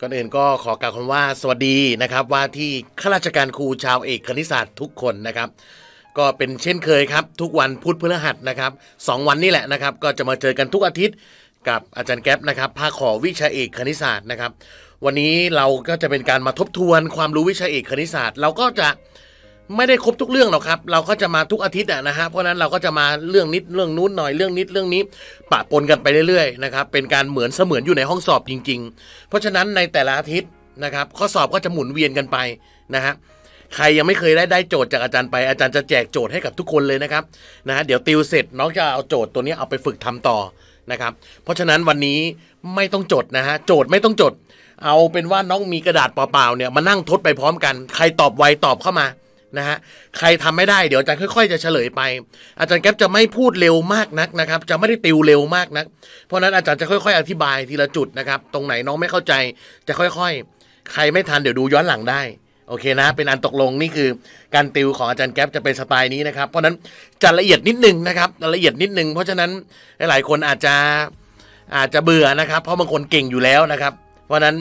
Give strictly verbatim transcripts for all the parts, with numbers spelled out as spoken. ก่อนอื่นก็ขอกล่าวคำว่าสวัสดีนะครับว่าที่ข้าราชการครูชาวเอกคณิตศาสตร์ทุกคนนะครับก็เป็นเช่นเคยครับทุกวันพุธพฤหัสนะครับสองวันนี้แหละนะครับก็จะมาเจอกันทุกอาทิตย์กับอาจารย์แก๊ปนะครับภาคขอวิชาเอกคณิตศาสตร์นะครับวันนี้เราก็จะเป็นการมาทบทวนความรู้วิชาเอกคณิตศาสตร์เราก็จะไม่ได้ครบทุกเรื่องหรอกครับเราก็จะมาทุกอาทิตย์นะฮะเพราะนั้นเราก็จะมาเรื่องนิดเรื่องนู้นหน่อยเรื่องนิดเรื่องนี้ปะปนกันไปเรื่อยๆนะครับเป็นการเหมือนเสมือนอยู่ในห้องสอบจริงๆเพราะฉะนั้นในแต่ละอาทิตย์นะครับข้อสอบก็จะหมุนเวียนกันไปนะฮะใครยังไม่เคยได้ได้โจทย์จากอาจารย์ไปอาจารย์จะแจกโจทย์ให้กับทุกคนเลยนะครับนะฮะเดี๋ยวติวเสร็จน้องจะเอาโจทย์ตัวนี้เอาไปฝึกทำต่อนะครับเพราะฉะนั้นวันนี้ไม่ต้องจดนะฮะโจทย์ไม่ต้องจดเอาเป็นว่าน้องมีกระดาษเปล่าๆเนี่ยมานั่งทดไปพร้อมกันใครตอบไวตอบเข้ามานะฮะใครทำไม่ได้เดี๋ยวอาจารย์ค่อยๆจะเฉลยไปอาจารย์แก๊ปจะไม่พูดเร็วมากนักนะครับจะไม่ได้ติวเร็วมากนักเพราะนั้นอาจารย์จะค่อยๆอธิบายทีละจุดนะครับตรงไหนน้องไม่เข้าใจจะค่อยๆใครไม่ทันเดี๋ยวดูย้อนหลังได้โอเคนะเป็นอันตกลงนี่คือการติวของอาจารย์แก๊ปจะเป็นสไตล์นี้นะครับเพราะนั้นจะละเอียดนิดนึงนะครับละเอียดนิดนึงเพราะฉะนั้นหลายๆคนอาจจะอาจจะเบื่อนะครับเพราะบางคนเก่งอยู่แล้วนะครับเพราะนั้น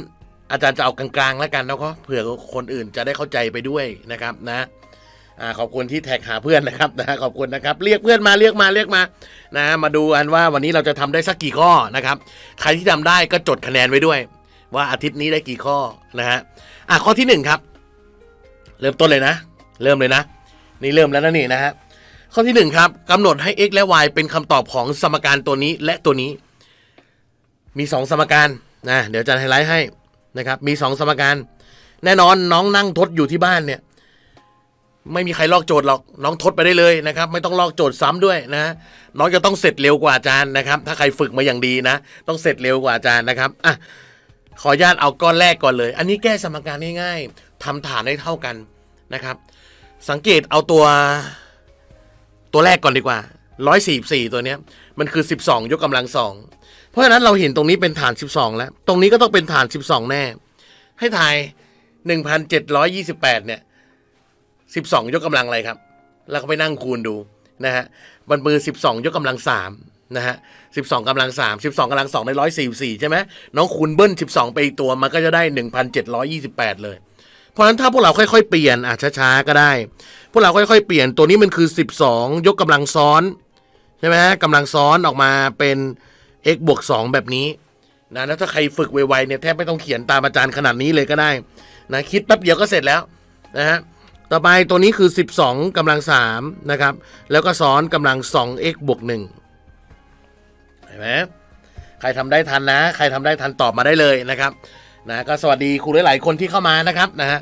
อาจารย์จะเอากลางๆแล้วกันแล้วก็เผื่อคนอื่นจะได้เข้าใจไปด้วยนะครับนะขอบคุณที่แท็กหาเพื่อนนะครับนะขอบคุณนะครับเรียกเพื่อนมาเรียกมาเรียกมานะมาดูอันว่าวันนี้เราจะทำได้สักกี่ข้อนะครับใครที่ทำได้ก็จดคะแนนไว้ด้วยว่าอาทิตย์นี้ได้กี่ข้อนะฮะอ่ะข้อที่หนึ่งครับเริ่มต้นเลยนะเริ่มเลยนะนี่เริ่มแล้วนะนี่นะฮะข้อที่หนึ่งครับกำหนดให้ x และ y เป็นคำตอบของสมการตัวนี้และตัวนี้มีสองสมการนะเดี๋ยวอาจารย์ไฮไลท์ให้นะครับมีสองสมการแน่นอนน้องนั่งทดอยู่ที่บ้านเนี่ยไม่มีใครลอกโจทย์หรอกน้องทดไปได้เลยนะครับไม่ต้องลอกโจทย์ซ้ำด้วยนะน้องจะต้องเสร็จเร็วกว่าอาจารย์นะครับถ้าใครฝึกมาอย่างดีนะต้องเสร็จเร็วกว่าอาจารย์นะครับอ่ะขออนุญาตเอาก้อนแรกก่อนเลยอันนี้แก้สมการง่ายๆทำฐานให้เท่ากันนะครับสังเกตเอาตัวตัวแรกก่อนดีกว่าหนึ่งร้อยสี่สิบสี่ตัวเนี้ยมันคือสิบสองยกกำลังสองเพราะฉะนั้นเราเห็นตรงนี้เป็นฐานสิบสองแล้วตรงนี้ก็ต้องเป็นฐานสิบสองแน่ให้ทายหนึ่งพันเจ็ดร้อยยี่สิบแปดเนี่ยสิบสองยกกำลังอะไรครับแล้วก็ไปนั่งคูณดูนะฮะมันมือสิบสองยกกำลังสามนะฮะสิบสองกำลังสาม สิบสองกำลังสองในหนึ่งร้อยสี่สิบสี่ใช่ไหมน้องคูณเบิ้ลสิบสองไปอีกตัวมันก็จะได้ หนึ่งพันเจ็ดร้อยยี่สิบแปด เลยเพราะฉะนั้นถ้าพวกเราค่อยๆเปลี่ยนอ่ะช้าๆก็ได้พวกเราค่อยๆเปลี่ยนตัวนี้มันคือสิบสองยกกำลังซ้อนใช่ไหมกำลังซ้อนออกมาเป็น x บวกสองแบบนี้นะแล้วถ้าใครฝึกไวๆเนี่ยแทบไม่ต้องเขียนตามอาจารย์ขนาดนี้เลยก็ได้นะคิดแป๊บเดียวก็เสร็จแล้วนะฮะต่อไปตัวนี้คือสิบสองกำลังสามนะครับแล้วก็ซ้อนกำลัง สอง x บวกหนึ่งเห็นไหมใครทำได้ทันนะใครทำได้ทันตอบมาได้เลยนะครับนะก็สวัสดีครูหลายๆคนที่เข้ามานะครับนะฮะ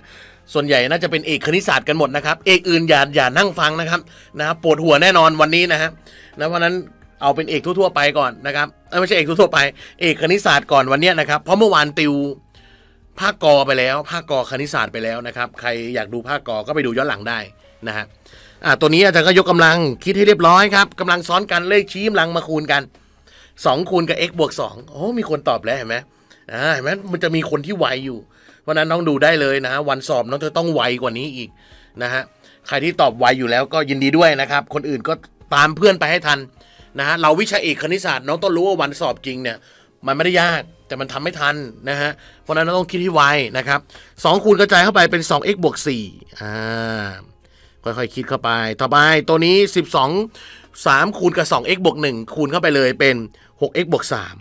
ส่วนใหญ่น่าจะเป็นเอกคณิตศาสตร์กันหมดนะครับเอกอื่นอย่าอย่านั่งฟังนะครับนะปวดหัวแน่นอนวันนี้นะฮะนะวันนั้นเอาเป็นเอกทั่วๆไปก่อนนะครับไม่ใช่เอกทั่วๆไปเอกคณิตศาสตร์ก่อนวันนี้นะครับเพราะเมื่อวานติวภาคกอไปแล้วภาคกอคณิตศาสตร์ไปแล้วนะครับใครอยากดูภาคกอก็ไปดูย้อนหลังได้นะฮะอ่ะตัวนี้อาจารย์ก็ยกกำลังคิดให้เรียบร้อยครับกำลังซ้อนกันเลขชี้กำลังมาคูณกันสองคูณกับ x บวกสองโอ้มีคนตอบแล้วเห็นไหมอ่าเห็นไหมมันจะมีคนที่ไวอยู่เพราะนั้นน้องดูได้เลยนะวันสอบน้องจะต้องไวกว่านี้อีกนะฮะใครที่ตอบไวอยู่แล้วก็ยินดีด้วยนะครับคนอื่นก็ตามเพื่อนไปให้ทันนะฮะเราวิชาเอกคณิตศาสตร์น้องต้องรู้ว่าวันสอบจริงเนี่ยมันไม่ได้ยากแต่มันทำไม่ทันนะฮะเพราะนั้นเราต้องคิดให้ไวนะครับสองคูณกระจายเข้าไปเป็น สอง x บวกสี่อ่าค่อยๆคิดเข้าไปต่อไปตัวนี้สิบสอง สามคูณกับ สอง x บวกหนึ่งคูณเข้าไปเลยเป็น หก x บวกสาม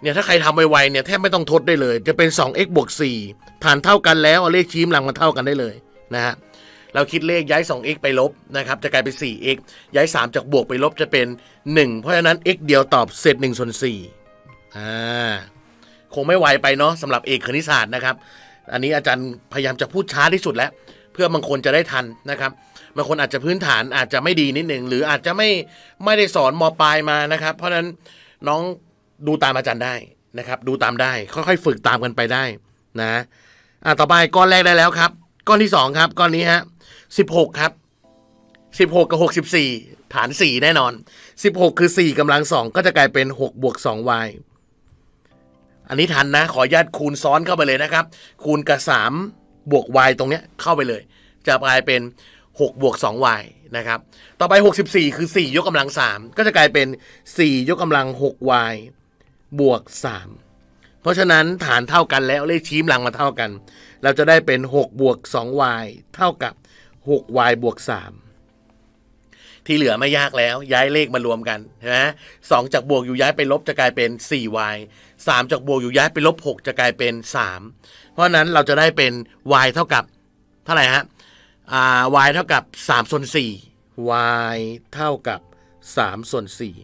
เนี่ยถ้าใครทำไวๆเนี่ยแทบไม่ต้องทดได้เลยจะเป็น สอง x บวกสี่ฐานเท่ากันแล้วเอาเลขชี้กำลังมาเท่ากันได้เลยนะฮะเราคิดเลขย้าย สอง x ไปลบนะครับจะกลายเป็น สี่ x ย้ายสามจากบวกไปลบจะเป็นหนึ่งเพราะฉะนั้น x เดียวตอบเศษหนึ่งส่วนสี่อ่าคงไม่ไวไปเนาะสำหรับเอกคณิตศาสตร์นะครับอันนี้อาจารย์พยายามจะพูดช้าที่สุดแล้วเพื่อบางคนจะได้ทันนะครับบางคนอาจจะพื้นฐานอาจจะไม่ดีนิดหนึ่งหรืออาจจะไม่ไม่ได้สอนม.ปลายมานะครับเพราะฉะนั้นน้องดูตามอาจารย์ได้นะครับดูตามได้ค่อยๆฝึกตามกันไปได้นะอ่าต่อไปก้อนแรกได้แล้วครับก้อนที่สองครับก้อนนี้ฮะสิบหกครับสิบหกกับหกสิบสี่ฐานสี่แน่นอนสิบหกคือสี่กำลังสองก็จะกลายเป็นหกบวกสองวายอันนี้ทันนะขออนุญาตคูณซ้อนเข้าไปเลยนะครับคูณกับสามบวก y ตรงเนี้ยเข้าไปเลยจะกลายเป็นหกบวกสอง y นะครับต่อไปหกสิบสี่คือสี่ยกกำลังสามก็จะกลายเป็นสี่ยกกำลังหก y บวกสามผ ราะฉะนั้นฐานเท่ากันแล้วเลขชี้หลังมาเท่ากันเราจะได้เป็นหกบวก สองวาย เท่ากับ หกวาย บวก สามที่เหลือไม่ยากแล้วย้ายเลขมารวมกันใช่ไหมสองจากบวกอยู่ย้ายไปลบจะกลายเป็น สี่วาย สามจากบวกอยู่ย้ายไปลบหกจะกลายเป็นสามเพราะนั้นเราจะได้เป็น y เท่ากับเท่าไหร่ฮะอ่า y เท่ากับสามส่วนสี่ y เท่ากับสามส่วนสี่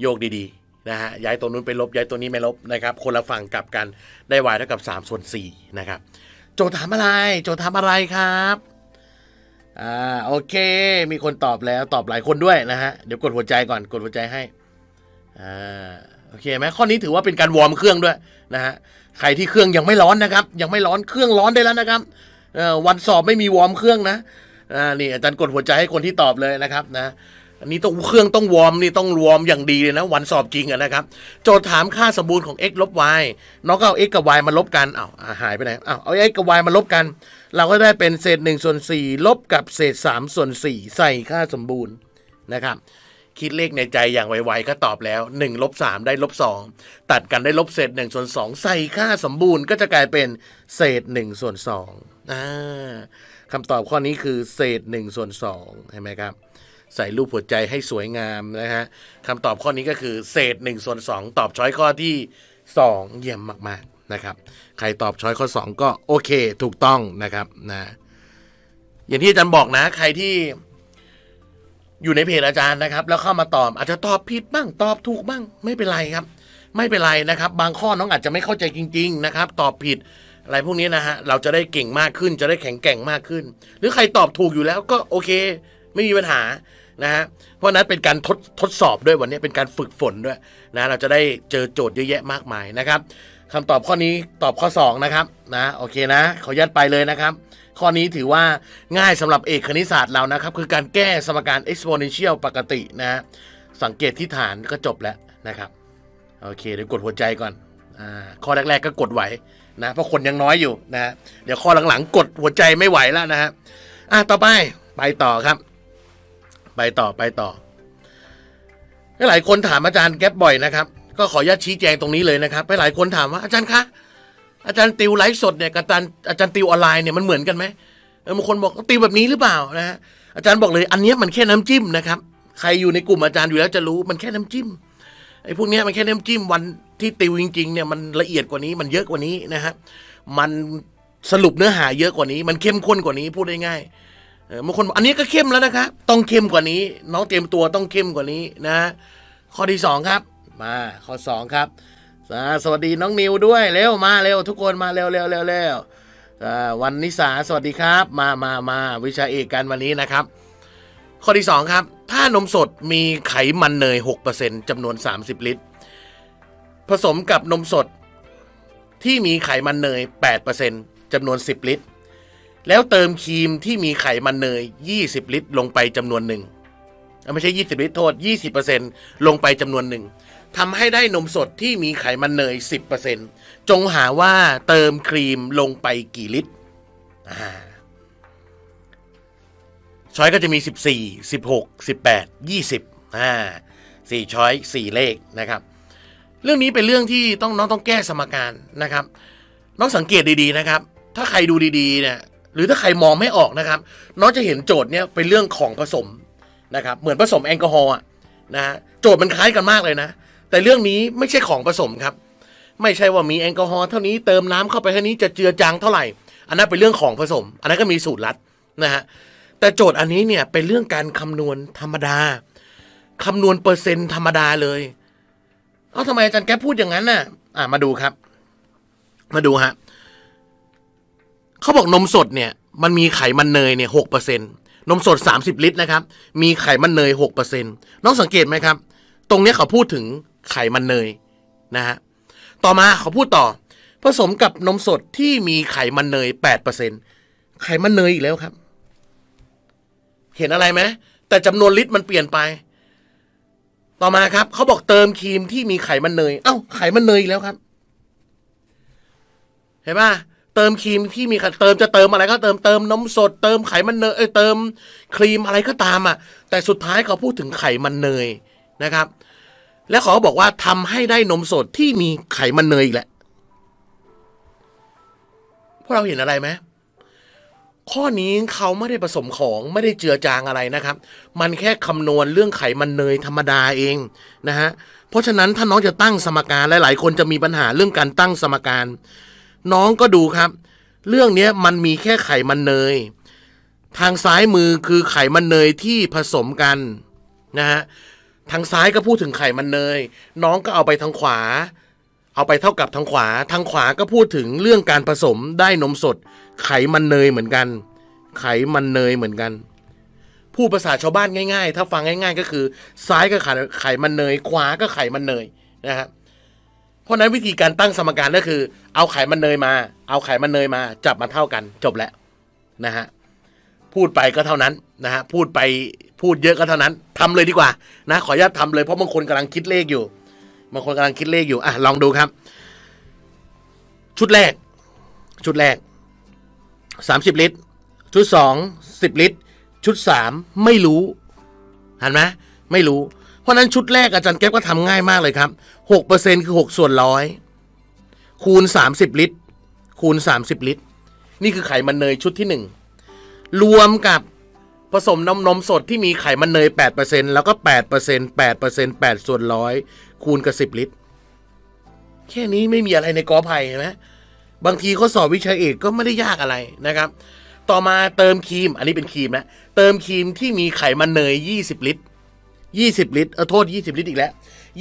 โยกดีๆนะฮะย้ายตัวนู้นไปลบย้ายตัวนี้ไม่ลบนะครับคนละฝั่งกลับกันได้ y เท่ากับสามส่วนสี่นะครับโจทย์ถามอะไรโจทย์ถามอะไรครับอ่าโอเคมีคนตอบแล้วตอบหลายคนด้วยนะฮะเดี๋ยวกดหัวใจก่อนกดหัวใจให้อ่าโอเคไหมข้อนี้ถือว่าเป็นการวอร์มเครื่องด้วยนะฮะใครที่เครื่องยังไม่ร้อนนะครับยังไม่ร้อนเครื่องร้อนได้แล้วนะครับเอ่อวันสอบไม่มีวอร์มเครื่องนะอ่านี่อาจารย์กดหัวใจให้คนที่ตอบเลยนะครับนะอันนี้ต้องเครื่องต้องวอร์มนี่ต้องวอร์มอย่างดีเลยนะวันสอบจริงอะนะครับโจทย์ถามค่าสมบูรณ์ของ x ลบ y น้องก็เอา x กับ y มาลบกันอ้าวหายไปไหนอ้าวเอา x กับ y มาลบกันเราก็ได้เป็นเศษหนึ่งส่วนสี่ลบกับเศษสามส่วนสี่ใส่ค่าสมบูรณ์นะครับคิดเลขในใจอย่างไวๆก็ตอบแล้วหนึ่งลบสามได้ลบสองตัดกันได้ลบเศษหนึ่งส่วนสองใส่ค่าสมบูรณ์ก็จะกลายเป็นเศษหนึ่งส่วนสองอ่าคำตอบข้อนี้คือเศษหนึ่งส่วนสองเห็นไหมครับใส่รูปหัวใจให้สวยงามนะฮะคำตอบข้อนี้ก็คือเศษหนึ่งส่วนสองตอบช้อยข้อที่สองเยี่ยมมากๆนะครับใครตอบช้อยข้อสองก็โอเคถูกต้องนะครับนะอย่างที่อาจารย์บอกนะใครที่อยู่ในเพจอาจารย์นะครับแล้วเข้ามาตอบอาจจะตอบผิดบ้างตอบถูกบ้างไม่เป็นไรครับไม่เป็นไรนะครับบางข้อน้องอาจจะไม่เข้าใจจริงๆนะครับตอบผิดอะไรพวกนี้นะฮะเราจะได้เก่งมากขึ้นจะได้แข็งแกร่งมากขึ้นหรือใครตอบถูกอยู่แล้วก็โอเคไม่มีปัญหานะฮะเพราะนั้นเป็นการทดทดสอบด้วยวันนี้เป็นการฝึกฝนด้วยนะเราจะได้เจอโจทย์เยอะแยะมากมายนะครับคำตอบข้อนี้ตอบข้อสองนะครับนะโอเคนะขอยัดไปเลยนะครับข้อนี้ถือว่าง่ายสำหรับเอกคณิตศาสตร์เรานะครับคือการแก้สมการ exponential ปกตินะสังเกตที่ฐานก็จบแล้วนะครับโอเคเดี๋ยวกดหัวใจก่อนอ่าข้อแรกๆ ก็กดไหวนะเพราะคนยังน้อยอยู่นะเดี๋ยวข้อหลังๆกดหัวใจไม่ไหวแล้วนะฮะอ่ะต่อไปไปต่อครับไปต่อไปต่อหลายคนถามอาจารย์แก๊ปบ่อยนะครับก็ขออนุญาตชี้แจงตรงนี้เลยนะครับหลายคนถามว่าอาจารย์คะอาจารย์ติวไลฟ์สดเนี่ยกับอาจารย์อาจารย์ติวออนไลน์เนี่ยมันเหมือนกันไหมบางคนบอกติวแบบนี้หรือเปล่านะฮะอาจารย์บอกเลยอันนี้มันแค่น้ำจิ้มนะครับใครอยู่ในกลุ่มอาจารย์อยู่แล้วจะรู้มันแค่น้ำจิ้มไอ้พวกนี้มันแค่น้ำจิ้มวันที่ติวจริงๆเนี่ยมันละเอียดกว่านี้มันเยอะกว่านี้นะฮะมันสรุปเนื้อหาเยอะกว่านี้มันเข้มข้นกว่านี้พูดได้ง่ายบางคนบอกอันนี้ก็เข้มแล้วนะครับต้องเข้มกว่านี้น้องเตรียมตัวต้องเข้มกว่านี้นะข้อที่สองครับมาข้อสองครับสวัสดีน้องนิวด้วยเร็วมาเร็วทุกคนมาเร็วเร็วเร็วเร็ววันนิสาสวัสดีครับมามามาวิชาเอกกันวันนี้นะครับข้อที่สองครับถ้านมสดมีไขมันเนย หกเปอร์เซ็นต์ จำนวนสามสิบลิตรผสมกับนมสดที่มีไขมันเนย แปดเปอร์เซ็นต์ จำนวนสิบลิตรแล้วเติมครีมที่มีไขมันเนยยี่สิบลิตรลงไปจำนวนหนึ่งไม่ใช่ยี่สิบลิตรโทษ ยี่สิบเปอร์เซ็นต์ ลงไปจำนวนหนึ่งทำให้ได้นมสดที่มีไขมันเนย สิบเปอร์เซ็นต์ จงหาว่าเติมครีมลงไปกี่ลิตรช้อยก็จะมีสิบสี่ สิบหก สิบแปด ยี่สิบอ่าสี่ช้อยสี่เลขนะครับเรื่องนี้เป็นเรื่องที่ต้องน้องต้องแก้สมการนะครับน้องสังเกตดีๆนะครับถ้าใครดูดีๆเนี่ยหรือถ้าใครมองไม่ออกนะครับน้องจะเห็นโจทย์เนี่ยเป็นเรื่องของผสมนะครับเหมือนผสมแอลกอฮอล์นะฮะโจทย์มันคล้ายกันมากเลยนะแต่เรื่องนี้ไม่ใช่ของผสมครับไม่ใช่ว่ามีแอลกอฮอล์เท่านี้เติมน้ำเข้าไปเท่านี้จะเจือจางเท่าไหร่อันนั้นเป็นเรื่องของผสมอันนั้นก็มีสูตรลัดนะฮะแต่โจทย์อันนี้เนี่ยเป็นเรื่องการคำนวณธรรมดาคำนวณเปอร์เซ็นต์ธรรมดาเลยเอ้าทำไมอาจารย์แกพูดอย่างนั้นน่ะอ่ะมาดูครับมาดูฮะเขาบอกนมสดเนี่ยมันมีไขมันเนยเนี่ยหกเปอร์เซ็นต์นมสดสามสิบลิตรนะครับมีไขมันเนยหกเปอร์เซ็นต์น้องสังเกตไหมครับตรงนี้เขาพูดถึงไขมันเนยนะฮะต่อมาเขาพูดต่อผสมกับนมสดที่มีไขมันเนยแปดเปอร์เซ็นต์ไขมันเนยอีกแล้วครับเห็นอะไรไหมแต่จำนวนลิตรมันเปลี่ยนไปต่อมาครับเขาบอกเติมครีมที่มีไขมันเนยเอ้าไขมันเนยอีกแล้วครับเห็นป่ะเติมครีมที่มีเติมจะเติมอะไรก็เติมเติมนมสดเติมไขมันเนยเอ้ยเติมครีมอะไรก็ตามอ่ะแต่สุดท้ายเขาพูดถึงไขมันเนยนะครับ แล้วเขาบอกว่าทำให้ได้นมสดที่มีไขมันเนยอีกแหละพวกเราเห็นอะไรไหมข้อนี้เขาไม่ได้ผสมของไม่ได้เจือจางอะไรนะครับมันแค่คำนวณเรื่องไขมันเนยธรรมดาเองนะฮะเพราะฉะนั้นถ้าน้องจะตั้งสมการหลายๆคนจะมีปัญหาเรื่องการตั้งสมการน้องก็ดูครับเรื่องนี้มันมีแค่ไขมันเนยทางซ้ายมือคือไขมันเนยที่ผสมกันนะฮะทางซ้ายก็พูดถึงไขมันเนยน้องก็เอาไปทางขวาเอาไปเท่ากับทางขวาทางขวาก็พูดถึงเรื่องการผสมได้นมสดไขมันเนยเหมือนกันไขมันเนยเหมือนกันพูดภาษาชาวบ้านง่ายๆถ้าฟังง่ายๆก็คือซ้ายก็ไขมันเนยขวาก็ไขมันเนยนะฮะเพราะนั้นวิธีการตั้งสมการก็คือเอาไขมันเนยมาเอาไขมันเนยมาจับมาเท่ากันจบแล้วนะฮะพูดไปก็เท่านั้นนะฮะพูดไปพูดเยอะก็เท่านั้นทำเลยดีกว่านะขออนุญาตทำเลยเพราะบางคนกำลังคิดเลขอยู่บางคนกำลังคิดเลขอยู่อ่ะลองดูครับชุดแรกชุดแรกสามสิบลิตรชุดสอง สิบลิตรชุดสามไม่รู้เห็นไหมไม่รู้เพราะนั้นชุดแรกอาจารย์แก๊ปก็ทำง่ายมากเลยครับหกเปอร์เซ็นต์คือหกส่วนร้อยคูณสามสิบลิตรคูณสามสิบลิตรนี่คือไขมันเนยชุดที่หนึ่งรวมกับผสมนมนมสดที่มีไขมันเนย แปดเปอร์เซ็นต์ แล้วก็ แปดเปอร์เซ็นต์ แปดเปอร์เซ็นต์ แปดส่วนร้อยคูณกับสิบลิตรแค่นี้ไม่มีอะไรในกอไผ่เห็นไหมบางทีข้อสอบวิชาเอกก็ไม่ได้ยากอะไรนะครับต่อมาเติมครีมอันนี้เป็นครีมนะเติมครีมที่มีไขมันเนยยี่สิบลิตรยี่สิบลิตรเออโทษยี่สิบลิตรอีกแล้ว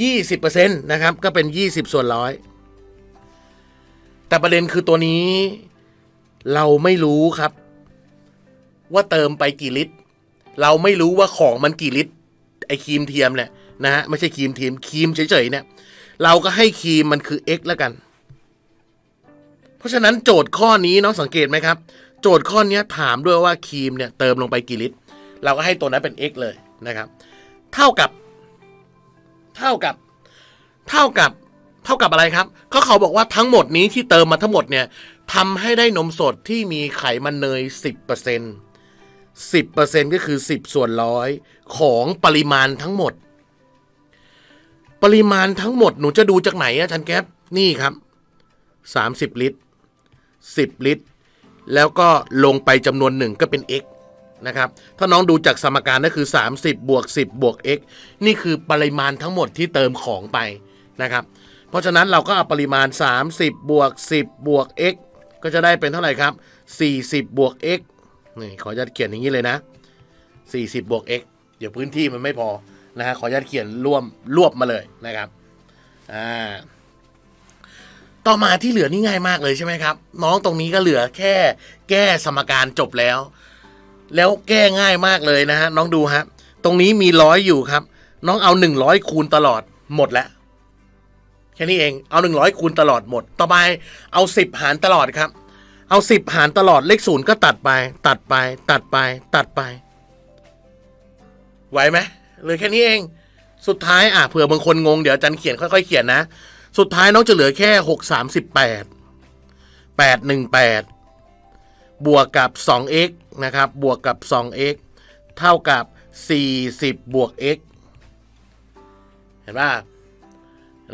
ยี่สิบเปอร์เซ็นต์ นะครับก็เป็นยี่สิบส่วนร้อยแต่ประเด็นคือตัวนี้เราไม่รู้ครับว่าเติมไปกี่ลิตรเราไม่รู้ว่าของมันกี่ลิตรไอครีมเทียมเนี่ยนะฮะไม่ใช่ครีมเทียมครีมเฉยๆเนี่ยเราก็ให้ครีมมันคือ x แล้วกันเพราะฉะนั้นโจทย์ข้อนี้น้องสังเกตไหมครับโจทย์ข้อนี้ถามด้วยว่าครีมเนี่ยเติมลงไปกี่ลิตรเราก็ให้ตัวนั้นเป็น x เลยนะครับเท่ากับเท่ากับเท่ากับเท่ากับอะไรครับเขาเขาบอกว่าทั้งหมดนี้ที่เติมมาทั้งหมดเนี่ยทำให้ได้นมสดที่มีไขมันเนย สิบเปอร์เซ็นต์สิบเปอร์เซ็นต์ ก็คือสิบส่วนร้อยของปริมาณทั้งหมดปริมาณทั้งหมดหนูจะดูจากไหนอาจารย์แก๊ปนี่ครับสามสิบลิตรสิบลิตรแล้วก็ลงไปจำนวนหนึ่งก็เป็น x นะครับถ้าน้องดูจากสมการก็คือสามสิบบวกสิบบวก x นี่คือปริมาณทั้งหมดที่เติมของไปนะครับเพราะฉะนั้นเราก็เอาปริมาณสามสิบบวกสิบบวก x ก็จะได้เป็นเท่าไหร่ครับสี่สิบบวก xนี่ขออนุญาตเขียนอย่างนี้เลยนะสี่สิบบวก x เดี๋ยวพื้นที่มันไม่พอนะฮะขออนุญาตเขียนร่วมรวบมาเลยนะครับอ่าต่อมาที่เหลือนี่ง่ายมากเลยใช่ไหมครับน้องตรงนี้ก็เหลือแค่แก้สมการจบแล้วแล้วแก้ง่ายมากเลยนะฮะน้องดูฮะตรงนี้มีร้อยอยู่ครับน้องเอาหนึ่งร้อยคูณตลอดหมดแล้วแค่นี้เองเอาหนึ่งร้อยคูณตลอดหมดต่อไปเอาสิบหารตลอดครับเอาสิบหารตลอดเลขศูนย์ก็ตัดไปตัดไปตัดไปตัดไปไหวไหมเลยแค่นี้เองสุดท้ายอ่ะเผื่อบางคนงงเดี๋ยวอาจารย์เขียนค่อยๆเขียนนะสุดท้ายน้องจะเหลือแค่หกสามแปด แปดหนึ่งแปดบวกกับ สองเอ็กซ์ นะครับบวกกับ สองเอ็กซ์ เท่ากับสี่สิบบวก x เห็นป่ะ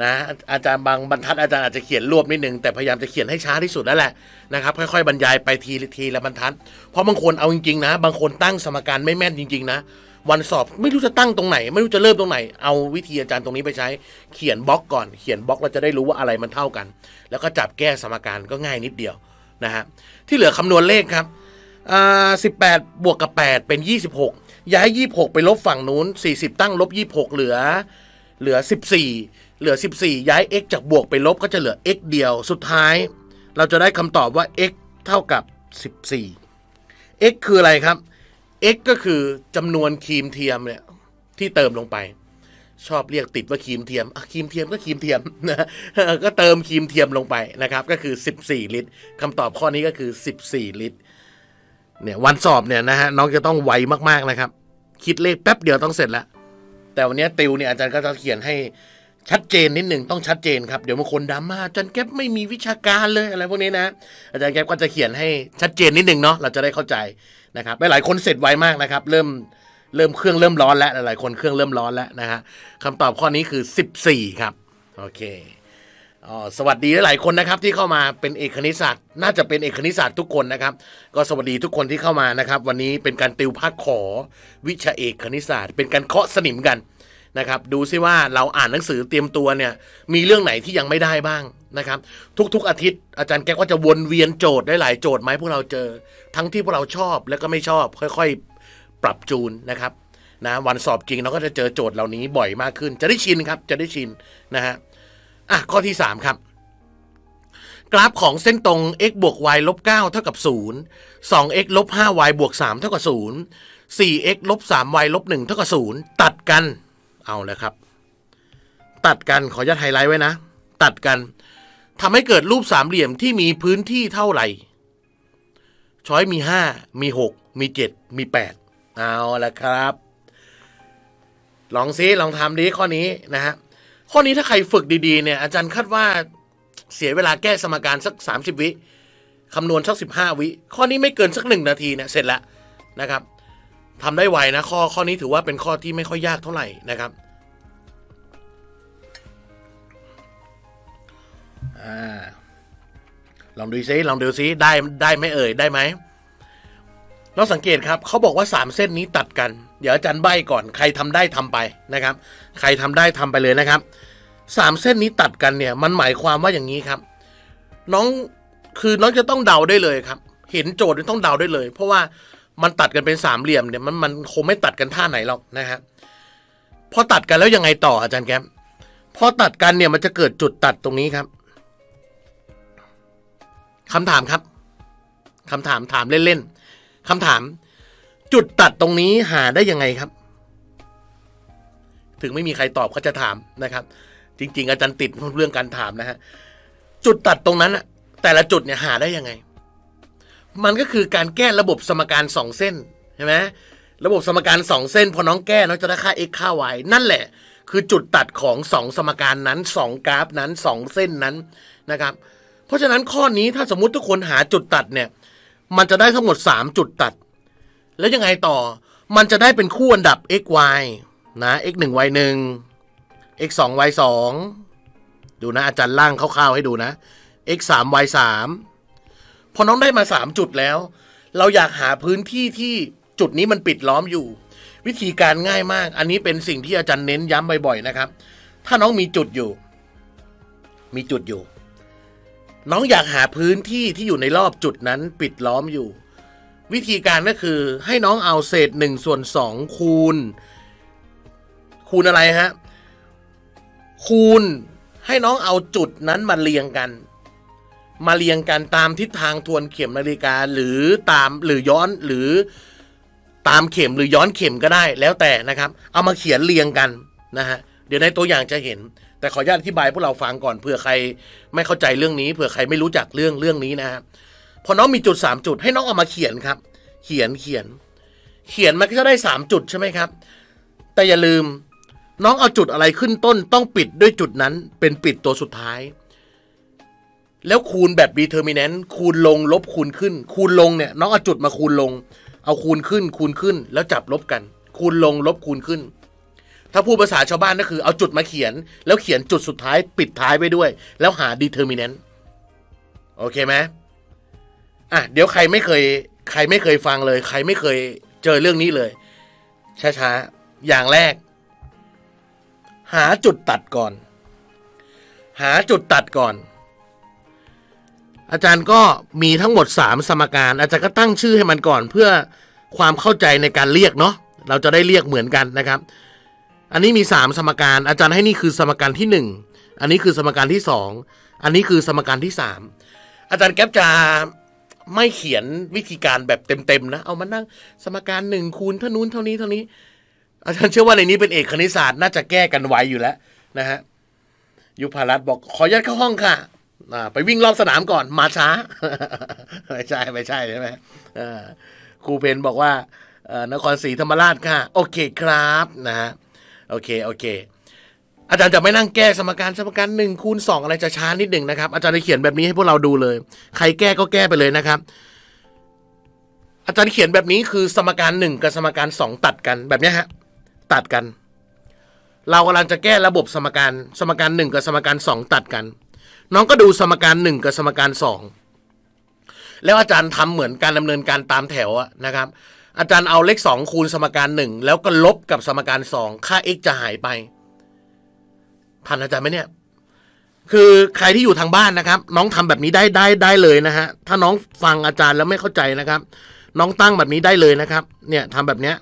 นะอาจารย์บางบรรทัดอาจารย์อาจจะเขียนรวบนิดนึงแต่พยายามจะเขียนให้ช้าที่สุดแล้วแหละนะครับค่อยๆบรรยายไปทีละทีละบรรทัดเพราะบางคนเอาจริงๆนะบางคนตั้งสมการไม่แม่นจริงๆนะวันสอบไม่รู้จะตั้งตรงไหนไม่รู้จะเริ่มตรงไหนเอาวิธีอาจารย์ตรงนี้ไปใช้เขียนบล็อกก่อนเขียนบล็อกเราจะได้รู้ว่าอะไรมันเท่ากันแล้วก็จับแก้สมการก็ง่ายนิดเดียวนะฮะที่เหลือคำนวณเลขครับสิบแปดบวกกับแปดเป็นยี่สิบหกย้ายยี่สิบหกไปลบฝั่งนู้นสี่สิบตั้งลบยี่สิบหกเหลือเหลือสิบสี่เหลือสิบสี่ย้าย x จากบวกไปลบก็จะเหลือ x เดียวสุดท้ายเราจะได้คำตอบว่า x เท่ากับสิบสี่ x คืออะไรครับ x ก็คือจำนวนครีมเทียมเนี่ยที่เติมลงไปชอบเรียกติดว่าครีมเทียมครีมเทียมก็ครีมเทียมนะก็เติมครีมเทียมลงไปนะครับก็คือสิบสี่ลิตรคำตอบข้อนี้ก็คือสิบสี่ลิตรเนี่ยวันสอบเนี่ยนะฮะน้องจะต้องไวมากๆนะครับคิดเลขแป๊บเดียวต้องเสร็จแล้วแต่วันนี้ติวเนี่ยอาจารย์ก็จะเขียนให้ชัดเจนนิดหนึ่งต้องชัดเจนครับเดี๋ยวบางคนดราม่าอาจารย์แก๊ปไม่มีวิชาการเลยอะไรพวกนี้นะอาจารย์แก๊ปก็จะเขียนให้ชัดเจนนิดหนึ่งเนาะเราจะได้เข้าใจนะครับหลายๆคนเสร็จไวมากนะครับเริ่ม เริ่มเครื่องเริ่มร้อนแล้วหลายๆคนเครื่องเริ่มร้อนแล้วนะฮะคำตอบข้อนี้คือสิบสี่ครับโอเคอ๋อสวัสดีหลายคนนะครับที่เข้ามาเป็นเอกคณิตศาสตร์น่าจะเป็นเอกคณิตศาสตร์ทุกคนนะครับก็สวัสดีทุกคนที่เข้ามานะครับวันนี้เป็นการติวภาคขอวิชาเอกคณิตศาสตร์เป็นการเคาะสนิมกันนะครับดูซิว่าเราอ่านหนังสือเตรียมตัวเนี่ยมีเรื่องไหนที่ยังไม่ได้บ้างนะครับทุกๆอาทิตย์อาจารย์แก๊กก็จะวนเวียนโจทย์ได้หลายโจทย์ไหมพวกเราเจอทั้งที่พวกเราชอบและก็ไม่ชอบค่อยๆปรับจูนนะครับนะวันสอบจริงเราก็จะเจอโจทย์เหล่านี้บ่อยมากขึ้นจะได้ชินครับจะได้ชินนะฮะอ่ะข้อที่สามครับกราฟของเส้นตรง x บวก y ลบเก้าเท่ากับศูนย์ สอง x ลบห้า y บวกสามเท่ากับศูนย์ สี่ x ลบสาม y ลบหนึ่งเท่ากับศูนย์ตัดกันเอาเลยครับตัดกันขออนุญาตไฮไลท์ไว้นะตัดกันทำให้เกิดรูปสามเหลี่ยมที่มีพื้นที่เท่าไหร่ช้อยมีห้ามีหกมีเจ็ดมีแปดเอาละครับลองซิลองทำดีข้อนี้นะฮะข้อนี้ถ้าใครฝึกดีๆเนี่ยอาจารย์คาดว่าเสียเวลาแก้สมการสักสามสิบวิคำนวณสักสิบห้าวิข้อนี้ไม่เกินสักหนึ่งนาทีเนี่ยเสร็จแล้วนะครับทำได้ไวนะข้อข้อนี้ถือว่าเป็นข้อที่ไม่ค่อยยากเท่าไหร่นะครับอ่าลองดูซิลองดูซิได้ได้ไม่เอ่ยได้ไหมเราสังเกตครับเขาบอกว่าสามเส้นนี้ตัดกันเดี๋ยวอาจารย์ใบ้ก่อนใครทำได้ทำไปนะครับใครทำได้ทำไปเลยนะครับสามเส้นนี้ตัดกันเนี่ยมันหมายความว่าอย่างนี้ครับน้องคือน้องจะต้องเดาได้เลยครับเห็นโจทย์ต้องเดาได้เลยเพราะว่ามันตัดกันเป็นสามเหลี่ยมเนี่ยมันมันคงไม่ตัดกันท่าไหนหรอกนะฮะพอตัดกันแล้วยังไงต่ออาจารย์แก๊ปพอตัดกันเนี่ยมันจะเกิดจุดตัดตรงนี้ครับคำถามครับคำถามถามเล่นๆคำถามจุดตัดตรงนี้หาได้ยังไงครับถึงไม่มีใครตอบก็จะถามนะครับจริงๆอาจารย์ติดเรื่องการถามนะฮะจุดตัดตรงนั้นอะแต่ละจุดเนี่ยหาได้ยังไงมันก็คือการแก้ระบบสมการสองเส้นใช่ไหมระบบสมการสองเส้นพอน้องแก้น้องจะได้ค่า x ค่า y นั่นแหละคือจุดตัดของสองสมการนั้นสองกราฟนั้นสองเส้นนั้นนะครับเพราะฉะนั้นข้อนี้ถ้าสมมุติทุกคนหาจุดตัดเนี่ยมันจะได้ทั้งหมดสามจุดตัดแล้วยังไงต่อมันจะได้เป็นคู่อันดับ x y นะ x หนึ่ง y หนึ่ง x สอง y สองดูนะอาจารย์ล่างคร่าวๆให้ดูนะ x สาม y สามพอน้องได้มาสามจุดแล้วเราอยากหาพื้นที่ที่จุดนี้มันปิดล้อมอยู่วิธีการง่ายมากอันนี้เป็นสิ่งที่อาจารย์เน้นย้ำบ่อยๆนะครับถ้าน้องมีจุดอยู่มีจุดอยู่น้องอยากหาพื้นที่ที่อยู่ในรอบจุดนั้นปิดล้อมอยู่วิธีการก็คือให้น้องเอาเศษหนึ่งส่วนสองคูณคูณอะไรฮะคูณให้น้องเอาจุดนั้นมาเรียงกันมาเรียงกันตามทิศทางทวนเข็มนาฬิกาหรือตามหรือย้อนหรือตามเข็มหรือย้อนเข็มก็ได้แล้วแต่นะครับเอามาเขียนเรียงกันนะฮะเดี๋ยวในตัวอย่างจะเห็นแต่ขออนุญาตอธิบายพวกเราฟังก่อนเผื่อใครไม่เข้าใจเรื่องนี้เผื่อใครไม่รู้จักเรื่องเรื่องนี้นะฮะพอน้องมีจุดสามจุดให้น้องเอามาเขียนครับเขียนเขียนเขียนมันก็จะได้สามจุดใช่ไหมครับแต่อย่าลืมน้องเอาจุดอะไรขึ้นต้นต้องปิดด้วยจุดนั้นเป็นปิดตัวสุดท้ายแล้วคูณแบบดีเทอร์มิแนนต์คูณลงลบคูณขึ้นคูณลงเนี่ยน้องเอาจุดมาคูณลงเอาคูณขึ้นคูณขึ้นแล้วจับลบกันคูณลงลบคูณขึ้นถ้าพูดภาษาชาวบ้านก็คือเอาจุดมาเขียนแล้วเขียนจุดสุดท้ายปิดท้ายไปด้วยแล้วหาดีเทอร์มิแนนต์โอเคไหมอ่ะเดี๋ยวใครไม่เคยใครไม่เคยฟังเลยใครไม่เคยเจอเรื่องนี้เลยช้าๆอย่างแรกหาจุดตัดก่อนหาจุดตัดก่อนอาจารย์ก็มีทั้งหมดสามสมการอาจารย์ก็ตั้งชื่อให้มันก่อนเพื่อความเข้าใจในการเรียกเนาะเราจะได้เรียกเหมือนกันนะครับอันนี้มีสามสมการอาจารย์ให้นี่คือสมการที่หนึ่งอันนี้คือสมการที่สองอันนี้คือสมการที่สามอาจารย์แก๊ปจะไม่เขียนวิธีการแบบเต็มๆนะเอามานั่งสมการหนึ่งคูณเท่านู้นเท่านี้เท่านี้อาจารย์เชื่อว่าในนี้เป็นเอกคณิตศาสตร์น่าจะแก้กันไวอยู่แล้วนะฮะยุพรัตน์บอกขอยัดเข้าห้องค่ะไปวิ่งรอบสนามก่อนมาช้าไม่ใช่ไม่ใช่ใช่ไหมครูเพนบอกว่านครศรีธรรมราชค่ะโอเคครับนะฮะโอเคโอเคอาจารย์จะไม่นั่งแก้สมการสมการหนึ่งคูณสองอะไรจะช้านิดหนึ่งนะครับอาจารย์จะเขียนแบบนี้ให้พวกเราดูเลยใครแก้ก็แก้ไปเลยนะครับ อาจารย์เขียนแบบนี้คือสมการหนึ่งกับสมการสองตัดกันแบบนี้ฮะตัดกันเรากำลังจะแก้ระบบสมการสมการหนึ่งกับสมการสองตัดกันน้องก็ดูสมการหนึ่งกับสมการสองแล้วอาจารย์ทำเหมือนการดำเนินการตามแถวนะครับอาจารย์เอาเลขสองคูณสมการหนึ่งแล้วก็ลบกับสมการสองค่า x จะหายไปทันอาจารย์ไหมเนี่ยคือใครที่อยู่ทางบ้านนะครับน้องทำแบบนี้ได้ได้ได้เลยนะฮะถ้าน้องฟังอาจารย์แล้วไม่เข้าใจนะครับน้องตั้งแบบนี้ได้เลยนะครับเนี่ยทำแบบเนี้ย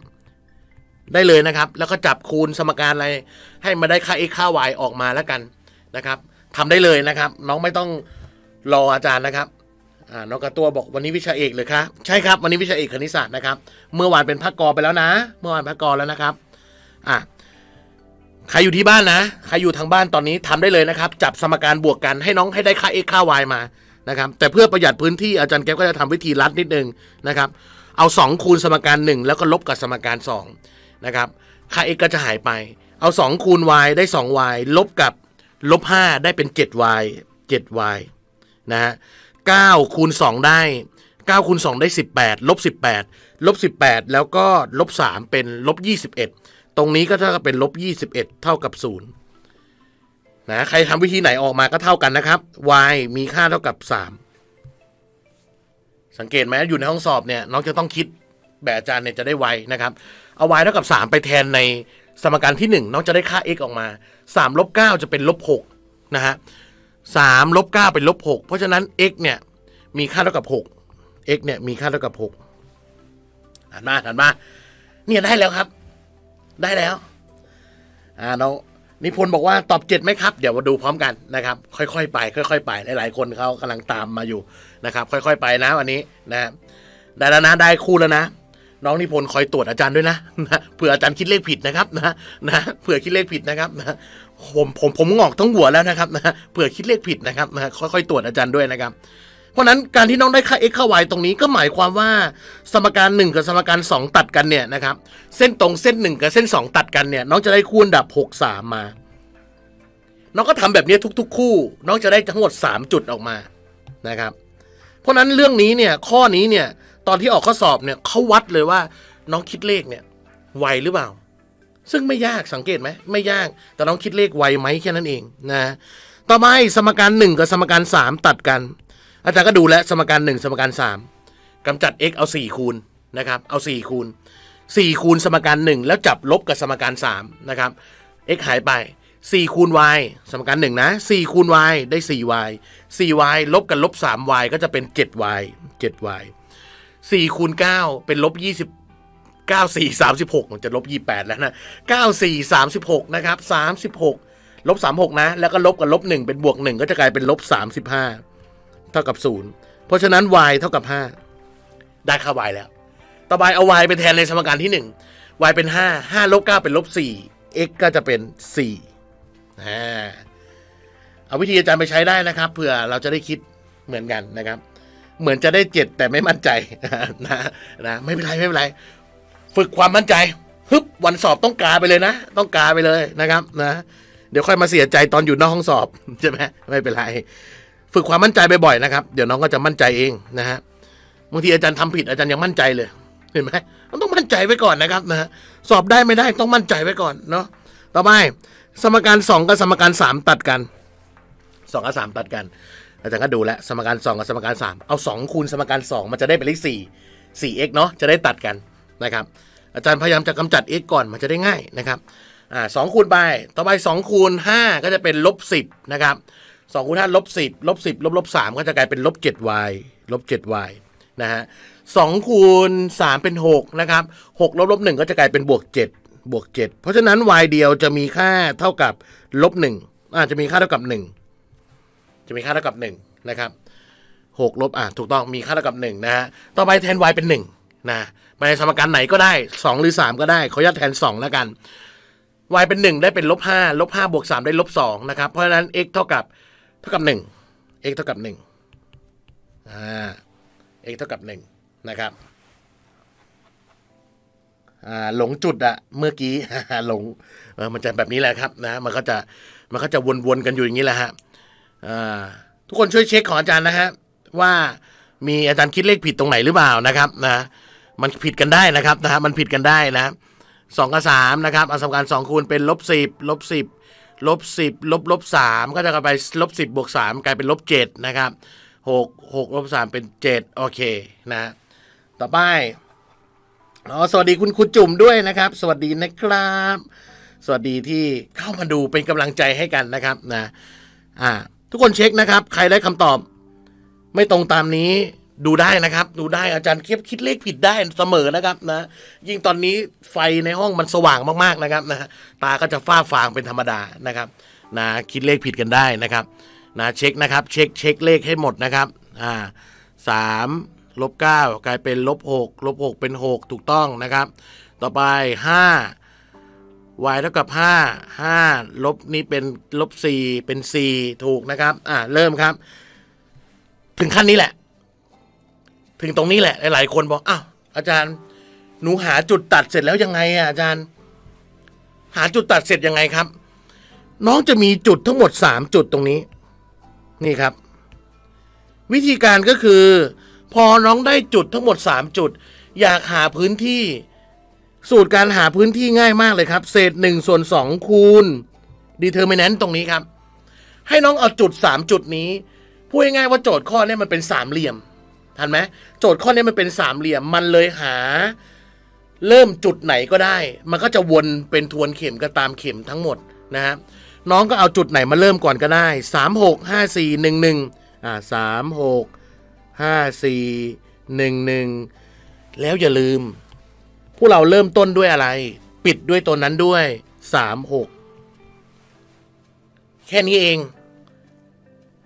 ได้เลยนะครับแล้วก็จับคูณสมการอะไรให้มาได้ค่า x ค่า y ออกมาแล้วกันนะครับทำได้เลยนะครับน้องไม่ต้องรออาจารย์นะครับน้องกระตัวบอกวันนี้วิชาเอกเลยครับใช่ครับวันนี้วิชาเอกคณิตศาสตร์นะครับเมื่อวานเป็นภาคกอไปแล้วนะเมื่อวานภาคกอแล้วนะครับอ่ะใครอยู่ที่บ้านนะใครอยู่ทางบ้านตอนนี้ทำได้เลยนะครับจับสมการบวกกันให้น้องให้ได้ค่า x ค่า y มานะครับแต่เพื่อประหยัดพื้นที่อาจารย์แก๊ปก็จะทำวิธีลัดนิดนึงนะครับเอาสองคูณสมการหนึ่งแล้วก็ลบกับสมการสองนะครับค่า x ก็จะหายไปเอาสองคูณ y ได้สอง y ลบกับลบห้าได้เป็นเจ็ด y เจ็ด y นะฮะเก้าคูณสองได้เก้าคูณสองได้สิบแปดลบสิบแปดลบสิบแปดแล้วก็ลบสามเป็นลบยี่สิบเอ็ดตรงนี้ก็เท่ากับเป็นลบยี่สิบเอ็ดเท่ากับศูนย์นะใครทำวิธีไหนออกมาก็เท่ากันนะครับ y มีค่าเท่ากับสามสังเกตไหมอยู่ในห้องสอบเนี่ยน้องจะต้องคิดแบบอาจารย์เนี่ยจะได้ไวนะครับเอา y เท่ากับสามไปแทนในสมการที่หนึ่งน้องจะได้ค่า x ออกมาสามลบเก้าจะเป็นลบหกนะฮะสามลบเก้าเป็นลบหกเพราะฉะนั้น x เนี่ยมีค่าเท่ากับหก x เนี่ยมีค่าเท่ากับหกหันมาหันมาเนี่ยได้แล้วครับได้แล้วอ่าเรานิพนธ์บอกว่าตอบเจ็ดไหมครับเดี๋ยวมาดูพร้อมกันนะครับค่อยๆไปค่อยๆไปหลายๆคนเขากำลังตามมาอยู่นะครับค่อยๆไปนะวันนี้นะได้แล้วนะได้คู่แล้วนะน้องนิพนธ์คอยตรวจอาจารย์ด้วยนะเผื่ออาจารย์คิดเลขผิดนะครับนะนะเผื่อคิดเลขผิดนะครับนะผมผมผมงอกทั้งหัวแล้วนะครับนะเผื่อคิดเลขผิดนะครับนะค่อยๆตรวจอาจารย์ด้วยนะครับเพราะนั้นการที่น้องได้ค่า x ค่า y ตรงนี้ก็หมายความว่าสมการหนึ่งกับสมการสองตัดกันเนี่ยนะครับเส้นตรงเส้นหนึ่งกับเส้นสองตัดกันเนี่ยน้องจะได้คู่อันดับหก สามมาน้องก็ทำแบบนี้ทุกๆคู่น้องจะได้ทั้งหมดสามจุดออกมานะครับเพราะนั้นเรื่องนี้เนี่ยข้อนี้เนี่ยตอนที่ออกข้อสอบเนี่ยเขาวัดเลยว่าน้องคิดเลขเนี่ยไวหรือเปล่าซึ่งไม่ยากสังเกตไหมไม่ยากแต่น้องคิดเลขไวไหมแค่นั้นเองนะต่อไปสมการหนึ่งกับสมการสามตัดกันอาจารย์ก็ดูแลสมการหนึ่งสมการสามกำจัด x เอาสี่คูณนะครับเอาสี่คูณสี่คูณสมการหนึ่งแล้วจับลบกับสมการสามนะครับ x หายไปสี่คูณ y สมการหนึ่งนะสี่คูณ y ได้สี่ y สี่ y ลบกับลบสาม y ก็จะเป็นเจ็ด y เจ็ด yสี่คูณเก้าเป็นลบยี่สิบเก้าสี่สามสิบหกมันจะลบยี่แปดแล้วนะเก้าสี่สามสิบหกนะครับสามสิบหกลบสามหกนะแล้วก็ลบกับลบหนึ่งเป็นบวกหนึ่งก็จะกลายเป็นลบสามสิบห้าเท่ากับศูนย์เพราะฉะนั้น y เท่ากับห้าได้ค่า y แล้วต่อไปเอา y ไปแทนในสมการที่หนึ่ง y เป็นห้าห้าลบเก้าเป็นลบสี่ x ก็จะเป็นสี่เอาวิธีอาจารย์ไปใช้ได้นะครับเผื่อเราจะได้คิดเหมือนกันนะครับเหมือนจะได้เจ็ดแต่ไม่มั่นใจนะนะไม่เป็นไรไม่เป็นไรฝึกความมั่นใจฮึบวันสอบต้องกาไปเลยนะต้องกาไปเลยนะครับนะเดี๋ยวค่อยมาเสียใจตอนอยู่นอกห้องสอบใช่ไหมไม่เป็นไรฝึกความมั่นใจบ่อยๆนะครับเดี๋ยวน้องก็จะมั่นใจเองนะฮะบางทีอาจารย์ทำผิดอาจารย์ยังมั่นใจเลยเห็นไหมต้องมั่นใจไว้ก่อนนะครับนะสอบได้ไม่ได้ต้องมั่นใจไว้ก่อนเนาะต่อไปสมการสองกับสมการสามตัดกันสองกับสามตัดกันอาจารย์ก็ดูแลสมการสองกับสมการสามเอาสองคูณสมการสองมันจะได้เป็นเลขสี่ สี่ x เนาะจะได้ตัดกันนะครับอาจารย์พยายามจะกำจัด x ก่อนมันจะได้ง่ายนะครับอ่าสองคูณไปต่อไปสองคูณห้าก็จะเป็นลบสิบนะครับสองคูณห้าลบสิบลบสิบลบลบสามก็จะกลายเป็นลบเจ็ด y ลบเจ็ด y นะฮะสองคูณสามเป็นหกนะครับหกลบลบหนึ่งก็จะกลายเป็นบวกเจ็ดบวกเจ็ดเพราะฉะนั้น y เดียวจะมีค่าเท่ากับลบหนึ่งอ่าจะมีค่าเท่ากับหนึ่งจะมีค่าเท่ากับหนึ่งนะครับหกลบอ่ะถูกต้องมีค่าเท่ากับหนึ่งนะฮะต่อไปแทน y เป็นหนึ่งนะมาในสมการไหนก็ได้สองหรือสามก็ได้ขออนุญาตแทนสองแล้วกัน y เป็นหนึ่งได้เป็นลบห้าลบห้าบวกสามได้ลบสองนะครับเพราะฉะนั้น x เท่ากับเท่ากับหนึ่ง x เท่ากับหนึ่งอ่า x เท่ากับหนึ่งนะครับอ่าหลงจุดอะเมื่อกี้ หลงเออมันจะแบบนี้แหละครับนะมันก็จะมันก็จะวนๆกันอยู่อย่างนี้แหละฮะทุกคนช่วยเช็คของอาจารย์นะฮะว่ามีอาจารย์คิดเลขผิดตรงไหนหรือเปล่านะครับนะ มันผิดกันได้นะครับนะฮะมันผิดกันได้นะสองกับสามนะครับเอาสมการสองคูณเป็นลบสิบลบสิบลบสิบลบลบสามก็จะกลายไปลบสิบบวกสามกลายเป็นลบเจ็ดนะครับหกหกลบสามเป็นเจ็ดโอเคนะต่อไปอ๋อสวัสดีคุณคุณจุ่มด้วยนะครับสวัสดีนะครับสวัสดีที่เข้ามาดูเป็นกำลังใจให้กันนะครับนะอ่าทุกคนเช็คนะครับใครได้คำตอบไม่ตรงตามนี้ดูได้นะครับดูได้อาจารย์เคียบคิดเลขผิดได้เสมอนะครับนะยิ่งตอนนี้ไฟในห้องมันสว่างมากๆนะครับนะตาก็จะฝ้าฟางเป็นธรรมดานะครับนะคิดเลขผิดกันได้นะครับนะเช็คนะครับเช็คเช็คเลขให้หมดนะครับอ่าสามลบเก้ากลายเป็นลบหกลบหกเป็นหกถูกต้องนะครับต่อไปห้า y เท่ากับห้าห้าลบนี้เป็นลบสี่เป็นสี่ถูกนะครับอ่าเริ่มครับถึงขั้นนี้แหละถึงตรงนี้แหละหลายๆคนบอกอ้าวอาจารย์หนูหาจุดตัดเสร็จแล้วยังไงอ่ะอาจารย์หาจุดตัดเสร็จยังไงครับน้องจะมีจุดทั้งหมดสามจุดตรงนี้นี่ครับวิธีการก็คือพอน้องได้จุดทั้งหมดสามจุดอยากหาพื้นที่สูตรการหาพื้นที่ง่ายมากเลยครับเศษหนึ่งส่วนสองคูณดีเทอร์มิแนนต์ตรงนี้ครับให้น้องเอาจุดสามจุดนี้พูดง่ายๆว่าโจทย์ข้อนี้มันเป็นสามเหลี่ยมทันไหมโจทย์ข้อนี้มันเป็นสามเหลี่ยมมันเลยหาเริ่มจุดไหนก็ได้มันก็จะวนเป็นทวนเข็มก็ตามเข็มทั้งหมดนะครับน้องก็เอาจุดไหนมาเริ่มก่อนก็ได้สามหกห้าสี่หนึ่งหนึ่งอ่าสามหกห้าสี่หนึ่งหนึ่งแล้วอย่าลืมพวกเราเริ่มต้นด้วยอะไรปิดด้วยตัวนั้นด้วยสามหกแค่นี้เอง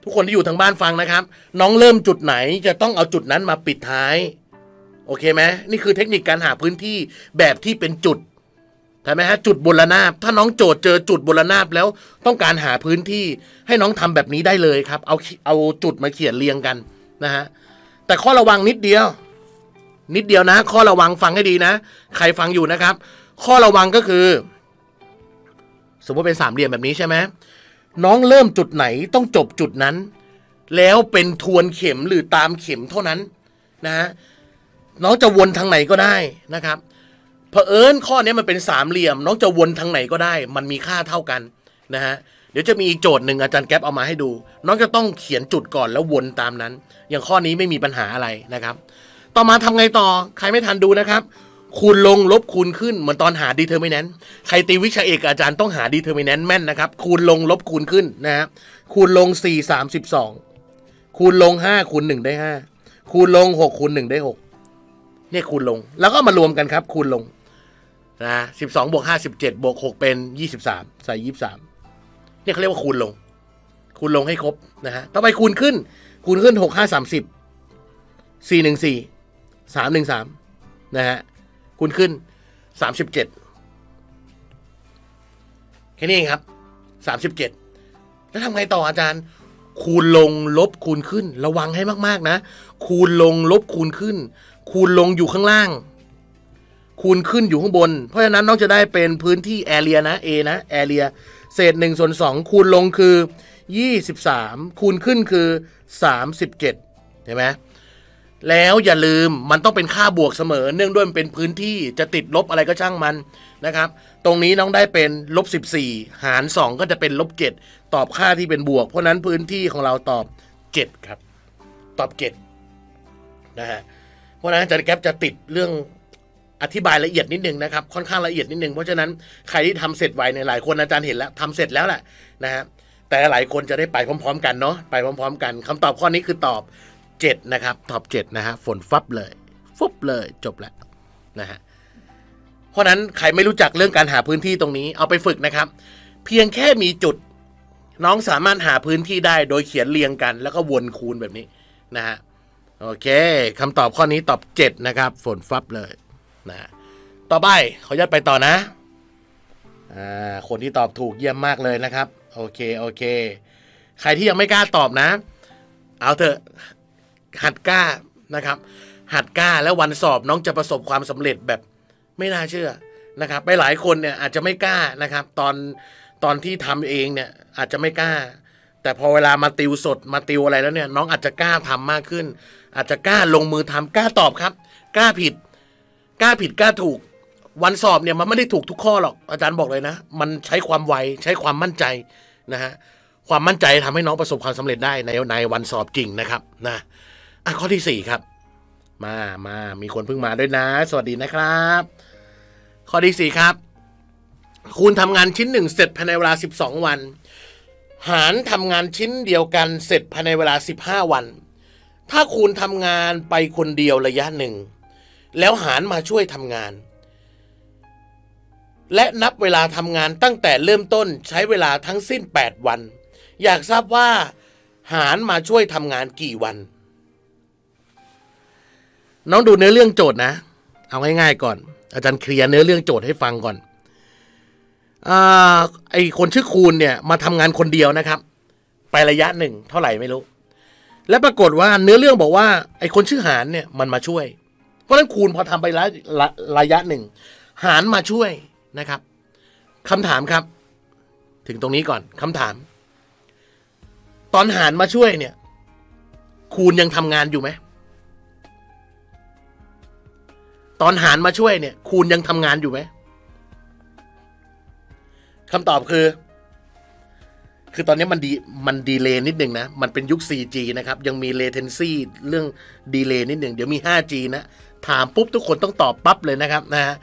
ทุกคนที่อยู่ทางบ้านฟังนะครับน้องเริ่มจุดไหนจะต้องเอาจุดนั้นมาปิดท้ายโอเคไหมนี่คือเทคนิคการหาพื้นที่แบบที่เป็นจุดใช่ไหมฮะจุดบนระนาบถ้าน้องโจทย์เจอจุดบนระนาบแล้วต้องการหาพื้นที่ให้น้องทำแบบนี้ได้เลยครับเอาเอาจุดมาเขียนเรียงกันนะฮะแต่ข้อระวังนิดเดียวนิดเดียวนะข้อระวังฟังให้ดีนะใครฟังอยู่นะครับข้อระวังก็คือสมมติเป็นสามเหลี่ยมแบบนี้ใช่ไหมน้องเริ่มจุดไหนต้องจบจุดนั้นแล้วเป็นทวนเข็มหรือตามเข็มเท่านั้นนะฮะน้องจะวนทางไหนก็ได้นะครับเผอิญข้อนี้มันเป็นสามเหลี่ยมน้องจะวนทางไหนก็ได้มันมีค่าเท่ากันนะฮะเดี๋ยวจะมีอีกโจทย์หนึ่งอาจารย์แก๊ปเอามาให้ดูน้องจะต้องเขียนจุดก่อนแล้ววนตามนั้นอย่างข้อนี้ไม่มีปัญหาอะไรนะครับต่อมาทำไงต่อใครไม่ทันดูนะครับคูณลงลบคูณขึ้นเหมือนตอนหาดีเทอร์มิแนนต์ใครตีวิชาเอกอาจารย์ต้องหาดีเทอร์มิแนนต์แม่นนะครับคูณลงลบคูณขึ้นนะฮะคูณลงสี่ สามสิบสองคูณลงห้าคูณหนึ่งได้ห้าคูณลงหกคูณหนึ่งได้หกเนี่ยคูณลงแล้วก็มารวมกันครับคูณลงนะสิบสองบวกห้า สิบเจ็ดบวกหกเป็นยี่สิบสามใส่ยี่สิบสามเนี่ยเขาเรียกว่าคูณลงคูณลงให้ครบนะฮะต่อไปคูณขึ้นคูณขึ้นหก ห้า สามสิบ สี่ หนึ่ง สี่ สาม หนึ่ง สามนะฮะคูณขึ้นสามสิบเจ็ดแค่นี้เองครับสามสิบเจ็ดแล้วทำไงต่ออาจารย์คูณลงลบคูณขึ้นระวังให้มากๆนะคูณลงลบคูณขึ้นคูณลงอยู่ข้างล่างคูณขึ้นอยู่ข้างบนเพราะฉะนั้นน้องจะได้เป็นพื้นที่แอเรียนะ A นะ แอเรียเศษหนึ่งส่วนสองคูณลงคือยี่สิบสามคูณขึ้นคือสามสิบเจ็ดเห็นไหมแล้วอย่าลืมมันต้องเป็นค่าบวกเสมอเนื่องด้วยมันเป็นพื้นที่จะติดลบอะไรก็ช่างมันนะครับตรงนี้น้องได้เป็นลบสิบสี่หารสองก็จะเป็นลบเจ็ดตอบค่าที่เป็นบวกเพราะนั้นพื้นที่ของเราตอบเจ็ดครับตอบเจ็ดนะฮะเพราะนั้นอาจารย์แก๊ปจะติดเรื่องอธิบายละเอียดนิดนึงนะครับค่อนข้างละเอียดนิดนึงเพราะฉะนั้นใครที่ทำเสร็จไวเนี่ยหลายคนอาจารย์เห็นแล้วทำเสร็จแล้วแหละนะฮะแต่หลายคนจะได้ไปพร้อมๆกันเนาะไปพร้อมๆกันคำตอบข้อนี้คือตอบเจ็ดนะครับตอบเจ็ดนะฮะฝนฟับเลยฟุบเลยจบแล้วนะฮะเพราะนั้นใครไม่รู้จักเรื่องการหาพื้นที่ตรงนี้เอาไปฝึกนะครับเพียงแค่มีจุดน้องสามารถหาพื้นที่ได้โดยเขียนเรียงกันแล้วก็วนคูณแบบนี้นะฮะโอเคคำตอบข้อนี้ตอบเจ็ดนะครับฝนฟับเลยนะต่อไปขออนุญาตไปต่อนะอ่าคนที่ตอบถูกเยี่ยมมากเลยนะครับโอเคโอเคใครที่ยังไม่กล้าตอบนะเอาเถอะหัดกล้านะครับหัดกล้าแล้ววันสอบน้องจะประสบความสำเร็จแบบไม่น่าเชื่อนะครับไปหลายคนเนี่ยอาจจะไม่กล้านะครับตอนตอนที่ทำเองเนี่ยอาจจะไม่กล้าแต่พอเวลามาติวสดมาติวอะไรแล้วเนี่ยน้องอาจจะกล้าทำมากขึ้นอาจจะกล้าลงมือทำกล้าตอบครับกล้าผิด กล้าผิดกล้าถูกวันสอบเนี่ยมันไม่ได้ถูกทุกข้อหรอกอาจารย์บอกเลยนะมันใช้ความไวใช้ความมั่นใจนะฮะความมั่นใจทำให้น้องประสบความสำเร็จได้ในในวันสอบจริงนะครับนะอ่ะข้อที่สี่ครับมามามีคนเพิ่งมาด้วยนะสวัสดีนะครับข้อที่สี่ครับคุณทำงานชิ้นหนึ่งเสร็จภายในเวลาสิบสองวันหารทำงานชิ้นเดียวกันเสร็จภายในเวลาสิบห้าวันถ้าคุณทำงานไปคนเดียวระยะหนึ่งแล้วหารมาช่วยทำงานและนับเวลาทำงานตั้งแต่เริ่มต้นใช้เวลาทั้งสิ้นแปดวันอยากทราบว่าหารมาช่วยทำงานกี่วันน้องดูเนื้อเรื่องโจทย์นะเอาง่ายๆก่อนอาจารย์เคลียร์เนื้อเรื่องโจทย์ให้ฟังก่อนอ่าไอคนชื่อคูณเนี่ยมาทำงานคนเดียวนะครับไประยะหนึ่งเท่าไหร่ไม่รู้และปรากฏว่าเนื้อเรื่องบอกว่าไอคนชื่อหารเนี่ยมันมาช่วยเพราะฉะนั้นคูณพอทำไประยะระยะหนึ่งหารมาช่วยนะครับคำถามครับถึงตรงนี้ก่อนคำถามตอนหารมาช่วยเนี่ยคูณยังทำงานอยู่ไหมตอนหารมาช่วยเนี่ยคูณยังทำงานอยู่ไหมคำตอบคือคือตอนนี้มันดีมันดีเลย์นิดหนึ่งนะมันเป็นยุค โฟร์จี นะครับยังมี latency เรื่องดีเลย์นิดหนึ่งเดี๋ยวมี ไฟว์จี นะถามปุ๊บทุกคนต้องตอบปั๊บเลยนะครับนะฮะ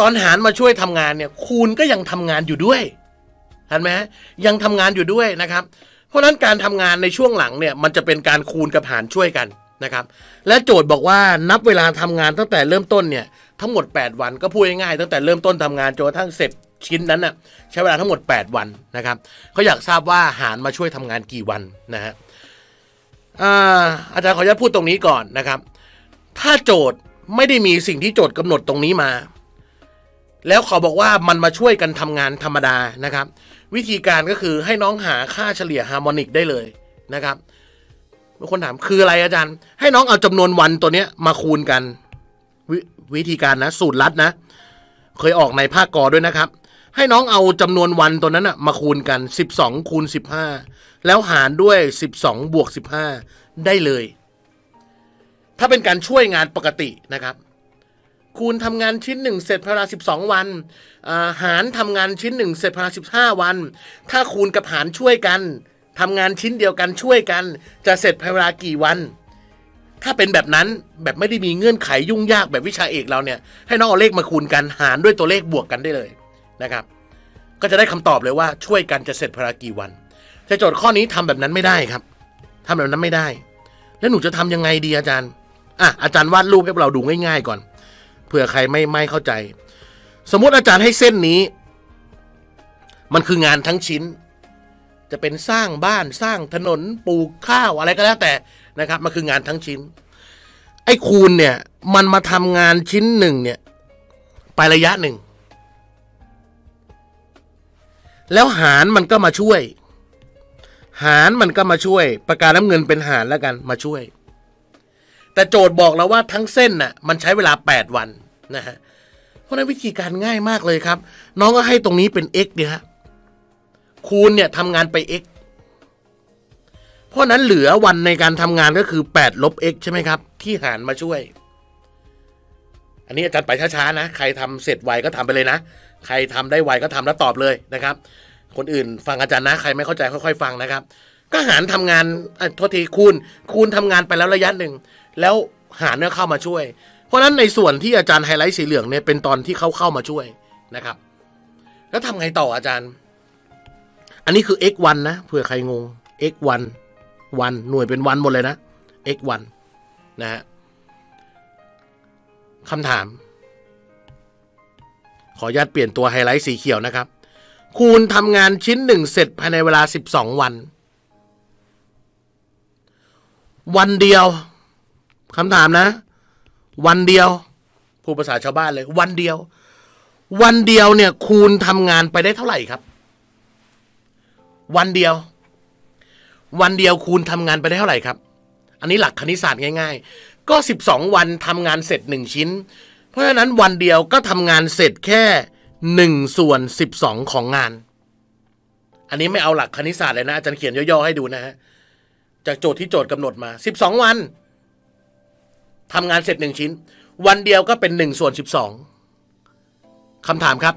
ตอนหารมาช่วยทำงานเนี่ยคูณก็ยังทำงานอยู่ด้วยเห็นไหมยังทำงานอยู่ด้วยนะครับเพราะนั้นการทำงานในช่วงหลังเนี่ยมันจะเป็นการคูณกับหารช่วยกันนะครับและโจทย์บอกว่านับเวลาทำงานตั้งแต่เริ่มต้นเนี่ยทั้งหมดแปดวันก็พูดง่ายๆตั้งแต่เริ่มต้นทำงานจนกระทั่งเสร็จชิ้นนั้นน่ะใช้เวลาทั้งหมดแปดวันนะครับเขาอยากทราบว่าหารมาช่วยทำงานกี่วันนะฮะอาจารย์ขออนุญาตพูดตรงนี้ก่อนนะครับถ้าโจทย์ไม่ได้มีสิ่งที่โจทย์กำหนดตรงนี้มาแล้วเขาบอกว่ามันมาช่วยกันทำงานธรรมดานะครับวิธีการก็คือให้น้องหาค่าเฉลี่ยฮาร์โมนิกได้เลยนะครับบางคนถามคืออะไรอาจารย์ให้น้องเอาจำนวนวันตัวเนี้ยมาคูณกันวิวิธีการนะสูตรลัดนะเคยออกในภาคกอด้วยนะครับให้น้องเอาจำนวนวันตัวนั้นนะมาคูณกันสิบสองคูณสิบห้าแล้วหารด้วยสิบสองบวกสิบห้าได้เลยถ้าเป็นการช่วยงานปกตินะครับคูณทำงานชิ้นหนึ่งเสร็จภายในสิบสองวันหารทำงานชิ้นหนึ่งเสร็จภายในสิบห้าวันถ้าคูณกับหารช่วยกันทำงานชิ้นเดียวกันช่วยกันจะเสร็จภายในเวลากี่วันถ้าเป็นแบบนั้นแบบไม่ได้มีเงื่อนไขยุ่งยากแบบวิชาเอกเราเนี่ยให้น้องเอาเลขมาคูณกันหารด้วยตัวเลขบวกกันได้เลยนะครับก็จะได้คำตอบเลยว่าช่วยกันจะเสร็จภายในกี่วันแต่โจทย์ข้อนี้ทำแบบนั้นไม่ได้ครับทำแบบนั้นไม่ได้แล้วหนูจะทำยังไงดีอาจารย์อ่ะอาจารย์วาดรูปให้เราดูง่ายๆก่อนเผื่อใครไม่ไม่เข้าใจสมมุติอาจารย์ให้เส้นนี้มันคืองานทั้งชิ้นจะเป็นสร้างบ้านสร้างถนนปลูกข้าวอะไรก็แล้วแต่นะครับมันคืองานทั้งชิ้นไอ้คูณเนี่ยมันมาทำงานชิ้นหนึ่งเนี่ยไประยะหนึ่งแล้วหารมันก็มาช่วยหารมันก็มาช่วยปากกาน้ำเงินเป็นหารแล้วกันมาช่วยแต่โจทย์บอกแล้วว่าทั้งเส้นน่ะมันใช้เวลาแปดวันนะฮะเพราะนั้นวิธีการง่ายมากเลยครับน้องก็ให้ตรงนี้เป็น x เนี่ยฮะคูณเนี่ยทำงานไป x เพราะนั้นเหลือวันในการทำงานก็คือแปดลบ x ใช่ไหมครับที่หารมาช่วยอันนี้อาจารย์ไปช้าๆนะใครทำเสร็จไวก็ทำไปเลยนะใครทำได้ไวก็ทำแล้วตอบเลยนะครับคนอื่นฟังอาจารย์นะใครไม่เข้าใจค่อยๆฟังนะครับก็หารทำงานโทษทีคูณคูณทำงานไปแล้วระยะหนึ่งแล้วหารเนี่ยเข้ามาช่วยเพราะฉะนั้นในส่วนที่อาจารย์ไฮไลท์สีเหลืองเนี่ยเป็นตอนที่เขาเข้ามาช่วยนะครับแล้วทำไงต่ออาจารย์อันนี้คือ x วันนะเผื่อใครงง x วันวันหน่วยเป็นวันหมดเลยนะ x วันนะฮะคำถามขออนุญาตเปลี่ยนตัวไฮไลท์สีเขียวนะครับคูณทำงานชิ้นหนึ่งเสร็จภายในเวลาสิบสองวันวันเดียวคำถามนะวันเดียวผู้ภาษาชาวบ้านเลยวันเดียววันเดียวเนี่ยคูณทำงานไปได้เท่าไหร่ครับวันเดียววันเดียวคูณทำงานไปได้เท่าไหร่ครับอันนี้หลักคณิตศาสตร์ง่ายๆก็สิบสองวันทำงานเสร็จหนึ่งชิ้นเพราะฉะนั้นวันเดียวก็ทำงานเสร็จแค่หนึ่งส่วนสิบสองของงานอันนี้ไม่เอาหลักคณิตศาสตร์เลยนะอาจารย์เขียนย่อๆให้ดูนะฮะจากโจทย์ที่โจทย์กำหนดมาสิบสองวันทำงานเสร็จหนึ่งชิ้น วันเดียวก็เป็นหนึ่งส่วนสิบสองคำถามครับ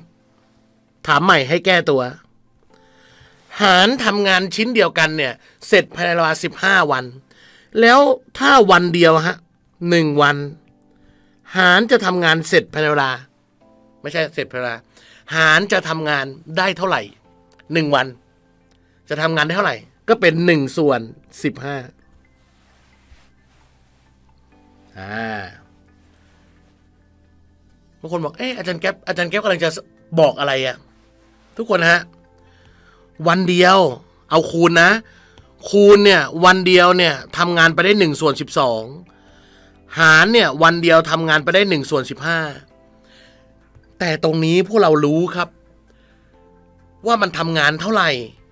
ถามใหม่ให้แก้ตัวหารทำงานชิ้นเดียวกันเนี่ยเสร็จภายในเวลาสิบห้าวันแล้วถ้าวันเดียวฮะหนึ่งวันหารจะทำงานเสร็จภายในเวลาไม่ใช่เสร็จภายในเวลาหารจะทำงานได้เท่าไหร่หนึ่งวันจะทำงานได้เท่าไหร่ก็เป็นหนึ่งส่วนสิบห้าอ่าบางคนบอกเอ๊ะอาจารย์แก๊ปอาจารย์แก๊ปกำลังจะบอกอะไรอะทุกคนฮะวันเดียวเอาคูณนะคูณเนี่ยวันเดียวเนี่ยทำงานไปได้หนึ่งส่วนสิบสองหารเนี่ยวันเดียวทำงานไปได้หนึ่งส่วนสิบห้าแต่ตรงนี้พวกเรารู้ครับว่ามันทำงานเท่าไหร่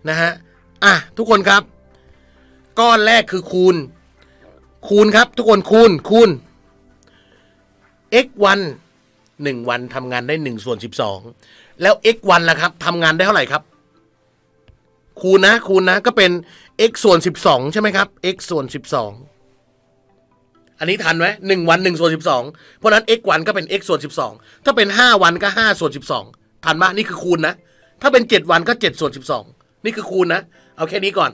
นะฮะอ่ะทุกคนครับก้อนแรกคือคูณคูณครับทุกคนคูณคูณ x วันหนึ่งวันทำงานได้หนึ่งส่วนสิบสองแล้ว x วันล่ะครับทำงานได้เท่าไหร่ครับคูณนะคูณนะก็เป็น x ส่วนสิบสองใช่ไหมครับ x ส่วนสิบสองอันนี้ทันไหมหนึ่งวันหนึ่งส่วนสิบสองเพราะนั้น x วันก็เป็น x ส่วนสิบสองถ้าเป็นห้าวันก็ห้าส่วนสิบสองทันปะนี่คือคูณนะถ้าเป็นเจ็ดวันก็เจ็ดส่วนสิบสองนี่คือคูณนะเอาแค่นี้ก่อน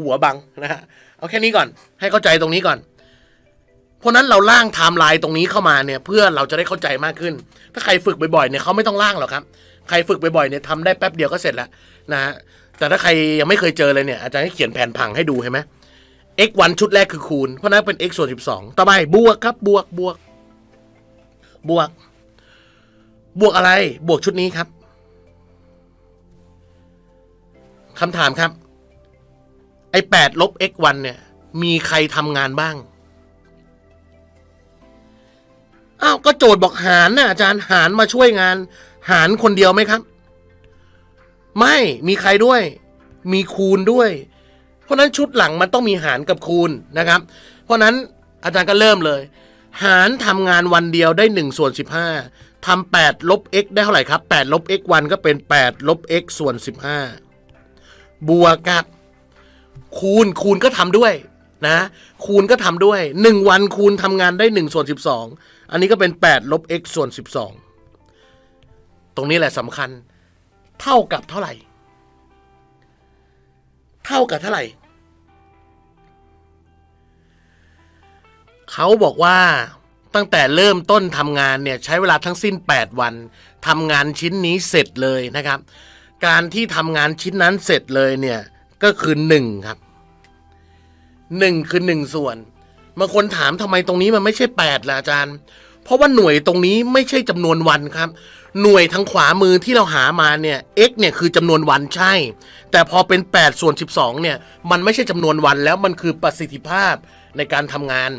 หัวบังนะฮะเอาแค่นี้ก่อนให้เข้าใจตรงนี้ก่อนเพราะนั้นเราล่างไทม์ไลน์ตรงนี้เข้ามาเนี่ยเพื่อเราจะได้เข้าใจมากขึ้นถ้าใครฝึกบ่อยๆเนี่ยเขาไม่ต้องล่างหรอกครับใครฝึกบ่อยๆเนี่ยทำได้แป๊บเดียวก็เสร็จแล้วนะฮะแต่ถ้าใครยังไม่เคยเจอเลยเนี่ยอาจารย์ให้เขียนแผนผังให้ดูเห็นไหม x วันชุดแรกคือคูณเพราะนั้นเป็น x ส่วนสิบสองต่อไปบวกครับบวกบวกบวกบวกอะไรบวกชุดนี้ครับคำถามครับไอ้แปดลบ x วันเนี่ยมีใครทำงานบ้างอ้าวก็โจทย์บอกหารนะอาจารย์หารมาช่วยงานหารคนเดียวไหมครับไม่มีใครด้วยมีคูณด้วยเพราะนั้นชุดหลังมันต้องมีหารกับคูณนะครับเพราะนั้นอาจารย์ก็เริ่มเลยหารทำงานวันเดียวได้หนึ่งส่วนสิบห้าทำแปดลบ x ได้เท่าไหร่ครับแปดลบ x วันก็เป็นแปดลบ x ส่วนสิบห้าบวกกับคูณคูณก็ทำด้วยนะคูณก็ทำด้วยหนึ่งวันคูณทำงานได้หนึ่งส่วนสิบสองอันนี้ก็เป็นแปดลบ x ส่วนสิบสองตรงนี้แหละสำคัญเท่ากับเท่าไหร่เท่ากับเท่าไหร่เขาบอกว่าตั้งแต่เริ่มต้นทำงานเนี่ยใช้เวลาทั้งสิ้นแปดวันทำงานชิ้นนี้เสร็จเลยนะครับการที่ทำงานชิ้นนั้นเสร็จเลยเนี่ยก็คือหนึ่งครับหนึ่งคือหนึ่งส่วนบางคนถามทำไมตรงนี้มันไม่ใช่แปดล่ะอาจารย์เพราะว่าหน่วยตรงนี้ไม่ใช่จำนวนวันครับหน่วยทางขวามือที่เราหามาเนี่ย x เนี่ยคือจำนวนวันใช่แต่พอเป็นแปดส่วนสิบสองเนี่ยมันไม่ใช่จำนวนวันแล้วมันคือประสิทธิภาพในการทำงาน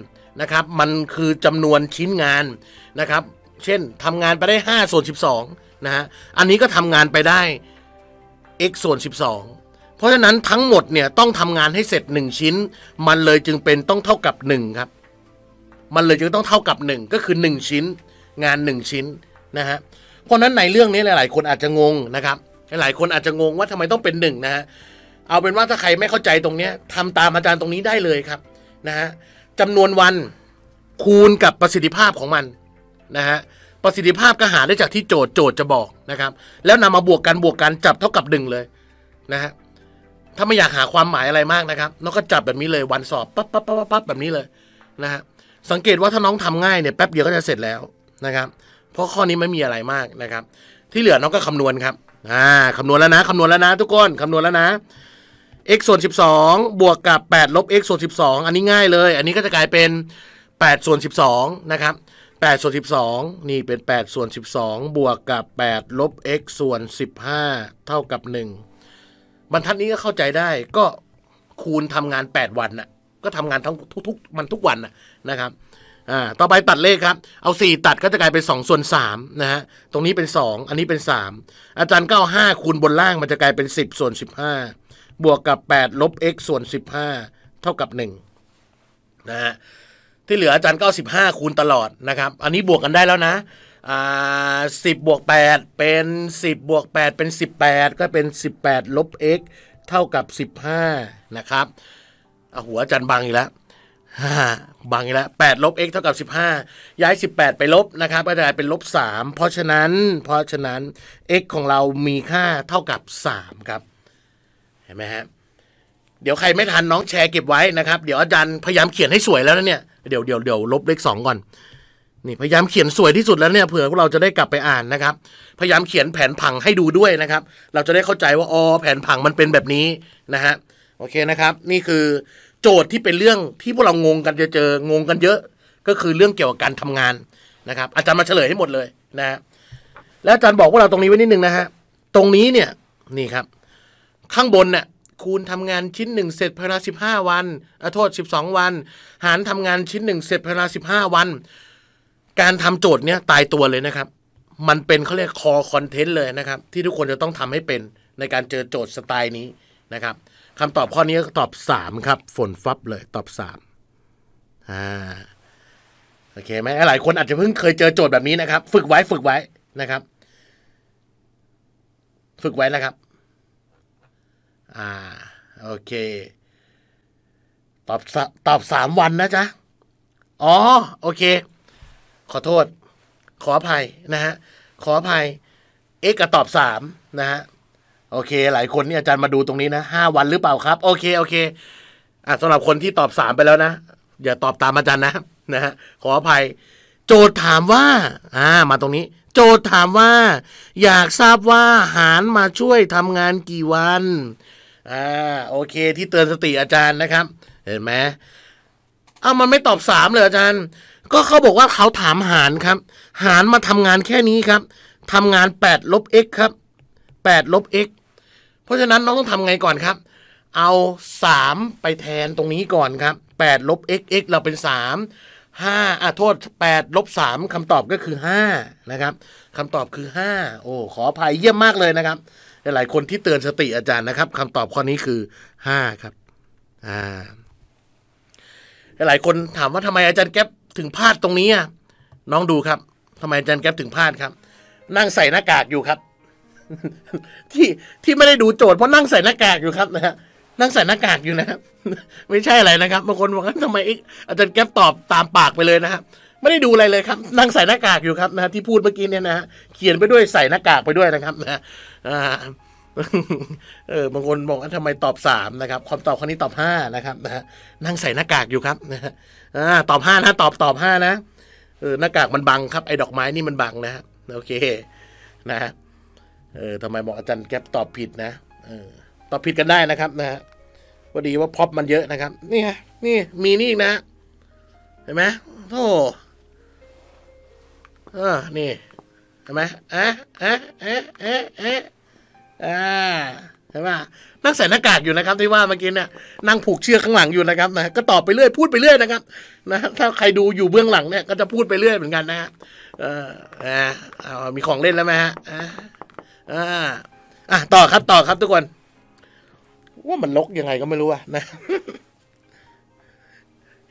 นะครับมันคือจำนวนชิ้นงานนะครับเช่นทำงานไปได้ห้าส่วนสิบสองนะฮะอันนี้ก็ทำงานไปได้ x ส่วนสิบสองเพราะฉะนั้นทั้งหมดเนี่ยต้องทำงานให้เสร็จหนึ่งชิ้นมันเลยจึงเป็นต้องเท่ากับหนึ่งครับมันเลยจึงต้องเท่ากับหนึ่งก็คือหนึ่งชิ้นงานหนึ่งชิ้นนะฮะเพราะนั้นในเรื่องนี้หลายๆคนอาจจะงงนะครับหลายคนอาจจะงงว่าทำไมต้องเป็นหนึ่งนะฮะเอาเป็นว่าถ้าใครไม่เข้าใจตรงนี้ทำตามอาจารย์ตรงนี้ได้เลยครับนะฮะจำนวนวันคูณกับประสิทธิภาพของมันนะฮะประสิทธิภาพก็หาได้จากที่โจทย์โจทย์จะบอกนะครับแล้วนำมาบวกกันบวกกันจับเท่ากับหนึ่งเลยนะฮะถ้าไม่อยากหาความหมายอะไรมากนะครับน้องก็จับแบบนี้เลยวันสอบปั๊บปั๊บปั๊บปั๊บแบบนี้เลยนะฮะสังเกตว่าถ้าน้องทำง่ายเนี่ยแป๊บเดียวก็จะเสร็จแล้วนะครับเพราะข้อนี้ไม่มีอะไรมากนะครับที่เหลือน้องก็คำนวณครับอ่าคำนวณแล้วนะคำนวณแล้วนะทุกคนคำนวณแล้วนะ x ส่วนสิบสองบวกกับแปดลบ x ส่วนสิบสองอันนี้ง่ายเลยอันนี้ก็จะกลายเป็นแปดส่วนสิบสองนะครับแปดส่วนสิบสองนี่เป็นแปดส่วนสิบสองบวกกับแปดลบ x ส่วนสิบห้าเท่ากับหนึ่งบรรทัดนี้ก็เข้าใจได้ก็คูณทำงานแปดวันน่ะก็ทำงานทั้งทุกๆมันทุกวันน่ะนะครับอ่าต่อไปตัดเลขครับเอาสี่ตัดก็จะกลายเป็นสองส่วนสามนะฮะตรงนี้เป็นสองอันนี้เป็นสามอาจารย์ก็เอาห้าคูณบนล่างมันจะกลายเป็นสิบส่วนสิบห้าบวกกับแปดลบ x ส่วนสิบห้าเท่ากับหนึ่งนะฮะที่เหลืออาจารย์ก็เอาสิบห้าคูณตลอดนะครับอันนี้บวกกันได้แล้วนะอ่าสิบบวกแปดเป็นสิบบวกแปดเป็นสิบแปดก็เป็นสิบแปดลบ x เท่ากับสิบห้านะครับหัวอาจารย์บังอีกแล้ว บังแล้วแปดลบ x เท่ากับสิบห้าย้ายสิบแปดไปลบนะครับก็จะเป็นลบสามเพราะฉะนั้นเพราะฉะนั้น x ของเรามีค่าเท่ากับสามครับเห็นไหมฮะเดี๋ยวใครไม่ทันน้องแชร์เก็บไว้นะครับเดี๋ยวอาจารย์พยายามเขียนให้สวยแล้วนะเนี่ยเดี๋ยวเดี๋ยวเดี๋ยวลบเลขสองก่อนนี่พยายามเขียนสวยที่สุดแล้วเนี่ยเผื่อพวกเราจะได้กลับไปอ่านนะครับพยายามเขียนแผนผังให้ดูด้วยนะครับเราจะได้เข้าใจว่าอ๋อแผนผังมันเป็นแบบนี้นะฮะโอเคนะครับนี่คือโจทย์ที่เป็นเรื่องที่พวกเรางงกันจะเจองงกันเยอะก็คือเรื่องเกี่ยวกับการทำงานนะครับอาจารย์มาเฉลยให้หมดเลยนะฮะแล้วอาจารย์บอกว่าเราตรงนี้ไว้นิดนึงนะฮะตรงนี้เนี่ยนี่ครับข้างบนเนี่ยคูณทำงานชิ้นหนึ่งเสร็จภายในสิบห้าวันอโทษสิบสองวันหารทำงานชิ้นหนึ่งเสร็จภายในสิบห้าวันการทำโจทย์เนี้ยตายตัวเลยนะครับมันเป็นเขาเรียกคอคอนเทนต์เลยนะครับที่ทุกคนจะต้องทำให้เป็นในการเจอโจทย์สไตล์นี้นะครับคำตอบข้อนี้ตอบสามครับฝนฟับเลยตอบสามอ่าโอเคไหมหลายคนอาจจะเพิ่งเคยเจอโจทย์แบบนี้นะครับฝึกไว้ฝึกไว้นะครับฝึกไว้นะครับอ่าโอเคตอบตอบสามวันนะจ๊ะอ๋อโอเคขอโทษขออภัยนะฮะขออภัย x กับตอบสามนะฮะโอเคหลายคนนี่อาจารย์มาดูตรงนี้นะห้าวันหรือเปล่าครับโอเคโอเคอ่ะสำหรับคนที่ตอบสามไปแล้วนะอย่าตอบตามอาจารย์นะนะฮะขออภัยโจทย์ถามว่าอ่ามาตรงนี้โจทย์ถามว่าอยากทราบว่าหารมาช่วยทำงานกี่วันอ่าโอเคที่เตือนสติอาจารย์นะครับเห็นไหมเอ้ามันไม่ตอบสามเลยอาจารย์ก็เขาบอกว่าเขาถามหารครับหารมาทำงานแค่นี้ครับทำงานแปดลบ x ครับแปดลบ x เพราะฉะนั้นน้องต้องทำไงก่อนครับเอาสามไปแทนตรงนี้ก่อนครับแปดลบ x x เราเป็นสามห้าอ่ะโทษแปดลบสามคำตอบก็คือห้านะครับคำตอบคือห้าโอ้ขออภัยเยี่ยมมากเลยนะครับหลายคนที่เตือนสติอาจารย์นะครับคำตอบข้อนี้คือห้าครับอ่าหลายคนถามว่าทำไมอาจารย์แก๊ปถึงพลาดตรงนี้อ่ะน้องดูครับทำไมอาจารย์แก๊ปถึงพลาดครับนั่งใส่หน้ากากอยู่ครับ ที่ที่ไม่ได้ดูโจทย์เพราะนั่งใส่หน้ากากอยู่ครับนะฮะนั่งใส่หน้ากากอยู่นะครับไม่ใช่อะไรนะครับบางคนบอกว่าทำไมอาจารย์แก๊ปตอบตามปากไปเลยนะครับไม่ได้ดูอะไรเลยครับนั่งใส่หน้ากากอยู่ครับนะที่พูดเมื่อกี้เนี่ยนะเขียนไปด้วยใส่หน้ากากไปด้วยนะครับนะเออบางคนบอกว่าทำไมตอบสามนะครับความตอบข้อนี้ตอบห้านะครับนะนั่งใส่หน้ากากอยู่ครับนะตอบห้านะตอบตอบห้านะเออหน้ากากมันบังครับไอ้ดอกไม้นี่มันบังนะโอเคนะเออทำไมบอกอาจารย์แก๊ปตอบผิดนะเออตอบผิดกันได้นะครับนะฮะพอดีว่าพ็อปมันเยอะนะครับนี่ฮะนี่มีนี่อีกนะเห็นไหมโธ่เออนี่เห็นไหมอ่ะอ่ะอ่ะอ่ะอ่ะอ่าเห็นไหมนั่งใส่หน้ากากอยู่นะครับที่ว่าเมื่อกี้เนี่ยนั่งผูกเชือกข้างหลังอยู่นะครับนะก็ตอบไปเรื่อยพูดไปเรื่อยนะครับนะถ้าใครดูอยู่เบื้องหลังเนี่ยก็จะพูดไปเรื่อยเหมือนกันนะฮะเอออ่าเอามีของเล่นแล้วไหมฮะอ่าอ่าอ่ะต่อครับต่อครับทุกคนว่ามันลกยังไงก็ไม่รู้นะ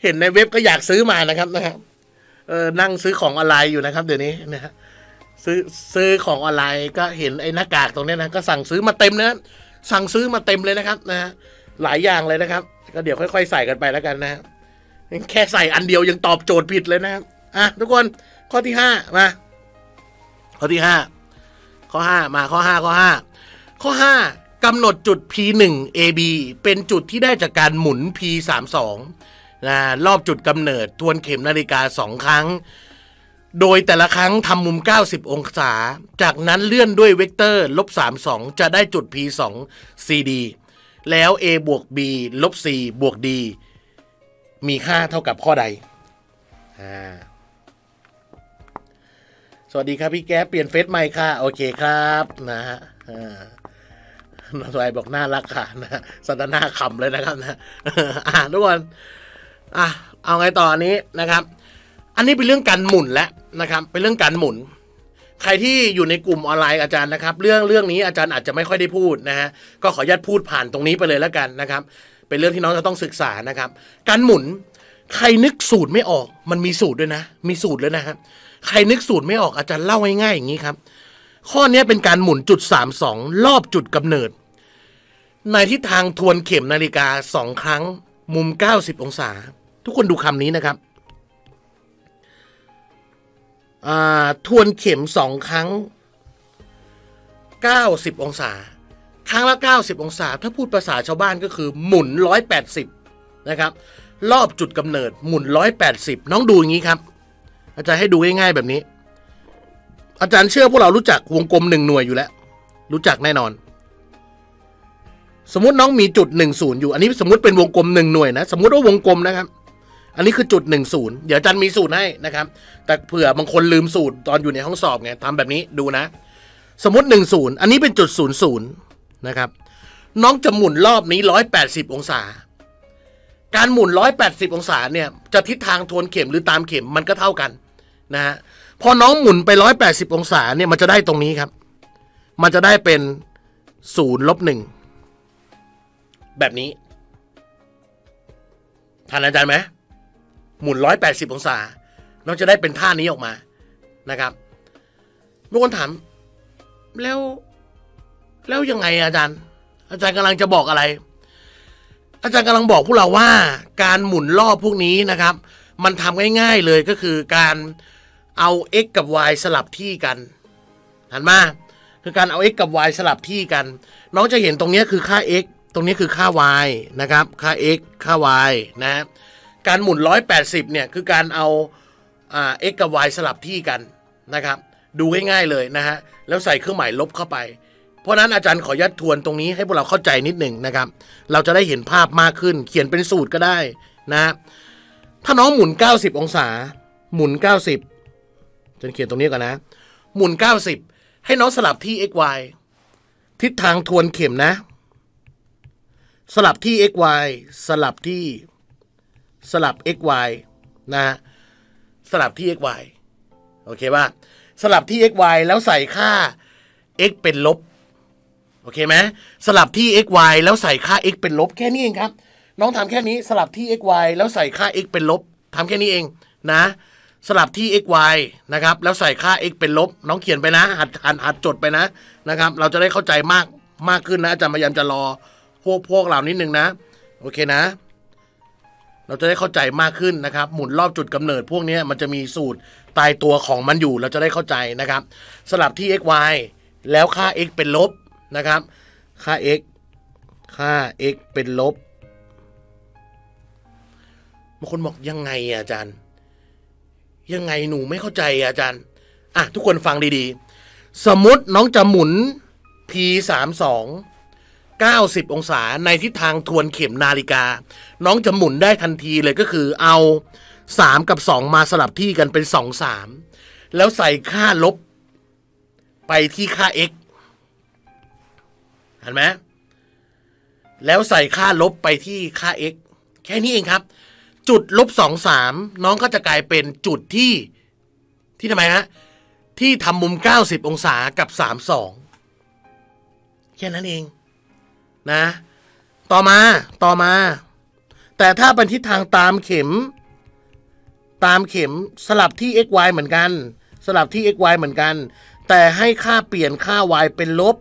เห็นในเว็บก็อยากซื้อมานะครับนะครับเออนั่งซื้อของออนไลน์อยู่นะครับเดี๋ยวนี้นะฮะซื้อซื้อของออนไลน์ก็เห็นไอ้หน้ากากตรงนี้นะก็สั่งซื้อมาเต็มนะสั่งซื้อมาเต็มเลยนะครับนะฮะหลายอย่างเลยนะครับก็เดี๋ยวค่อยๆใส่กันไปแล้วกันนะแค่ใส่อันเดียวยังตอบโจทย์ผิดเลยนะครับอ่ะทุกคนข้อที่ห้ามาข้อที่ห้าข้อห้ามาข้อห้าข้อห้าข้อห้ากำหนดจุด พี หนึ่ง เอ บี เป็นจุดที่ได้จากการหมุน พี สามสิบสอง นะรอบจุดกำเนิดทวนเข็มนาฬิกาสองครั้งโดยแต่ละครั้งทำมุมเก้าสิบองศาจากนั้นเลื่อนด้วยเวกเตอร์ลบสามสิบสองจะได้จุด พี สอง ซี ดี แล้ว A บวก B ลบ C บวก D มีค่าเท่ากับข้อใดสวัสดีครับพี่แก๊ปเปลี่ยนเฟซใหม่ค่ะโอเคครับนะฮะน้องสายบอกน่ารักค่ะนะสัตนาขำเลยนะครับนะอ่ะทุกคนอ่ะเอาไงต่ออันนี้นะครับอันนี้เป็นเรื่องการหมุนแล้วนะครับเป็นเรื่องการหมุนใครที่อยู่ในกลุ่มออนไลน์อาจารย์นะครับเรื่องเรื่องนี้อาจารย์อาจจะไม่ค่อยได้พูดนะฮะก็ขออนุญาตพูดผ่านตรงนี้ไปเลยแล้วกันนะครับเป็นเรื่องที่น้องจะต้องศึกษานะครับการหมุนใครนึกสูตรไม่ออกมันมีสูตรด้วยนะมีสูตรเลยนะครับใครนึกสูตรไม่ออกอาจารย์เล่าง่ายๆอย่างนี้ครับข้อนี้เป็นการหมุนจุดสามสิบสองรอบจุดกำเนิดในทิศทางทวนเข็มนาฬิกาสองครั้งมุมเก้าสิบองศา ทุกคนดูคำนี้นะครับทวนเข็มสองครั้งเก้าสิบองศาครั้งละเก้าสิบองศาถ้าพูดภาษาชาวบ้านก็คือหมุนหนึ่งร้อยแปดสิบนะครับรอบจุดกำเนิดหมุนหนึ่งร้อยแปดสิบน้องดูอย่างนี้ครับอาจารย์ให้ดูง่ายๆแบบนี้อาจารย์เชื่อพวกเรารู้จักวงกลมหนึ่งหน่วยอยู่แล้วรู้จักแน่นอนสมมติน้องมีจุดหนึ่งศูนย์อยู่อันนี้สมมติเป็นวงกลมหนึ่งหน่วยนะสมมติว่าวงกลมนะครับอันนี้คือจุดหนึ่งศูนย์เดี๋ยวอาจารย์มีสูตรให้นะครับแต่เผื่อบางคนลืมสูตรตอนอยู่ในห้องสอบไงทำแบบนี้ดูนะสมมติหนึ่งศูนย์อันนี้เป็นจุดศูนย์ศูนย์นะครับน้องจะหมุนรอบนี้หนึ่งร้อยแปดสิบองศาการหมุนหนึ่งร้อยแปดสิบองศาเนี่ยจะทิศทางทวนเข็มหรือตามเข็มมันก็เท่ากันนะฮะพอน้องหมุนไปหนึ่งร้อยแปดสิบองศาเนี่ยมันจะได้ตรงนี้ครับมันจะได้เป็น ศูนย์ลบหนึ่ง แบบนี้ทันอาจารย์ไหมหมุนหนึ่งร้อยแปดสิบองศาน้องจะได้เป็นท่านี้ออกมานะครับบางคนถามแล้วแล้วยังไงอาจารย์อาจารย์กำลังจะบอกอะไรอาจารย์กำลังบอกพวกเราว่าการหมุนรอบพวกนี้นะครับมันทำง่ายๆเลยก็คือการเอา x กับ y สลับที่กันเห็นไหมคือการเอา x กับ y สลับที่กันน้องจะเห็นตรงนี้คือค่า x ตรงนี้คือค่า y นะครับค่า x ค่า y นะการหมุนหนึ่งร้อยแปดสิบเนี่ยคือการเอาอ่า x กับ y สลับที่กันนะครับดูง่ายๆเลยนะฮะแล้วใส่เครื่องหมายลบเข้าไปเพราะนั้นอาจารย์ขอยัดทวนตรงนี้ให้พวกเราเข้าใจนิดหนึ่งนะครับเราจะได้เห็นภาพมากขึ้นเขียนเป็นสูตรก็ได้นะถ้าน้องหมุนเก้าสิบองศาหมุนเก้าสิบจนเขียนตรงนี้ก่อนนะหมุนเก้าสิบให้น้องสลับที่ x y ทิศทางทวนเข็มนะสลับที่ x y สลับที่สลับ x y นะฮะสลับที่ x y โอเคป่ะสลับที่ x y แล้วใส่ค่า x เป็นลบโอเคไหมสลับที่ x y แล้วใส่ค่า x เป็นลบแค่นี้เองครับน้องทำแค่นี้สลับที่ x y แล้วใส่ค่า x เป็นลบทำแค่นี้เองนะสลับที่ x y นะครับแล้วใส่ค่า x เป็นลบน้องเขียนไปนะหัดหัดหัดจดไปนะนะครับเราจะได้เข้าใจมากมากขึ้นนะอาจารย์พยายามจะรอพวกพวกเหล่านี้นิดนึงนะโอเคนะเราจะได้เข้าใจมากขึ้นนะครับหมุนรอบจุดกำเนิดพวกนี้มันจะมีสูตรตายตัวของมันอยู่เราจะได้เข้าใจนะครับสลับที่ x y แล้วค่า x เป็นลบนะครับค่า x ค่า x เป็นลบบางคนบอกยังไงอาจารย์ยังไงหนูไม่เข้าใจอาจารย์อ่ะทุกคนฟังดีๆสมมติน้องจะหมุน p สามสิบสองเก้าสิบองศาในทิศทางทวนเข็มนาฬิกาน้องจะหมุนได้ทันทีเลยก็คือเอาสามกับสองมาสลับที่กันเป็นสอง สามแล้วใส่ค่าลบไปที่ค่า x เห็นไหมแล้วใส่ค่าลบไปที่ค่า x แค่นี้เองครับจุดลบสอง สามน้องก็จะกลายเป็นจุดที่ที่ทำไมฮะที่ทำมุมเก้าสิบองศากับสามสิบสองแค่นั้นเองนะต่อมาต่อมาแต่ถ้าเป็นทิศทางตามเข็มตามเข็มสลับที่ x y เหมือนกันสลับที่ x y เหมือนกันแต่ให้ค่าเปลี่ยนค่า y เป็นลบ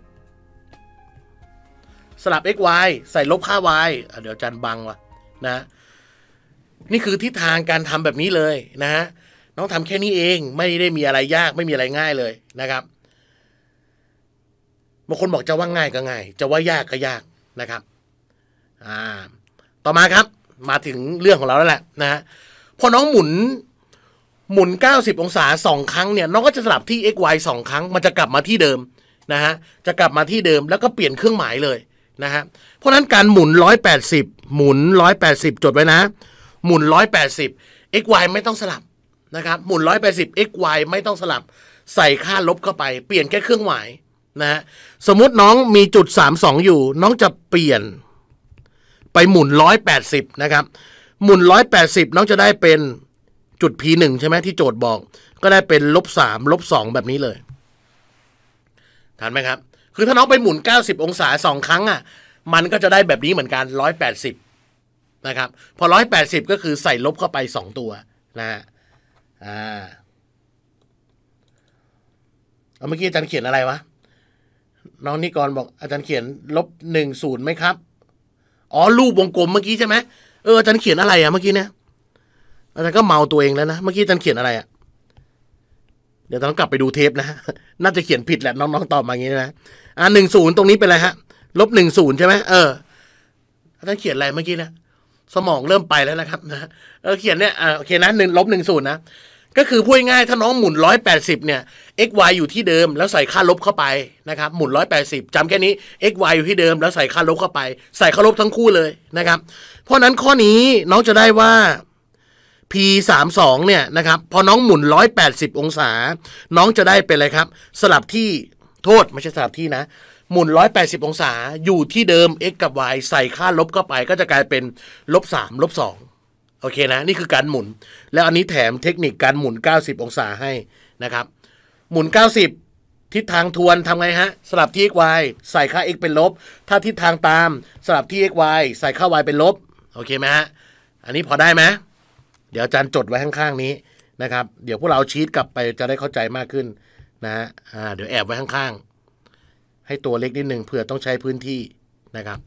สลับ x y ใส่ลบค่า y เดี๋ยวอาจารย์บังว่ะนะนี่คือทิศทางการทำแบบนี้เลยนะฮะน้องทำแค่นี้เองไม่ได้มีอะไรยากไม่มีอะไรง่ายเลยนะครับบางคนบอกจะว่าง่ายก็ง่ายจะว่ายากก็ยากนะครับอ่าต่อมาครับมาถึงเรื่องของเราแล้วแหละนะฮะพอน้องหมุนหมุนเก้าสิบองศาสองครั้งเนี่ยน้องก็จะสลับที่ x y สองครั้งมันจะกลับมาที่เดิมนะฮะจะกลับมาที่เดิมแล้วก็เปลี่ยนเครื่องหมายเลยนะฮะเพราะนั้นการหมุนหนึ่งร้อยแปดสิบหมุนหนึ่งร้อยแปดสิบจดไว้นะหมุนหนึ่งร้อยแปดสิบ x y ไม่ต้องสลับนะครับหมุนหนึ่งร้อยแปดสิบ x y ไม่ต้องสลับใส่ค่าลบเข้าไปเปลี่ยนแค่เครื่องหมายนะฮะสมมุติน้องมีจุดสามสิบสองอยู่น้องจะเปลี่ยนไปหมุนหนึ่งร้อยแปดสิบนะครับหมุนหนึ่งร้อยแปดสิบน้องจะได้เป็นจุด พี หนึ่ง ใช่ไหมที่โจทย์บอกก็ได้เป็นลบสามลบสองแบบนี้เลยทันไหมครับคือถ้าน้องไปหมุนเก้าสิบองศาสองครั้งอ่ะมันก็จะได้แบบนี้เหมือนกันหนึ่งร้อยแปดสิบนะครับพอหนึ่งร้อยแปดสิบก็คือใส่ลบเข้าไปสองตัวนะฮะอ่าเอาเมื่อกี้อาจารย์เขียนอะไรวะน้องนิกรบอกอาจารย์เขียนลบหนึ่งศูนย์ไหมครับอ๋อรูปวงกลมเมื่อกี้ใช่ไหมเอออาจารย์เขียนอะไรอะเมื่อกี้เนี่ย อาจารย์ก็เมาตัวเองแล้วนะเมื่อกี้อาจารย์เขียนอะไรอ่ะเดี๋ยวต้องกลับไปดูเทปนะฮะน่าจะเขียนผิดแหละน้องๆตอบมาอย่างนี้นะอ่าหนึ่งศูนย์ตรงนี้เป็นอะไรฮะลบหนึ่งศูนย์ใช่ไหมเอออาจารย์เขียนอะไรเมื่อกี้นะสมองเริ่มไปแล้วนะครับนะเออเขียนเนี่ยอ่าโอเคนะหนึ่งลบหนึ่งศูนย์นะก็คือพูดง่ายถ้าน้องหมุนหนึ่งร้อยแปดสิบเนี่ย x y อยู่ที่เดิมแล้วใส่ค่าลบเข้าไปนะครับหมุนหนึ่งร้อยแปดสิบจำแค่นี้ x y อยู่ที่เดิมแล้วใส่ค่าลบเข้าไปใส่ค่าลบทั้งคู่เลยนะครับเพราะนั้นข้อนี้น้องจะได้ว่า p สามสิบสองเนี่ยนะครับพอน้องหมุนหนึ่งร้อยแปดสิบองศาน้องจะได้เป็นอะไรครับสลับที่โทษไม่ใช่สลับที่นะหมุนหนึ่งร้อยแปดสิบองศาอยู่ที่เดิม x กับ y ใส่ค่าลบเข้าไปก็จะกลายเป็นลบสามลบสองโอเคนะนี่คือการหมุนแล้วอันนี้แถมเทคนิคการหมุนเก้าสิบองศาให้นะครับหมุนเก้าสิบทิศทางทวนทำไงฮะสลับที่ x y ใส่ค่า x เป็นลบถ้าทิศทางตามสลับที่ x y ใส่ค่า y เป็นลบโอเคไหมฮะอันนี้พอได้ไหมเดี๋ยวอาจารย์จดไว้ข้างๆนี้นะครับเดี๋ยวพวกเราชีทกลับไปจะได้เข้าใจมากขึ้นนะฮะเดี๋ยวแอบไว้ข้างๆให้ตัวเล็กนิดนึงเผื่อต้องใช้พื้นที่นะครับ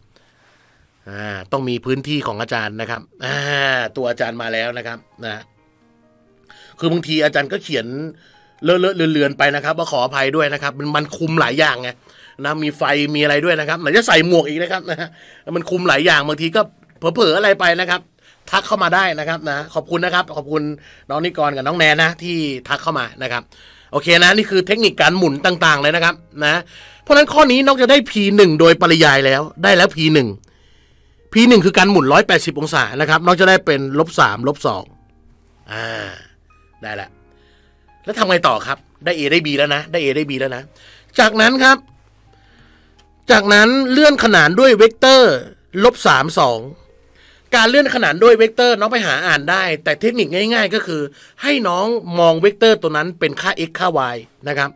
ต้องมีพื้นที่ของอาจารย์นะครับตัวอาจารย์มาแล้วนะครับนะคือบางทีอาจารย์ก็เขียนเลอะเลอะเลือนๆไปนะครับว่าขออภัยด้วยนะครับมันคุมหลายอย่างไงนะมีไฟมีอะไรด้วยนะครับไหนจะใส่หมวกอีกนะครับนะมันคุมหลายอย่างบางทีก็เผลอๆอะไรไปนะครับทักเข้ามาได้นะครับนะขอบคุณนะครับขอบคุณน้องนิกรกับน้องแนนนะที่ทักเข้ามานะครับโอเคนะนี่คือเทคนิคการหมุนต่างๆเลยนะครับนะเพราะฉะนั้นข้อนี้นอกจากได้ พี หนึ่ง โดยปริยายแล้วได้แล้ว พี หนึ่งพี หนึ่ง คือการหมุนหนึ่งร้อยแปดสิบองศานะครับน้องจะได้เป็นลบสามลบสองอ่าได้แล้วแล้วทำไงต่อครับได้ A ได้ B แล้วนะได้ A ได้ B แล้วนะจากนั้นครับจากนั้นเลื่อนขนานด้วยเวกเตอร์ลบสาม สองการเลื่อนขนานด้วยเวกเตอร์น้องไปหาอ่านได้แต่เทคนิคง่ายๆก็คือให้น้องมองเวกเตอร์ตัวนั้นเป็นค่า x ค่า y นะครับ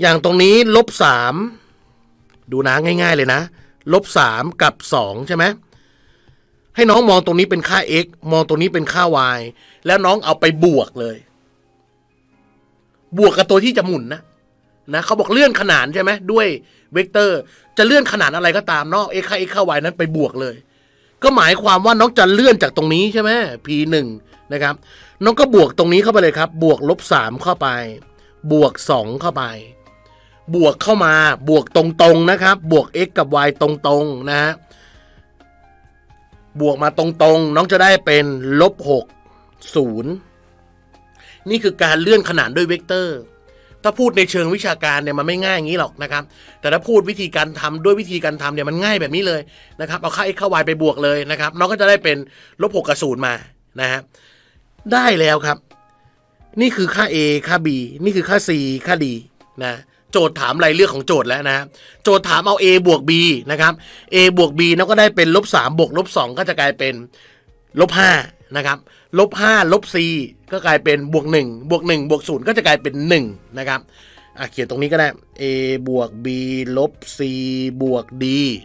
อย่างตรงนี้ลบสามดูนะง่ายๆเลยนะลบสามกับสองใช่ไหมให้น้องมองตรงนี้เป็นค่า x มองตรงนี้เป็นค่า y แล้วน้องเอาไปบวกเลยบวกกับตัวที่จะหมุนนะนะเขาบอกเลื่อนขนานใช่ไหมด้วยเวกเตอร์จะเลื่อนขนานอะไรก็ตามเนาะ x ค่า x ค่า y นั้นไปบวกเลยก็หมายความว่าน้องจะเลื่อนจากตรงนี้ใช่ไหม p หนึ่งนะครับน้องก็บวกตรงนี้เข้าไปเลยครับบวกลบสามเข้าไปบวกสองเข้าไปบวกเข้ามาบวกตรงๆนะครับบวก x กับ y ตรงๆนะฮะบวกมาตรงๆน้องจะได้เป็นลบหกศูนย์นี่คือการเลื่อนขนานด้วยเวกเตอร์ถ้าพูดในเชิงวิชาการเนี่ยมันไม่ง่ายอย่างนี้หรอกนะครับแต่ถ้าพูดวิธีการทำด้วยวิธีการทำเนี่ยมันง่ายแบบนี้เลยนะครับเอาค่า x ค่า y ไปบวกเลยนะครับน้องก็จะได้เป็นลบหกกับศูนย์มานะฮะได้แล้วครับนี่คือค่า a ค่า b นี่คือค่า c ค่า d นะโจทย์ถามรายเลือกของโจทย์แล้วนะโจทย์ถามเอา a บวก b นะครับ a บวก b เราก็ได้เป็นลบสามบวกลบสองก็จะกลายเป็นลบห้านะครับลบห้าลบ c ก็กลายเป็นบวกหนึ่งบวกหนึ่งบวกศูนย์ก็จะกลายเป็นหนึ่งนะครับอ่ะเขียนตรงนี้ก็ได้ a บวก b ลบ c บวก d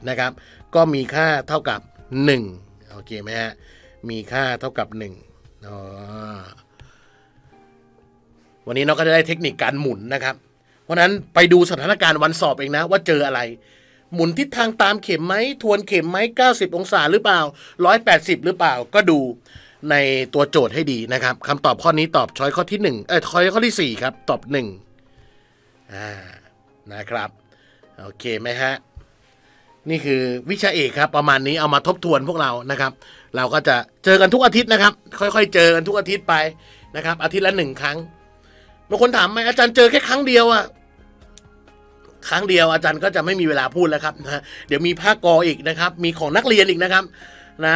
นะครับก็มีค่าเท่ากับหนึ่งโอเคไหมฮะมีค่าเท่ากับหนึ่งอ๋อวันนี้เราก็จะได้เทคนิคการหมุนนะครับเพราะนั้นไปดูสถานการณ์วันสอบเองนะว่าเจออะไรหมุนทิศทางตามเข็มไหมทวนเข็มไหมเก้าสิบองศาหรือเปล่าหนึ่งร้อยแปดสิบหรือเปล่าก็ดูในตัวโจทย์ให้ดีนะครับคำตอบข้อนี้ตอบช้อยข้อที่หนึ่งเอ้ยช้อยข้อที่สี่ครับตอบหนึ่งอ่านะครับโอเคไหมฮะนี่คือวิชาเอกครับประมาณนี้เอามาทบทวนพวกเรานะครับเราก็จะเจอกันทุกอาทิตย์นะครับค่อยๆเจอกันทุกอาทิตย์ไปนะครับอาทิตย์ละหนึ่งครั้งบางคนถามไหมอาจารย์เจอแค่ครั้งเดียวอะครั้งเดียวอาจารย์ก็จะไม่มีเวลาพูดแล้วครับนะเดี๋ยวมีภาคกออีกนะครับมีของนักเรียนอีกนะครับนะ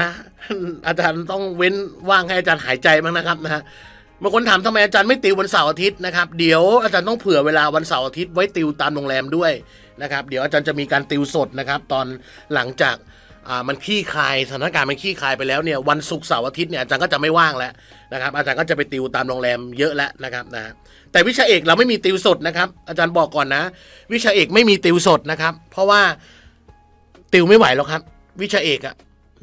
อาจารย์ต้องเว้นว่างให้อาจารย์หายใจบ้างนะครับนะบางคนถามทำไมอาจารย์ไม่ติววันเสาร์อาทิตย์นะครับเดี๋ยวอาจารย์ต้องเผื่อเวลาวันเสาร์อาทิตย์ไว้ติวตามโรงแรมด้วยนะครับเดี๋ยวอาจารย์จะมีการติวสดนะครับตอนหลังจากมันขี้คายสถานการณ์มันขี้คายไปแล้วเนี่ยวันศุกร์เสาร์อาทิตย์เนี่ยอาจารย์ก็จะไม่ว่างแล้วนะครับอาจารย์ก็จะไปติวตามโรงแรมเยอะแล้วนะครับนะแต่วิชาเอกเราไม่มีติวสดนะครับอาจารย์บอกก่อนนะวิชาเอกไม่มีติวสดนะครับเพราะว่าติวไม่ไหวหรอกครับวิชาเอกอะ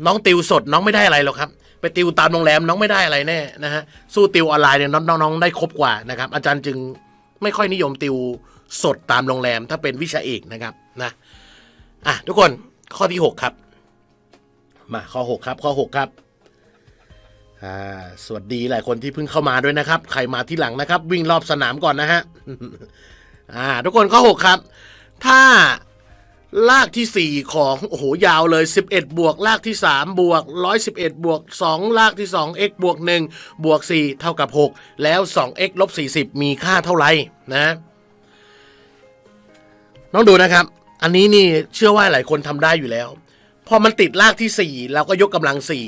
น้องติวสดน้องไม่ได้อะไรหรอกครับไปติวตามโรงแรมน้องไม่ได้อะไรแน่นะฮะสู้ติวออนไลน์เนี่ยน้องน้องได้ครบกว่านะครับอาจารย์จึงไม่ค่อยนิยมติวสดตามโรงแรมถ้าเป็นวิชาเอกนะครับนะอ่ะทุกคนข้อที่หกครับมาข้อหกครับข้อหกครับ สวัสดีหลายคนที่เพิ่งเข้ามาด้วยนะครับใครมาที่หลังนะครับวิ่งรอบสนามก่อนนะฮะอ่าทุกคนข้อหกครับถ้าลากที่สี่ของโอ้โหยาวเลยสิบเอ็ดบวกลากที่สามบวกหนึ่งร้อยสิบเอ็ดบวกสองลากที่สอง x บวกหนึ่งบวกสี่เท่ากับหกแล้วสอง x ลบสี่สิบมีค่าเท่าไหร่นะน้องดูนะครับอันนี้นี่เชื่อว่าหลายคนทำได้อยู่แล้วพอมันติดลากที่สี่เราก็ยกกำลังสี่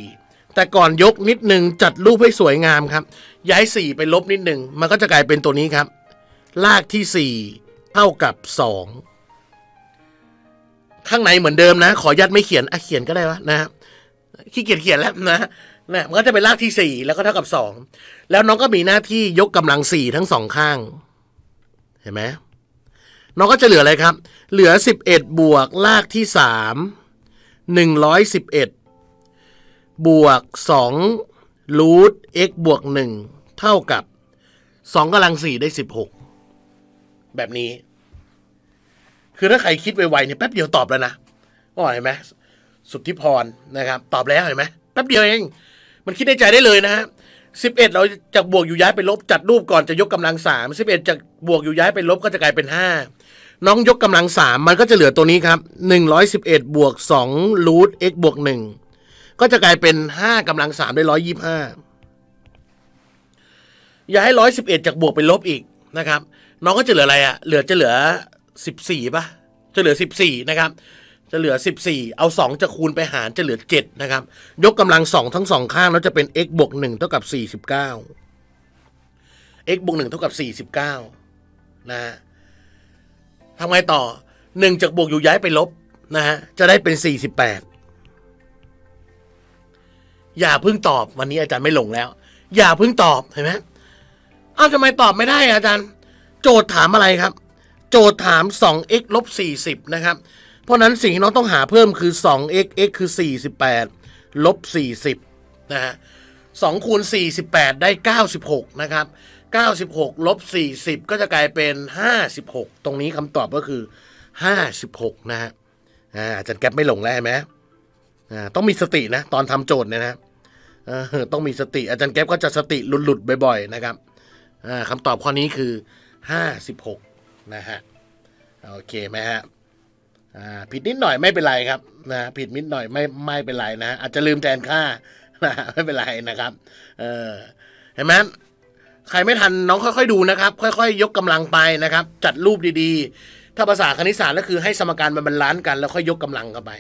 แต่ก่อนยกนิดนึงจัดรูปให้สวยงามครับย้ายสี่ไปลบนิดนึงมันก็จะกลายเป็นตัวนี้ครับลากที่สี่เท่ากับสองข้างในเหมือนเดิมนะขอยัดไม่เขียนอ่ะเขียนก็ได้วะนะขี้เกียจเขียนแล้วนะนะมันก็จะเป็นลากที่สี่แล้วก็เท่ากับสองแล้วน้องก็มีหน้าที่ยกกำลังสี่ทั้งสองข้างเห็นไหมน้องก็จะเหลืออะไรครับเหลือสิบเอ็ดบวกลากที่สาม หนึ่งร้อยสิบเอ็ดบวกสองรูท x บวกหนึ่งเท่ากับสองกำลังสี่ได้สิบหกแบบนี้คือถ้าใครคิดไวๆเนี่ยแป๊บเดียวตอบแล้วนะอ๋อเห็นไหมสุทธิพรนะครับตอบแล้วเห็นไหมแป๊บเดียวเองมันคิดในใจได้เลยนะฮะสิบเอ็ดเราจากบวกอยู่ย้ายไปลบจัดรูปก่อนจะยกกำลังสามสิบเอ็ดจากบวกอยู่ย้ายไปลบก็จะกลายเป็นห้าน้องยกกำลังสามมันก็จะเหลือตัวนี้ครับหนึ่งร้อยสิบเอ็ดบวกสองรูทเอ็กบวกหนึ่งก็จะกลายเป็นห้ากำลังสามได้ร้อยยี่สิบห้าย้ายร้อยสิบเอ็ดจากบวกไปลบอีกนะครับน้องก็จะเหลืออะไรอ่ะเหลือจะเหลือสิบสี่ป่ะจะเหลือสิบสี่นะครับจะเหลือสิบสี่เอาสองจะคูณไปหารจะเหลือเจ็ดนะครับยกกำลังสองทั้งสองข้างแล้วจะเป็น x บวกหนึ่งเท่ากับสี่สิบเก้า x บวกหนึ่งเท่ากับสี่สิบเก้านะฮะทำไงต่อหนึ่งจากบวกอยู่ย้ายไปลบนะฮะจะได้เป็นสี่สิบแปดอย่าเพิ่งตอบวันนี้อาจารย์ไม่ลงแล้วอย่าเพิ่งตอบเห็นไหมอ้าวทำไมตอบไม่ได้อาจารย์โจทย์ถามอะไรครับโจทย์ถาม สอง x ลบ สี่สิบ นะครับเพราะนั้นสิ่งที่น้องต้องหาเพิ่มคือ สอง x x คือ สี่สิบแปด ลบ สี่สิบ นะฮะ สอง คูณ สี่สิบแปด ได้ เก้าสิบหก นะครับ เก้าสิบหก ลบ สี่สิบ ก็จะกลายเป็น ห้าสิบหก ตรงนี้คำตอบก็คือ ห้าสิบหก นะฮะ อ่า อาจารย์แก๊ปไม่หลงแล้วใช่ไหม อ่า ต้องมีสตินะตอนทำโจทย์เนี่ยนะ เออ ต้องมีสติอาจารย์แก๊ปก็จะสติหลุดๆบ่อยๆนะครับ อ่า คำตอบข้อนี้คือ ห้าสิบหกนะฮะโอเคไหมฮะอ่าผิดนิดหน่อยไม่เป็นไรครับนะผิดนิดหน่อยไม่ไม่เป็นไรนะอาจจะลืมแทนค่านะไม่เป็นไรนะครับเออเห็นไหมใครไม่ทันน้องค่อยๆดูนะครับค่อยๆยกกำลังไปนะครับจัดรูปดีๆถ้าภาษาคณิตศาสตร์ก็คือให้สมการมันบาลานซ์กันแล้วค่อยยกกำลังกันไป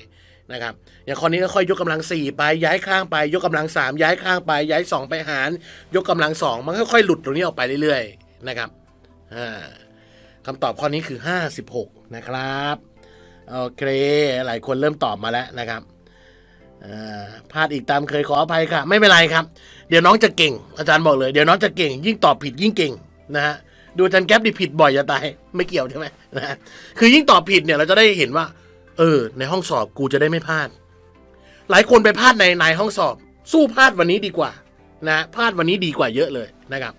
นะครับอย่างข้อนี้ก็ค่อยยกกำลังสี่ไปย้ายข้างไปยกกำลังสามย้ายข้างไปย้ายสองไปหารยกกำลังสองมันค่อยๆหลุดตรงนี้ออกไปเรื่อยๆนะครับอ่าคำตอบข้อนี้คือห้าสิบหกนะครับโอเคหลายคนเริ่มตอบมาแล้วนะครับพลาดอีกตามเคยขออภัยค่ะไม่เป็นไรครับเดี๋ยวน้องจะเก่งอาจารย์บอกเลยเดี๋ยวน้องจะเก่งยิ่งตอบผิดยิ่งเก่งนะฮะดูอาจารย์แก๊ปดิผิดบ่อยจะตายไม่เกี่ยวใช่ไหมนะคือยิ่งตอบผิดเนี่ยเราจะได้เห็นว่าเออในห้องสอบกูจะได้ไม่พลาดหลายคนไปพลาดในในห้องสอบสู้พลาดวันนี้ดีกว่านะพลาดวันนี้ดีกว่าเยอะเลยนะครับ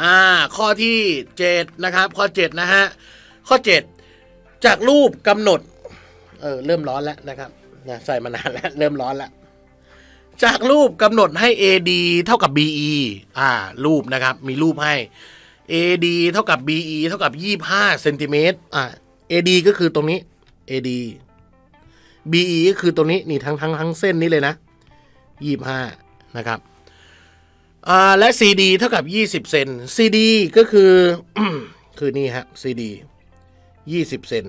อ่าข้อที่เจ็ดนะครับข้อเจ็ดนะฮะข้อเจ็ดจากรูปกำหนดเออเริ่มร้อนแล้วนะครับนะใส่มานานแล้วเริ่มร้อนแล้วจากรูปกำหนดให้ เอ ดี เท่ากับ บี อี อ่ารูปนะครับมีรูปให้ เอ ดี เท่ากับ บี อี เท่ากับยี่สิบห้าเซนติเมตรอ่า เอ ดี ก็คือตรงนี้ เอ ดี บี อี ก็คือตรงนี้นี่ทั้งทั้งทั้งเส้นนี้เลยนะยี่สิบห้านะครับและ ซี ดี เท่ากับยี่สิบเซน ซี ดี ก็คือคือนี่ฮะ ซี ดี ยี่สิบเซน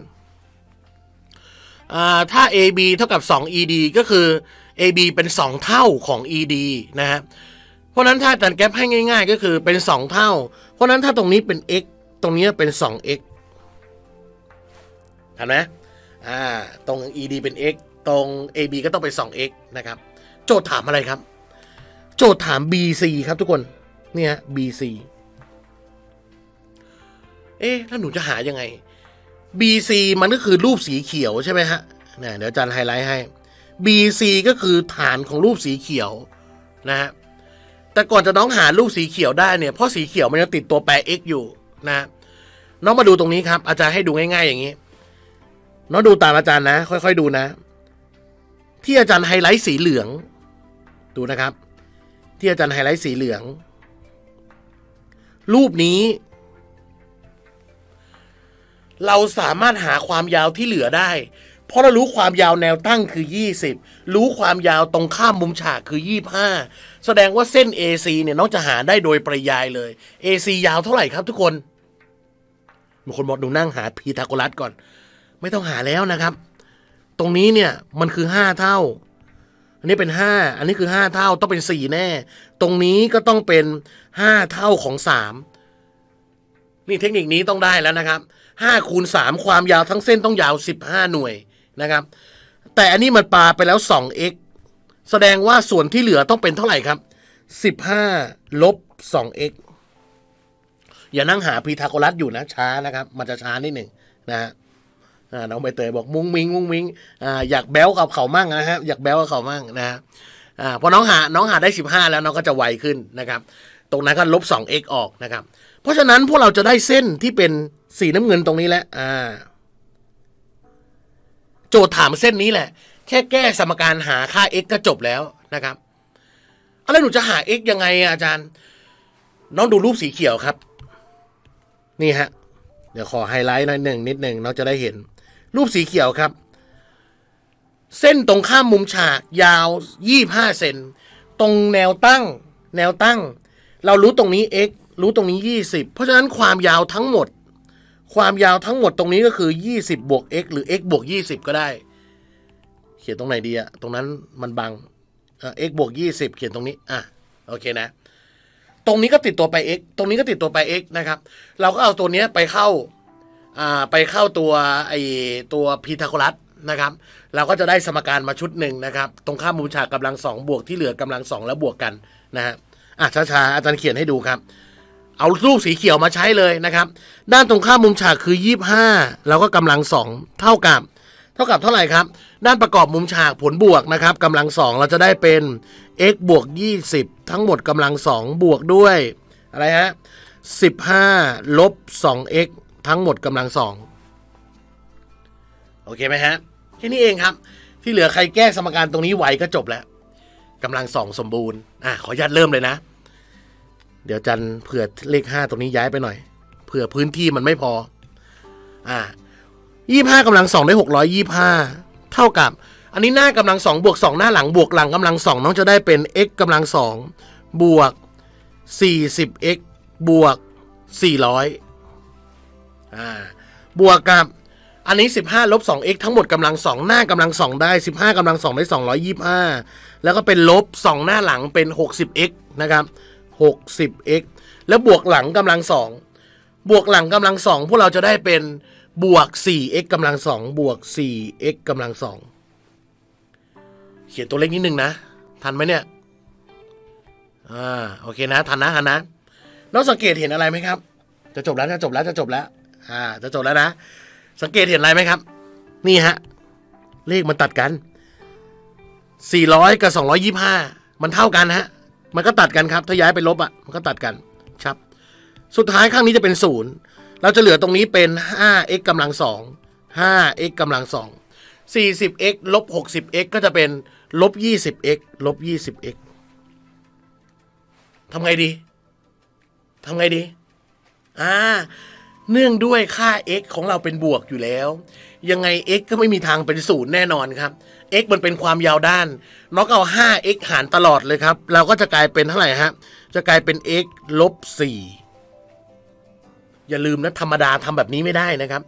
ถ้า เอ บี เท่ากับสอง อี ดี ก็คือ เอ บี เป็นสองเท่าของ อี ดี นะฮะเพราะนั้นถ้าตัดแก๊ปให้ง่ายๆก็คือเป็นสองเท่าเพราะนั้นถ้าตรงนี้เป็น x ตรงนี้เป็นสอง x เห็นไหมอ่าตรง อี ดี เป็น x ตรง เอ บี ก็ต้องเป็นสอง x นะครับโจทย์ถามอะไรครับโจทย์ถาม บี ซี ครับทุกคนเนี่ย บี ซี เอ๊ะแล้วหนูจะหายังไง บี ซี มันก็คือรูปสีเขียวใช่ไหมฮะเนี่ยเดี๋ยวอาจารย์ไฮไลท์ให้ บี ซี ก็คือฐานของรูปสีเขียวนะฮะแต่ก่อนจะน้องหารูปสีเขียวได้เนี่ยเพราะสีเขียวมันยังติดตัวแปร x อยู่นะน้องมาดูตรงนี้ครับอาจารย์ให้ดูง่ายๆอย่างนี้น้องดูตามอาจารย์นะค่อยๆดูนะที่อาจารย์ไฮไลท์สีเหลืองดูนะครับ ที่อาจารย์ไฮไลท์สีเหลืองรูปนี้เราสามารถหาความยาวที่เหลือได้เพราะเรารู้ความยาวแนวตั้งคือยี่สิบรู้ความยาวตรงข้ามมุมฉากคือยี่สิบห้าแสดงว่าเส้น เอ ซี เนี่ยน้องจะหาได้โดยปริยายเลย เอ ซี ยาวเท่าไหร่ครับทุกคนมีคนบอกดูนั่งหาพีทาโกรัสก่อนไม่ต้องหาแล้วนะครับตรงนี้เนี่ยมันคือห้าเท่าอันนี้เป็นห้าอันนี้คือห้าเท่าต้องเป็นสี่แน่ตรงนี้ก็ต้องเป็นห้าเท่าของสามนี่เทคนิคนี้ต้องได้แล้วนะครับห้าคูณสามความยาวทั้งเส้นต้องยาวสิบห้าหน่วยนะครับแต่อันนี้มันปาไปแล้ว สองเอ็กซ์ แสดงว่าส่วนที่เหลือต้องเป็นเท่าไหร่ครับสิบห้าลบ สองเอ็กซ์ อย่านั่งหาพีทาโกรัสอยู่นะช้านะครับมันจะช้านิดหนึ่งนะฮะน้องใบเตยบอกมุ้งมิงมุ้งมิงอ่าอยากแบ้วกับเขามั่งนะฮะอยากแบ้วกับเขามั่งนะฮะอ่าพอน้องหาน้องหาได้สิบห้าแล้วน้องก็จะไวขึ้นนะครับตรงนั้นก็ลบ สองเอ็กซ์ ออกนะครับเพราะฉะนั้นพวกเราจะได้เส้นที่เป็นสีน้ำเงินตรงนี้แหละอ่าโจทย์ถามเส้นนี้แหละแค่แก้สมการหาค่า x ก็จบแล้วนะครับอะไรหนูจะหา x ยังไงอาจารย์น้องดูรูปสีเขียวครับนี่ฮะเดี๋ยวขอไฮไลท์หน่อยหนึ่งนิดหนึ่งเราจะได้เห็นรูปสีเขียวครับเส้นตรงข้ามมุมฉากยาวยี่สิบห้าเซนตรงแนวตั้งแนวตั้งเรารู้ตรงนี้ x รู้ตรงนี้ยี่สิบเพราะฉะนั้นความยาวทั้งหมดความยาวทั้งหมดตรงนี้ก็คือยี่สิบบวก x หรือ x บวกยี่สิบก็ได้เขียนตรงไหนดีอะตรงนั้นมันบังเอ่อ x บวกยี่สิบเขียนตรงนี้อ่ะโอเคนะตรงนี้ก็ติดตัวไป x ตรงนี้ก็ติดตัวไป x นะครับเราก็เอาตัวนี้ไปเข้าอ่าไปเข้าตัวไอตัวพีทาโกรัสนะครับเราก็จะได้สมการมาชุดหนึ่งนะครับตรงข้ามมุมฉากกำลังสองบวกที่เหลือกำลังสองแล้วบวกกันนะฮะอ่ะช้าๆอาจารย์เขียนให้ดูครับเอารูปสีเขียวมาใช้เลยนะครับด้านตรงข้ามมุมฉากคือยี่สิบห้าแล้วก็กำลังสองเท่ากับเท่ากับเท่าไหร่ครับด้านประกอบมุมฉากผลบวกนะครับกำลังสองเราจะได้เป็น x บวกยี่สิบทั้งหมดกำลังสองบวกด้วยอะไรฮะสิบห้าลบ สองเอ็กซ์ ทั้งหมดกำลังสองโอเคไหมฮะแค่นี้เองครับที่เหลือใครแก้สมการตรงนี้ไวก็จบแล้วกำลังสองสมบูรณ์อ่ะขออนุญาตเริ่มเลยนะเดี๋ยวจันเผื่อเลขห้าตรงนี้ย้ายไปหน่อยเผื่อพื้นที่มันไม่พออ่ายี่สิบห้ากำลังสองได้หกร้อยยี่สิบห้าเท่ากับอันนี้หน้ากำลังสองบวกสองหน้าหลังบวกหลังกำลังสองน้องจะได้เป็น x กำลังสองบวกสี่สิบ x บวกสี่ร้อยอ่าบวกกับอันนี้สิบห้าลบสอง x ทั้งหมดกำลังสองหน้ากำลังสองได้สิบห้ากำลังสองได้สองร้อยยี่สิบห้าแล้วก็เป็นลบสองหน้าหลังเป็นหกสิบ x นะครับหกสิบ x แล้วบวกหลังกำลังสองบวกหลังกำลังสองพวกเราจะได้เป็นบวก สี่เอ็กซ์ กำลังสองบวก สี่เอ็กซ์ กำลังสองเขียนตัวเลขนิดนึงนะทันไหมเนี่ยอ่าโอเคนะทันนะทันนะน้องสังเกตเห็นอะไรไหมครับจะจบแล้วจะจบแล้วจะจบแล้วอ่าจะจบแล้วนะสังเกตเห็นอะไรไหมครับนี่ฮะเลขมันตัดกันสี่ร้อยกับสองร้อยยี่สิบห้ามันเท่ากันฮะมันก็ตัดกันครับถ้าย้ายไปลบอ่ะมันก็ตัดกันครับสุดท้ายข้างนี้จะเป็นศูนย์เราจะเหลือตรงนี้เป็น ห้าเอ็กซ์ กำลังสอง ห้าเอ็กซ์ กำลังสอง สี่สิบ x ลบ หกสิบ x ก็จะเป็นลบ ยี่สิบ x ลบ ยี่สิบ x ทำไงดีทำไงดีอ่าเนื่องด้วยค่า x ของเราเป็นบวกอยู่แล้วยังไง x ก็ไม่มีทางเป็นศูนย์แน่นอนครับ x มันเป็นความยาวด้านน้องเอา ห้าเอ็กซ์ หารตลอดเลยครับเราก็จะกลายเป็นเท่าไหร่ฮะจะกลายเป็น x ลบ สี่อย่าลืมนะธรรมดาทำแบบนี้ไม่ได้นะครับ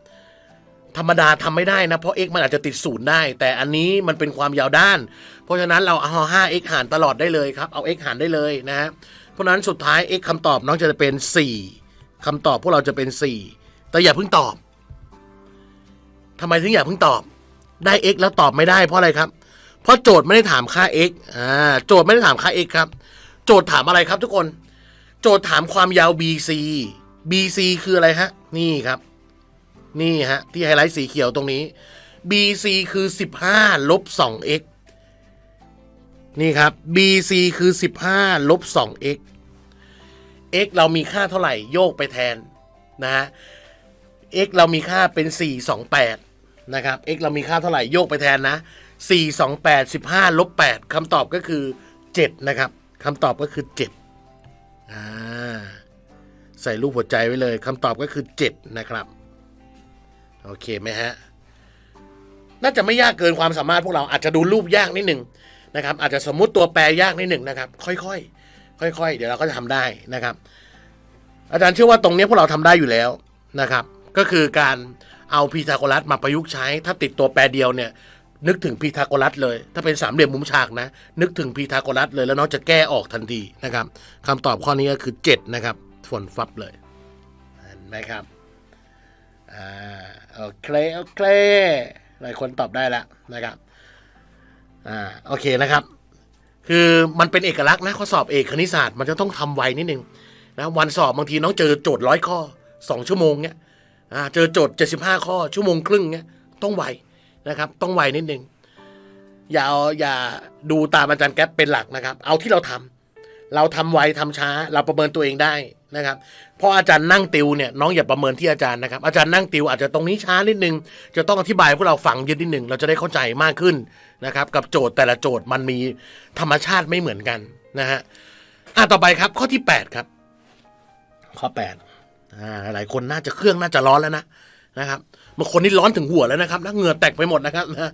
ธรรมดาทำไม่ได้นะเพราะ x มันอาจจะติดศูนย์ได้แต่อันนี้มันเป็นความยาวด้านเพราะฉะนั้นเราเอา ห้าเอ็กซ์ หารตลอดได้เลยครับเอา x หารได้เลยนะฮะเพราะฉะนั้นสุดท้าย x คำตอบน้องจะเป็น สี่คำตอบพวกเราจะเป็นสี่แต่อย่าเพิ่งตอบทำไมถึงอย่าเพิ่งตอบได้ x แล้วตอบไม่ได้เพราะอะไรครับเพราะโจทย์ไม่ได้ถามค่า x อ่าโจทย์ไม่ได้ถามค่า x ครับโจทย์ถามอะไรครับทุกคนโจทย์ถามความยาว bc bc คืออะไรฮะนี่ครับนี่ฮะที่ไฮไลท์สีเขียวตรงนี้ bc คือสิบห้าลบ สองเอ็กซ์ นี่ครับ bc คือสิบห้าลบ สองเอ็กซ์x เรามีค่าเท่าไหร่โยกไปแทนนะฮะ x เรามีค่าเป็นสี่ร้อยยี่สิบแปดนะครับ x เรามีค่าเท่าไหร่โยกไปแทนนะสี่ร้อยยี่สิบแปด สิบห้าลบแปดคำตอบก็คือเจ็ดนะครับ คำตอบก็คือเจ็บอ่าใส่รูปหัวใจไว้เลยคำตอบก็คือเจ็บนะครับโอเคไหมฮะน่าจะไม่ยากเกินความสามารถพวกเราอาจจะดูรูปยากนิดหนึ่งนะครับอาจจะสมมุติตัวแปรยากนิดหนึ่งนะครับค่อยๆค่อยๆเดี๋ยวเราก็จะทำได้นะครับอาจารย์เชื่อว่าตรงนี้พวกเราทำได้อยู่แล้วนะครับก็คือการเอาพีทาโกรัสมาประยุกต์ใช้ถ้าติดตัวแปรเดียวเนี่ยนึกถึงพีทาโกรัสเลยถ้าเป็นสามเหลี่ยมมุมฉากนะนึกถึงพีทาโกรัสเลยแล้วน้องจะแก้ออกทันทีนะครับคำตอบข้อนี้ก็คือเจ็ดนะครับฝนฟับเลยนะครับอ่าโอเคโอเคหลายคนตอบได้แล้วนะครับอ่าโอเคนะครับคือมันเป็นเอกลักษณ์นะข้อสอบเอกคณิตศาสตร์มันจะต้องทำไวนิดนึงนะวันสอบบางทีน้องเจอโจทย์ร้อยข้อสองชั่วโมงเนี้ยอ่าเจอโจทย์เจ็ดสิบห้าข้อชั่วโมงครึ่งเนี้ยต้องไวนะครับต้องไวนิดนึงอย่าอย่าดูตามอาจารย์แก๊ปเป็นหลักนะครับเอาที่เราทำเราทำไวทำช้าเราประเมินตัวเองได้นะครับพออาจารย์นั่งติวเนี่ยน้องอย่าประเมินที่อาจารย์นะครับอาจารย์นั่งติวอาจจะตรงนี้ช้านิดนึงจะต้องอธิบายพวกเราฟังเยอะนิดนึงเราจะได้เข้าใจมากขึ้นนะครับกับโจทย์แต่ละโจทย์มันมีธรรมชาติไม่เหมือนกันนะฮะอ่ะต่อไปครับข้อที่แปดครับข้อแปดอ่าหลายคนน่าจะเครื่องน่าจะร้อนแล้วนะนะครับบางคนนี่ร้อนถึงหัวแล้วนะครับนะเหงื่อแตกไปหมดนะครับนะ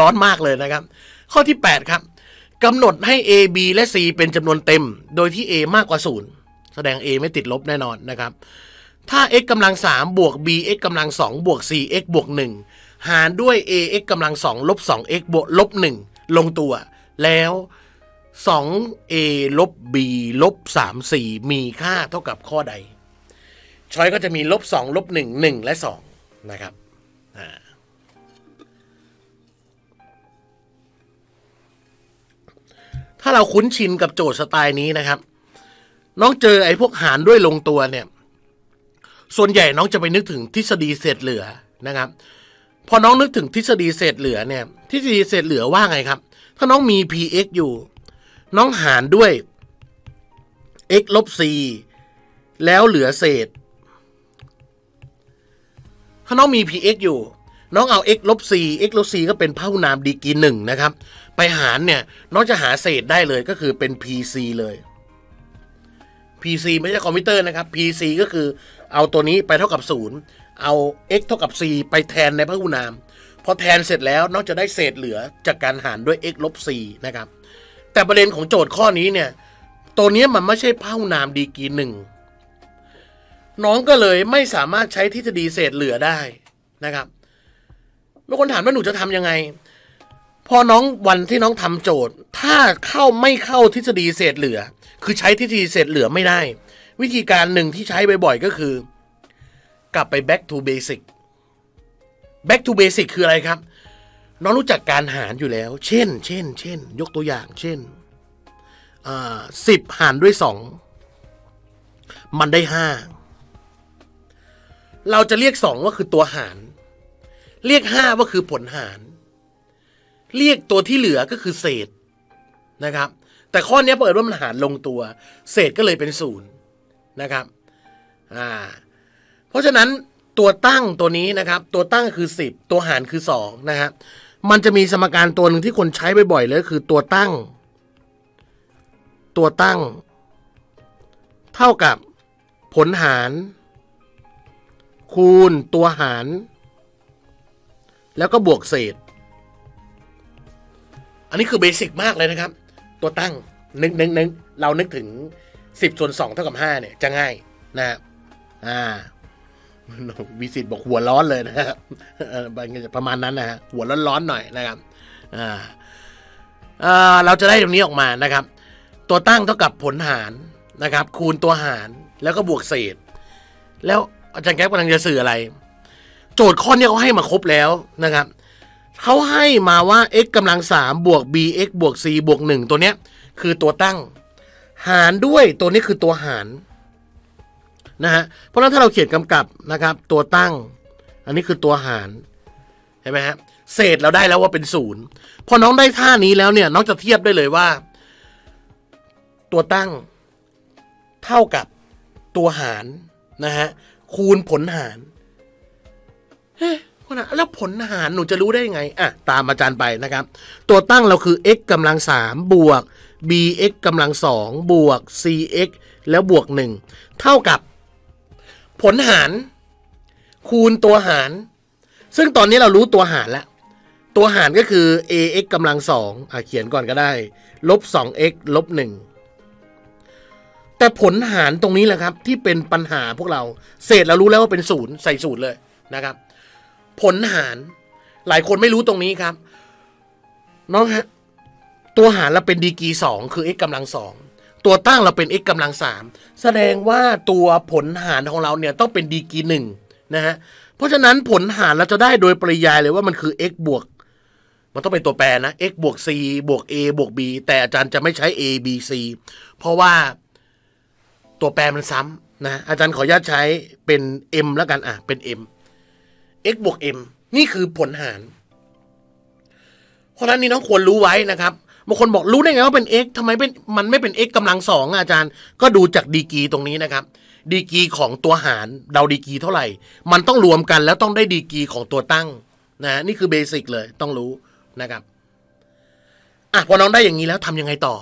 ร้อนมากเลยนะครับข้อที่แปดครับกำหนดให้ A B และ C เป็นจำนวนเต็มโดยที่ A มากกว่าศูนย์แสดง A ไม่ติดลบแน่นอนนะครับถ้า x กำลังสามบวก b x กำลังสองบวก c x บวกหนึ่งหารด้วย a x กำลังสองลบสอง x บวกลบหนึ่งลงตัวแล้วสอง a ลบ b ลบสาม สี่มีค่าเท่ากับข้อใดช้อยก็จะมีลบสองลบหนึ่ง หนึ่งและสองนะครับถ้าเราคุ้นชินกับโจทย์สไตล์นี้นะครับน้องเจอไอ้พวกหารด้วยลงตัวเนี่ยส่วนใหญ่น้องจะไปนึกถึงทฤษฎีเศษเหลือนะครับพอน้องนึกถึงทฤษฎีเศษเหลือเนี่ยทฤษฎีเศษเหลือว่าไงครับถ้าน้องมี พี เอ็กซ์ อยู่น้องหารด้วย x ลบ c แล้วเหลือเศษถ้าน้องมี พี เอ็กซ์ อยู่น้องเอา x ลบ c x ลบ c ก็เป็นพหุนามดีกรีหนึ่งนะครับไปหารเนี่ยน้องจะหาเศษได้เลยก็คือเป็น พี ซี เลย พี ซี ไม่ใช่คอมพิวเตอร์นะครับ พี ซี ก็คือเอาตัวนี้ไปเท่ากับศูนย์เอา x เท่ากับ c ไปแทนในพหุนามพอแทนเสร็จแล้วน้องจะได้เศษเหลือจากการหารด้วย x ลบ c นะครับแต่ประเด็นของโจทย์ข้อนี้เนี่ยตัวนี้มันไม่ใช่พหุนามดีกรีหนึ่งน้องก็เลยไม่สามารถใช้ทฤษฎีเศษเหลือได้นะครับเมื่อคนถามว่าหนูจะทำยังไงพอน้องวันที่น้องทำโจทย์ถ้าเข้าไม่เข้าทฤษฎีเศษเหลือคือใช้ทฤษฎีเศษเหลือไม่ได้วิธีการหนึ่งที่ใช้บ่อยๆก็คือกลับไป back to basic back to basic คืออะไรครับน้องรู้จักการหารอยู่แล้วเช่นเช่นเช่นยกตัวอย่างเช่นสิบหารด้วยสองมันได้ห้าเราจะเรียกสองว่าคือตัวหารเรียกห้าว่าคือผลหารเรียกตัวที่เหลือก็คือเศษนะครับแต่ข้อนี้เปิดว่ามันหารลงตัวเศษก็เลยเป็นศูนย์นะครับอ่าเพราะฉะนั้นตัวตั้งตัวนี้นะครับตัวตั้งคือสิบตัวหารคือสองนะครับมันจะมีสมการตัวหนึ่งที่คนใช้บ่อยๆเลยคือตัวตั้งตัวตั้งเท่ากับผลหารคูณตัวหารแล้วก็บวกเศษอันนี้คือเบสิกมากเลยนะครับตัวตั้งนึกนึกนึกเรานึกถึงสิบส่วนสองเท่ากับห้าเนี่ยจะง่ายนะอ่าวิสิตบอกหัวร้อนเลยนะครับประมาณนั้นนะฮะหัวร้อนๆหน่อยนะครับอ่าอ่าเราจะได้ตรงนี้ออกมานะครับตัวตั้งเท่ากับผลหารนะครับคูณตัวหารแล้วก็บวกเศษแล้วอาจารย์แก๊ปกำลังจะสื่ออะไรโจทย์ข้อนี้เขาให้มาครบแล้วนะครับเขาให้มาว่า x กำลังสามบวก b x บวก c บวกหนึ่งตัวเนี้ยคือตัวตั้งหารด้วยตัวนี้คือตัวหารนะฮะเพราะฉะนั้นถ้าเราเขียนกำกับนะครับตัวตั้งอันนี้คือตัวหารเห็นไหมฮะเศษเราได้แล้วว่าเป็นศูนย์พอน้องได้ท่านี้แล้วเนี่ยน้องจะเทียบได้เลยว่าตัวตั้งเท่ากับตัวหารนะฮะคูณผลหารแล้วผลหารหนูจะรู้ได้ยังไงอ่ะตามอาจารย์ไปนะครับตัวตั้งเราคือ x กำลังสามบวก bx กำลังสองบวก cx แล้วบวกหนึ่งเท่ากับผลหารคูณตัวหารซึ่งตอนนี้เรารู้ตัวหารแล้วตัวหารก็คือ ax กำลังสองอ่ะเขียนก่อนก็ได้ลบ สองเอ็กซ์ ลบหนึ่งแต่ผลหารตรงนี้แหละครับที่เป็นปัญหาพวกเราเศษเรารู้แล้วว่าเป็นศูนย์ใส่ศูนย์เลยนะครับผลหารหลายคนไม่รู้ตรงนี้ครับน้องฮะตัวหารเราเป็นดีกรีสองคือ x กำลังสองตัวตั้งเราเป็น x กำลังสามแสดงว่าตัวผลหารของเราเนี่ยต้องเป็นดีกรีหนึ่งนะฮะเพราะฉะนั้นผลหารเราจะได้โดยปริยายเลยว่ามันคือ x บวกมันต้องเป็นตัวแปรนะ x บวก c บวก a บวก b แต่อาจารย์จะไม่ใช้ a b c เพราะว่าตัวแปรมันซ้ำนะอาจารย์ขออนุญาตใช้เป็น m แล้วกันอ่ะเป็น m x บวก m นี่คือผลหารเพราะฉะนั้นนี่ต้องควรรู้ไว้นะครับบางคนบอกรู้ได้ไงว่าเป็น x ทำไมเป็นมันไม่เป็น x กำลังสองอาจารย์ก็ดูจากดีกรีตรงนี้นะครับดีกรีของตัวหารเดาดีกรีเท่าไหร่มันต้องรวมกันแล้วต้องได้ดีกรีของตัวตั้งนะนี่คือเบสิกเลยต้องรู้นะครับอ่ะพอน้องได้อย่างนี้แล้วทำยังไงต่อ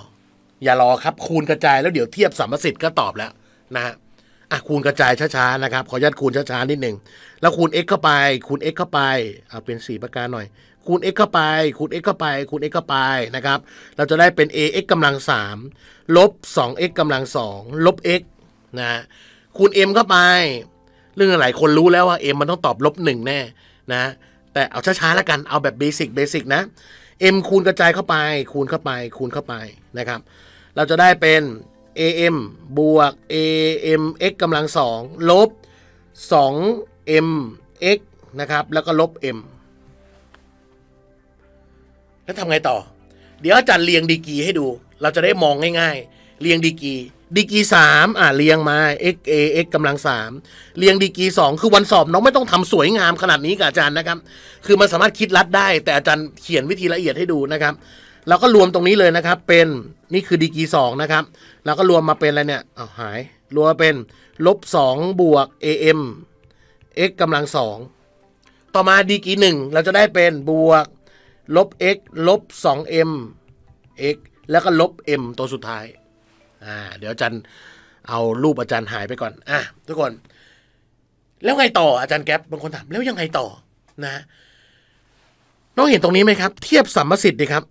อย่ารอครับคูณกระจายแล้วเดี๋ยวเทียบสัมประสิทธิ์ก็ตอบแล้วนะฮะอ่ะคูณกระจายช้าๆนะครับขออนุญาตคูณช้าๆนิดหนึ่งแล้วคูณ x เข้าไปคูณ x เข้าไปเอาเป็นสี่ประการหน่อยคูณ x เข้าไปคูณ x เข้าไปคูณ x เข้าไปนะครับเราจะได้เป็น a x กำลังสามลบ สอง x กำลังสองลบ x นะคูณ m เข้าไปเรื่องหลายคนรู้แล้วว่า m มันต้องตอบลบหนึ่งแน่นะแต่เอาช้าๆแล้วกันเอาแบบเบสิกเบสิกนะ m คูณกระจายเข้าไปคูณเข้าไปคูณเข้าไปนะครับเราจะได้เป็นam บวก amx กำลังสองลบ สอง mx นะครับแล้วก็ลบ m แล้วทำไงต่อเดี๋ยวอาจารย์เรียงดีกรีให้ดูเราจะได้มองง่ายๆเรียงดีกรีดีกรีสามอ่ะเรียงมา x ax กำลังสามเรียงดีกรีสองคือวันสอบน้องไม่ต้องทำสวยงามขนาดนี้กับอาจารย์นะครับคือมันสามารถคิดลัดได้แต่อาจารย์เขียนวิธีละเอียดให้ดูนะครับเราก็รวมตรงนี้เลยนะครับเป็นนี่คือดีกรีสองนะครับเราก็รวมมาเป็นอะไรเนี่ยอ้าวหายรวมมาเป็นลบสองบวก am x กำลังสองต่อมาดีกรีหนึ่งเราจะได้เป็นบวกลบ x ลบ สอง m x แล้วก็ลบ m ตัวสุดท้ายอ่าเดี๋ยวอาจารย์เอารูปอาจารย์หายไปก่อนอ่ะทุกคนแล้วไงต่ออาจารย์แก๊ปบางคนถามแล้วยังไงต่อนะน้องเห็นตรงนี้ไหมครับเทียบสัมประสิทธิ์ดิครับ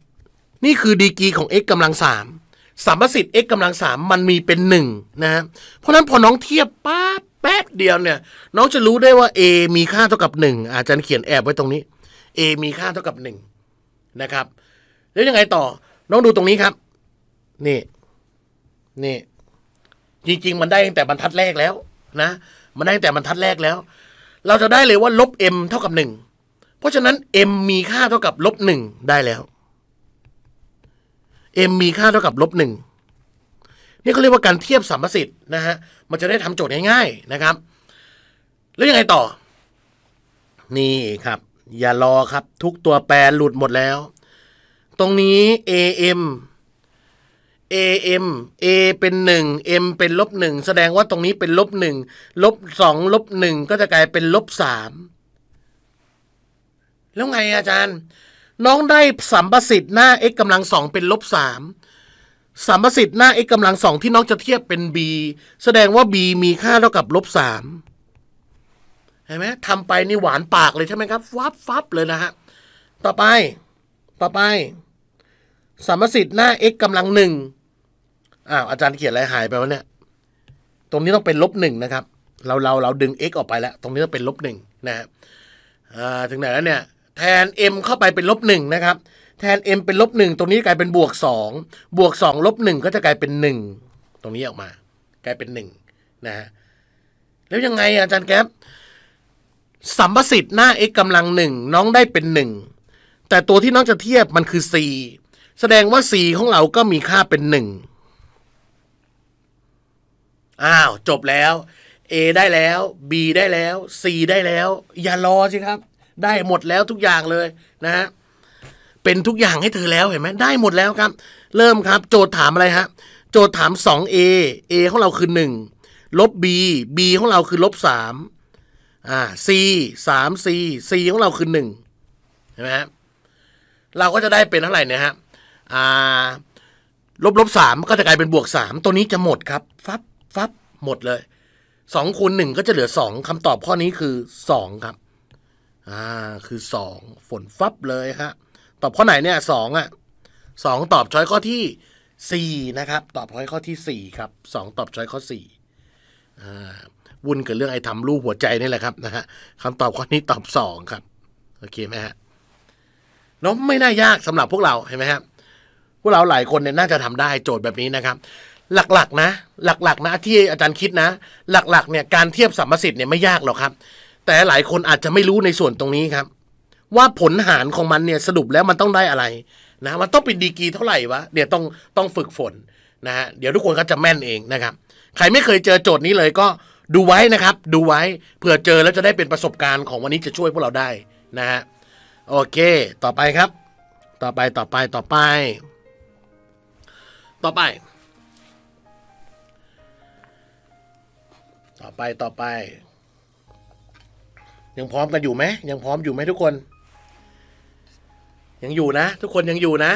นี่คือดีกรีของ x กำลังสามสัมประสิทธิ์ x กำลังสามมันมีเป็นหนึ่งนะฮะเพราะฉะนั้นพอน้องเทียบป๊าบแป๊บเดียวเนี่ยน้องจะรู้ได้ว่า a มีค่าเท่ากับหนึ่งอาจารย์เขียนแอบไว้ตรงนี้ a มีค่าเท่ากับหนึ่งนะครับแล้วยังไงต่อน้องดูตรงนี้ครับนี่นี่จริงๆมันได้ตั้งแต่บรรทัดแรกแล้วนะมันได้ตั้งแต่บรรทัดแรกแล้วเราจะได้เลยว่าลบ m เท่ากับหนึ่งเพราะฉะนั้น m มีค่าเท่ากับลบหนึ่งได้แล้วm มีค่าเท่ากับลบหนึ่งนี่เขาเรียกว่าการเทียบสัมประสิทธิ์นะฮะมันจะได้ทำโจทย์ง่ายๆนะครับแล้วยังไงต่อนี่ครับอย่ารอครับทุกตัวแปรหลุดหมดแล้วตรงนี้ am am a เป็น หนึ่ง m เป็นลบหนึ่งแสดงว่าตรงนี้เป็นลบหนึ่งลบสองลบหนึ่งก็จะกลายเป็นลบสามแล้วไงอาจารย์น้องได้สัมประสิทธิ์หน้า x กำลังสองเป็นลบสามสัมประสิทธิ์หน้า x กำลังสองที่น้องจะเทียบเป็น b แสดงว่า b มีค่าเท่ากับลบสามเห็นไหมทำไปนี่หวานปากเลยใช่ไหมครับฟับฟับเลยนะฮะต่อไปต่อไปสัมประสิทธิ์หน้า x กำลังหนึ่งอ้าวอาจารย์เขียนอะไรหายไปวะเนี่ยตรงนี้ต้องเป็นลบหนึ่งนะครับเราเราเราดึง x ออกไปแล้วตรงนี้ต้องเป็นลบหนึ่งนะฮะถึงไหนแล้วเนี่ยแทน m เข้าไปเป็นลบหนึ่งนะครับแทน m เป็นลบหนึ่งตรงนี้กลายเป็นบวกสองบวกสองลบหนึ่งก็จะกลายเป็นหนึ่งตรงนี้ออกมากลายเป็นหนึ่งนะฮะแล้วยังไงอาจารย์แก๊ปสัมประสิทธิ์หน้า x กำลังหนึ่งน้องได้เป็นหนึ่งแต่ตัวที่น้องจะเทียบมันคือ c แสดงว่า c ของเราก็มีค่าเป็นหนึ่งอ้าวจบแล้ว a ได้แล้ว b ได้แล้ว c ได้แล้วอย่ารอสิครับได้หมดแล้วทุกอย่างเลยนะฮะเป็นทุกอย่างให้เธอแล้วเห็นไหมได้หมดแล้วครับเริ่มครับโจทย์ถามอะไรฮะโจทย์ถาม สอง a a ของเราคือหนึ่งลบ b b ของเราคือลบสามอ่า c สาม c c ของเราคือหนึ่งเห็นไหมฮะเราก็จะได้เป็นเท่าไหร่เนี่ยฮะอ่า ลบลบสามก็จะกลายเป็นบวกสามตัวนี้จะหมดครับฟับฟับหมดเลยสองคูณหนึ่งก็จะเหลือสองคำตอบข้อนี้คือสองครับอ่าคือสองฝนฟับเลยครับตอบข้อไหนเนี่ยสองอ่ะสองตอบช้อยข้อที่สี่นะครับตอบช้อยข้อที่สี่ครับสองตอบช้อยข้อสี่อ่าวุ่นกับเรื่องไอ้ทำรูปหัวใจนี่แหละครับนะฮะคำตอบข้อนี้ตอบสองครับโอเคไหมฮะน้องไม่น่ายากสำหรับพวกเราเห็นไหมครับพวกเราหลายคนเนี่ยน่าจะทำได้โจทย์แบบนี้นะครับหลักๆนะหลักๆนะที่อาจารย์คิดนะหลักๆเนี่ยการเทียบสัมประสิทธิ์เนี่ยไม่ยากหรอกครับแต่หลายคนอาจจะไม่รู้ในส่วนตรงนี้ครับว่าผลหารของมันเนี่ยสรุปแล้วมันต้องได้อะไรนะมันต้องเป็นดีกรีเท่าไหร่วะเดี๋ยวต้องต้องฝึกฝนนะฮะเดี๋ยวทุกคนก็จะแม่นเองนะครับใครไม่เคยเจอโจทย์นี้เลยก็ดูไว้นะครับดูไว้เผื่อเจอแล้วจะได้เป็นประสบการณ์ของวันนี้จะช่วยพวกเราได้นะฮะโอเคต่อไปครับต่อไปต่อไปต่อไปต่อไปต่อไปต่อไปยังพร้อมกันอยู่ไหมยังพร้อมอยู่ไหมทุกคนยังอยู่นะทุกคนยังอยู่นะ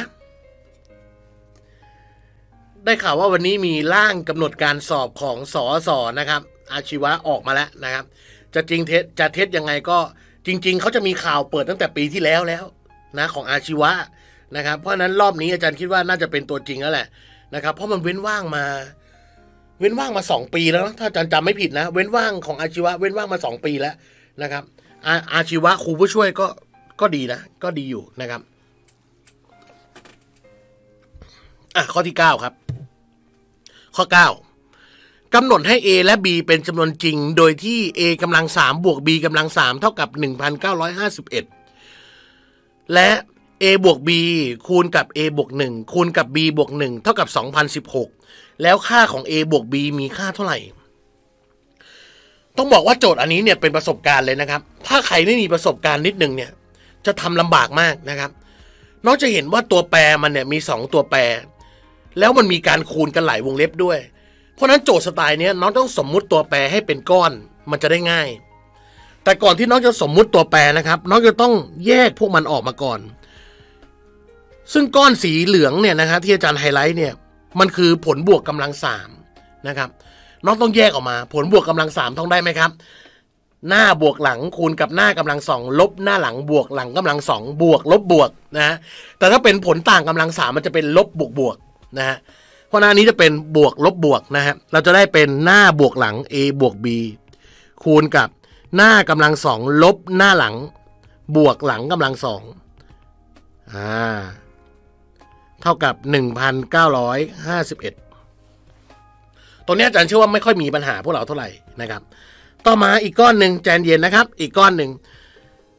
ได้ข่าวว่าวันนี้มีร่างกำหนดการสอบของสสนะครับอาชีวะออกมาแล้วนะครับจะจริงเท็จจะเท็จยังไงก็จริงๆเขาจะมีข่าวเปิดตั้งแต่ปีที่แล้วแล้วนะของอาชีวะนะครับเพราะฉะนั้นรอบนี้อาจารย์คิดว่าน่าจะเป็นตัวจริงแล้วแหละนะครับเพราะมันเว้นว่างมาเว้นว่างมาสองปีแล้วนะถ้าอาจารย์จำไม่ผิดนะเว้นว่างของอาชีวะเว้นว่างมาสองปีแล้วนะครับ อา, อาชีวะครูผู้ช่วยก็ก็ดีนะก็ดีอยู่นะครับอ่ะข้อที่เก้าครับข้อเก้ากำหนดให้ A และ B เป็นจำนวนจริงโดยที่ A กำลังสามบวก B กำลังสามเท่ากับ หนึ่งพันเก้าร้อยห้าสิบเอ็ด และ A บวก B คูณกับ A บวกหนึ่งคูณกับ B บวกหนึ่งเท่ากับ สองพันสิบหก แล้วค่าของ A บวก B มีค่าเท่าไหร่ต้องบอกว่าโจทย์อันนี้เนี่ยเป็นประสบการณ์เลยนะครับถ้าใครไม่มีประสบการณ์นิดนึงเนี่ยจะทำลำบากมากนะครับน้องจะเห็นว่าตัวแปรมันเนี่ยมีสองตัวแปรแล้วมันมีการคูณกันหลายวงเล็บด้วยเพราะนั้นโจทย์สไตล์นี้น้องต้องสมมุติตัวแปรให้เป็นก้อนมันจะได้ง่ายแต่ก่อนที่น้องจะสมมุติตัวแปรนะครับน้องจะต้องแยกพวกมันออกมาก่อนซึ่งก้อนสีเหลืองเนี่ยนะครับที่อาจารย์ไฮไลท์เนี่ยมันคือผลบวกกำลังสามนะครับน้องต้องแยกออกมาผลบวกกำลังสามท่องได้ไหมครับหน้าบวกหลังคูณกับหน้ากำลังสองลบหน้าหลังบวกหลังกำลังสองบวกลบบวกนะฮะแต่ถ้าเป็นผลต่างกำลังสามมันจะเป็นลบบวกบวกนะฮะเพราะหน้านี้จะเป็นบวกลบบวกนะฮะเราจะได้เป็นหน้าบวกหลัง a บวก b คูณกับหน้ากำลังสองลบหน้าหลังบวกหลังกำลังสองอ่าเท่ากับหนึ่งพันเก้าร้อยห้าสิบเอ็ดตรงนี้อาจารย์เชื่อว่าไม่ค่อยมีปัญหาพวกเราเท่าไหร่นะครับต่อมาอีกก้อนหนึ่งแจนเย็นนะครับอีกก้อนหนึ่ง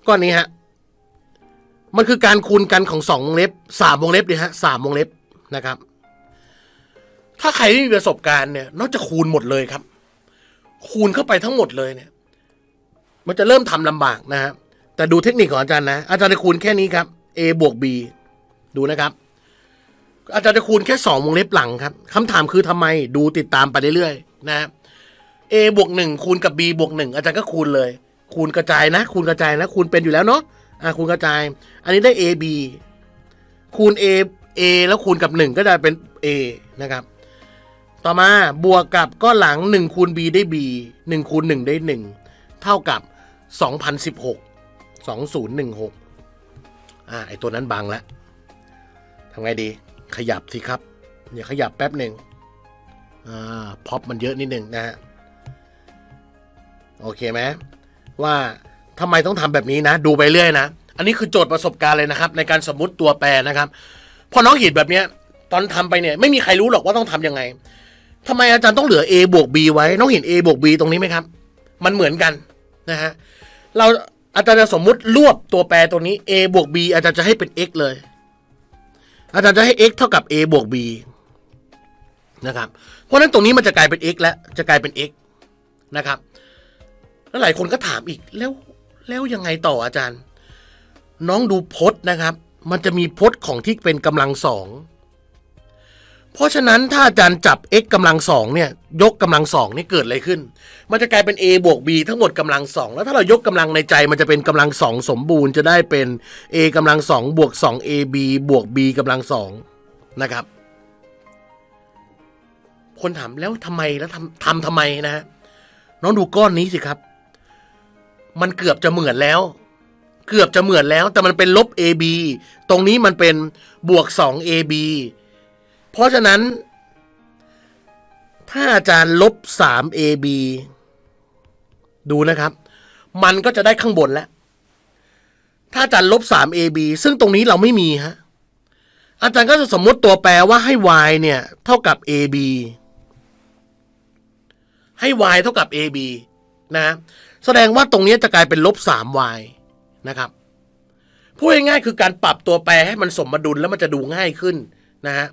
ก้อนนี้ฮะมันคือการคูณกันของสองวงเล็บสามวงเล็บดิฮะสามวงเล็บนะครับถ้าใครไม่มีประสบการณ์เนี่ยนอกจากคูณหมดเลยครับคูณเข้าไปทั้งหมดเลยเนี่ยมันจะเริ่มทำลำบากนะฮะแต่ดูเทคนิคของอาจารย์นะอาจารย์จะคูณแค่นี้ครับ a บวก b ดูนะครับอาจารย์จะคูณแค่สองวงเล็บหลังครับคำถามคือทำไมดูติดตามไปเรื่อยๆนะ a บวกหนึ่งคูณกับ b บวกหนึ่งอาจารย์ก็คูณเลยคูณกระจายนะคูณกระจายนะคูณเป็นอยู่แล้วเนาะอ่ะคูณกระจายอันนี้ได้ a b คูณ a a แล้วคูณกับหนึ่งก็จะเป็น a นะครับต่อมาบวกกับก้อนหลังหนึ่งคูณ b ได้ b หนึ่งคูณหนึ่งได้หนึ่งเท่ากับสองพันสิบหก สองพันสิบหกอ่ะไอตัวนั้นบังแล้วทำไงดีขยับสิครับเดี๋ยวขยับแป๊บหนึ่งอ่าพ็อปมันเยอะนิดหนึ่งนะฮะโอเคไหมว่าทำไมต้องทำแบบนี้นะดูไปเรื่อยนะอันนี้คือโจทย์ประสบการณ์เลยนะครับในการสมมุติตัวแปรนะครับพอน้องเห็นแบบเนี้ยตอนทำไปเนี่ยไม่มีใครรู้หรอกว่าต้องทำยังไงทำไมอาจารย์ต้องเหลือ a บวก b ไว้น้องเห็น a บวก b ตรงนี้ไหมครับมันเหมือนกันนะฮะเราอาจารย์จะสมมุติรวบตัวแปรตัวนี้ a บวก b อาจารย์จะให้เป็น x เลยอาจารย์จะให้ x เท่ากับ a บวก b นะครับเพราะฉะนั้นตรงนี้มันจะกลายเป็น x แล้วจะกลายเป็น x นะครับแล้วหลายคนก็ถามอีกแล้วแล้วยังไงต่ออาจารย์น้องดูพจน์นะครับมันจะมีพจน์ของที่เป็นกำลังสองเพราะฉะนั้นถ้าอาจารย์จับ x กำลังสองเนี่ยยกกำลังสองนี่เกิดอะไรขึ้นมันจะกลายเป็น a บวก b ทั้งหมดกำลังสองแล้วถ้าเรายกกำลังในใจมันจะเป็นกำลังสองสมบูรณ์จะได้เป็น a กำลังสองบวกสอง ab บวก b กำลังสองนะครับ คนถามแล้วทำไมแล้วทำทำทำไมนะฮะน้องดูก้อนนี้สิครับมันเกือบจะเหมือนแล้วเกือบจะเหมือนแล้วแต่มันเป็นลบ เอ บี ตรงนี้มันเป็นบวกสอง เอ บี เพราะฉะนั้นถ้าอาจารย์ลบสาม เอ บี ดูนะครับมันก็จะได้ข้างบนแล้วถ้าอาจารย์ลบสาม เอ บี ซึ่งตรงนี้เราไม่มีฮะอาจารย์ก็จะสมมติตัวแปรว่าให้ y เนี่ยเท่ากับ เอ บี ให้ y เท่ากับ เอ บี นะแสดงว่าตรงนี้จะกลายเป็นลบสาม y นะครับพูดง่ายๆคือการปรับตัวแปรให้มันสมดุลแล้วมันจะดูง่ายขึ้นนะฮะ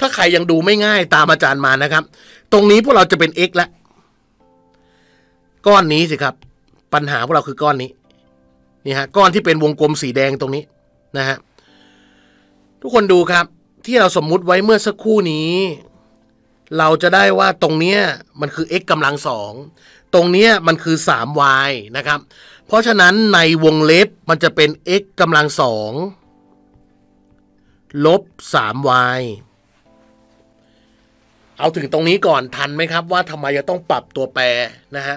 ถ้าใครยังดูไม่ง่ายตามอาจารย์มานะครับตรงนี้พวกเราจะเป็น x แล้วก้อนนี้สิครับปัญหาพวกเราคือก้อนนี้นี่ฮะก้อนที่เป็นวงกลมสีแดงตรงนี้นะฮะทุกคนดูครับที่เราสมมุติไว้เมื่อสักครู่นี้เราจะได้ว่าตรงเนี้ยมันคือ x กำลังสองตรงเนี้ยมันคือ สาม y นะครับเพราะฉะนั้นในวงเล็บมันจะเป็น x กำลังสองลบ สาม y เอาถึงตรงนี้ก่อนทันไหมครับว่าทำไมจะต้องปรับตัวแปรนะฮะ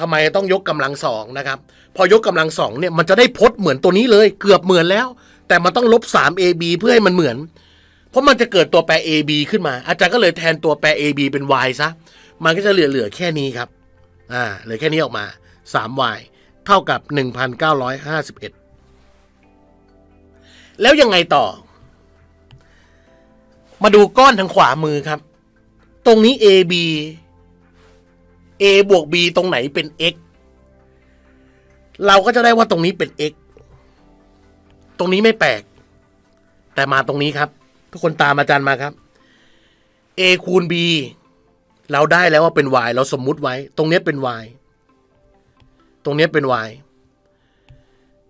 ทำไมต้องยกกำลังสองนะครับพอยกกำลังสองเนี่ยมันจะได้พจน์เหมือนตัวนี้เลยเกือบเหมือนแล้วแต่มันต้องลบสาม ab เพื่อให้มันเหมือนเพราะมันจะเกิดตัวแปร ab ขึ้นมาอาจารย์ก็เลยแทนตัวแปร ab เป็น y ซะมันก็จะเหลือๆแค่นี้ครับอ่าเหลือแค่นี้ออกมา สาม วาย เท่ากับ หนึ่งพันเก้าร้อยห้าสิบเอ็ด แล้วยังไงต่อมาดูก้อนทางขวามือครับตรงนี้ ab a บวก b ตรงไหนเป็น x เราก็จะได้ว่าตรงนี้เป็น x ตรงนี้ไม่แปลกแต่มาตรงนี้ครับทุกคนตามอาจารย์มาครับ a คูณ b เราได้แล้วว่าเป็น y เราสมมุติไว้ตรงนี้เป็น y ตรงนี้เป็น y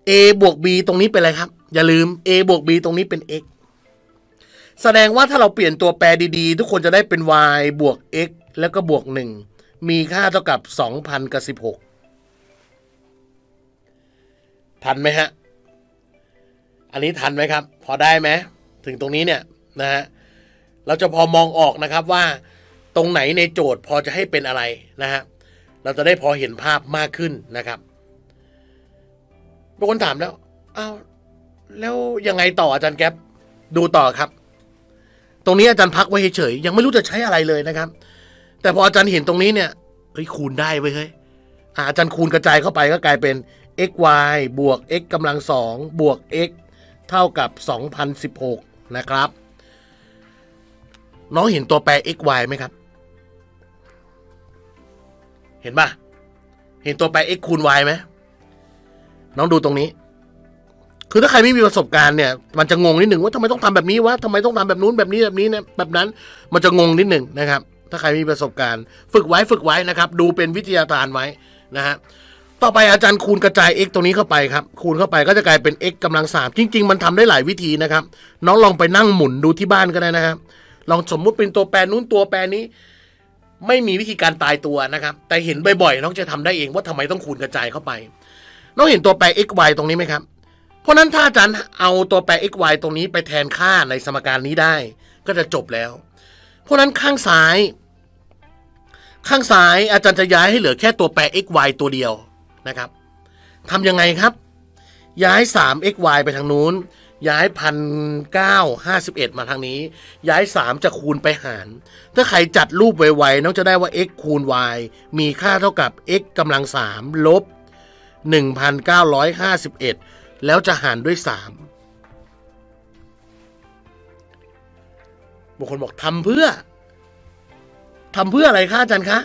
a บวก b ตรงนี้เป็นอะไรครับอย่าลืม a บวก b ตรงนี้เป็น x แสดงว่าถ้าเราเปลี่ยนตัวแปรดีๆทุกคนจะได้เป็น y บวก x แล้วก็บวกหนึ่งมีค่าเท่ากับ สองพัน กับ สิบหก ทันไหมฮะอันนี้ทันไหมครับพอได้ไหมถึงตรงนี้เนี่ยนะฮะเราจะพอมองออกนะครับว่าตรงไหนในโจทย์พอจะให้เป็นอะไรนะฮะเราจะได้พอเห็นภาพมากขึ้นนะครับบางคนถามแล้วอ้าวแล้วยังไงต่ออาจารย์แก๊ปดูต่อครับตรงนี้อาจารย์พักไว้เฉยๆยังไม่รู้จะใช้อะไรเลยนะครับแต่พออาจารย์เห็นตรงนี้เนี่ยเฮ้ยคูณได้เว้ยเฮ้ยอาจารย์คูณกระจายเข้าไปก็กลายเป็น xy บวก x กำลังสองบวก x เท่ากับ สองพันสิบหก นะครับน้องเห็นตัวแปร xy ไหมครับเห็นป่ะเห็นตัวแปร x คูณ y ไหมน้องดูตรงนี้คือถ้าใครไม่มีประสบการณ์เนี่ยมันจะงงนิดหนึ่งว่าทำไมต้องทำแบบนี้วะทำไมต้องทำแบบนู้นแบบนี้แบบนี้เนี่ยแบบนั้นมันจะงงนิดหนึ่งนะครับถ้าใครมีประสบการณ์ฝึกไว้ฝึกไว้นะครับดูเป็นวิทยาทานไว้นะฮะต่อไปอาจารย์คูณกระจาย x ตรงนี้เข้าไปครับคูณเข้าไปก็จะกลายเป็น x กำลังสามจริงๆมันทำได้หลายวิธีนะครับน้องลองไปนั่งหมุนดูที่บ้านก็ได้นะครับลองสมมุติเป็นตัวแปรนู้นตัวแปรนี้ไม่มีวิธีการตายตัวนะครับแต่เห็นบ่อยๆน้องจะทำได้เองว่าทำไมต้องคูณกระจายเข้าไปน้องเห็นตัวแปร x y ตรงนี้ไหมครับเพราะนั้นถ้าอาจารย์เอาตัวแปร x y ตรงนี้ไปแทนค่าในสมการนี้ได้ก็จะจบแล้วเพราะนั้นข้างซ้ายข้างซ้ายอาจารย์จะย้ายให้เหลือแค่ตัวแปร xy ตัวเดียวนะครับทำยังไงครับย้าย สาม xy ไปทางนู้นย้าย หนึ่งพันเก้าร้อยห้าสิบเอ็ด มาทางนี้ย้าย สาม จะคูณไปหารถ้าใครจัดรูปไวๆน้องจะได้ว่า x คูณ y มีค่าเท่ากับ x กำลังสามลบ หนึ่งพันเก้าร้อยห้าสิบเอ็ด แล้วจะหารด้วย สาม บางคนบอกทำเพื่อทำเพื่ออะไรคะอาจารย์คะ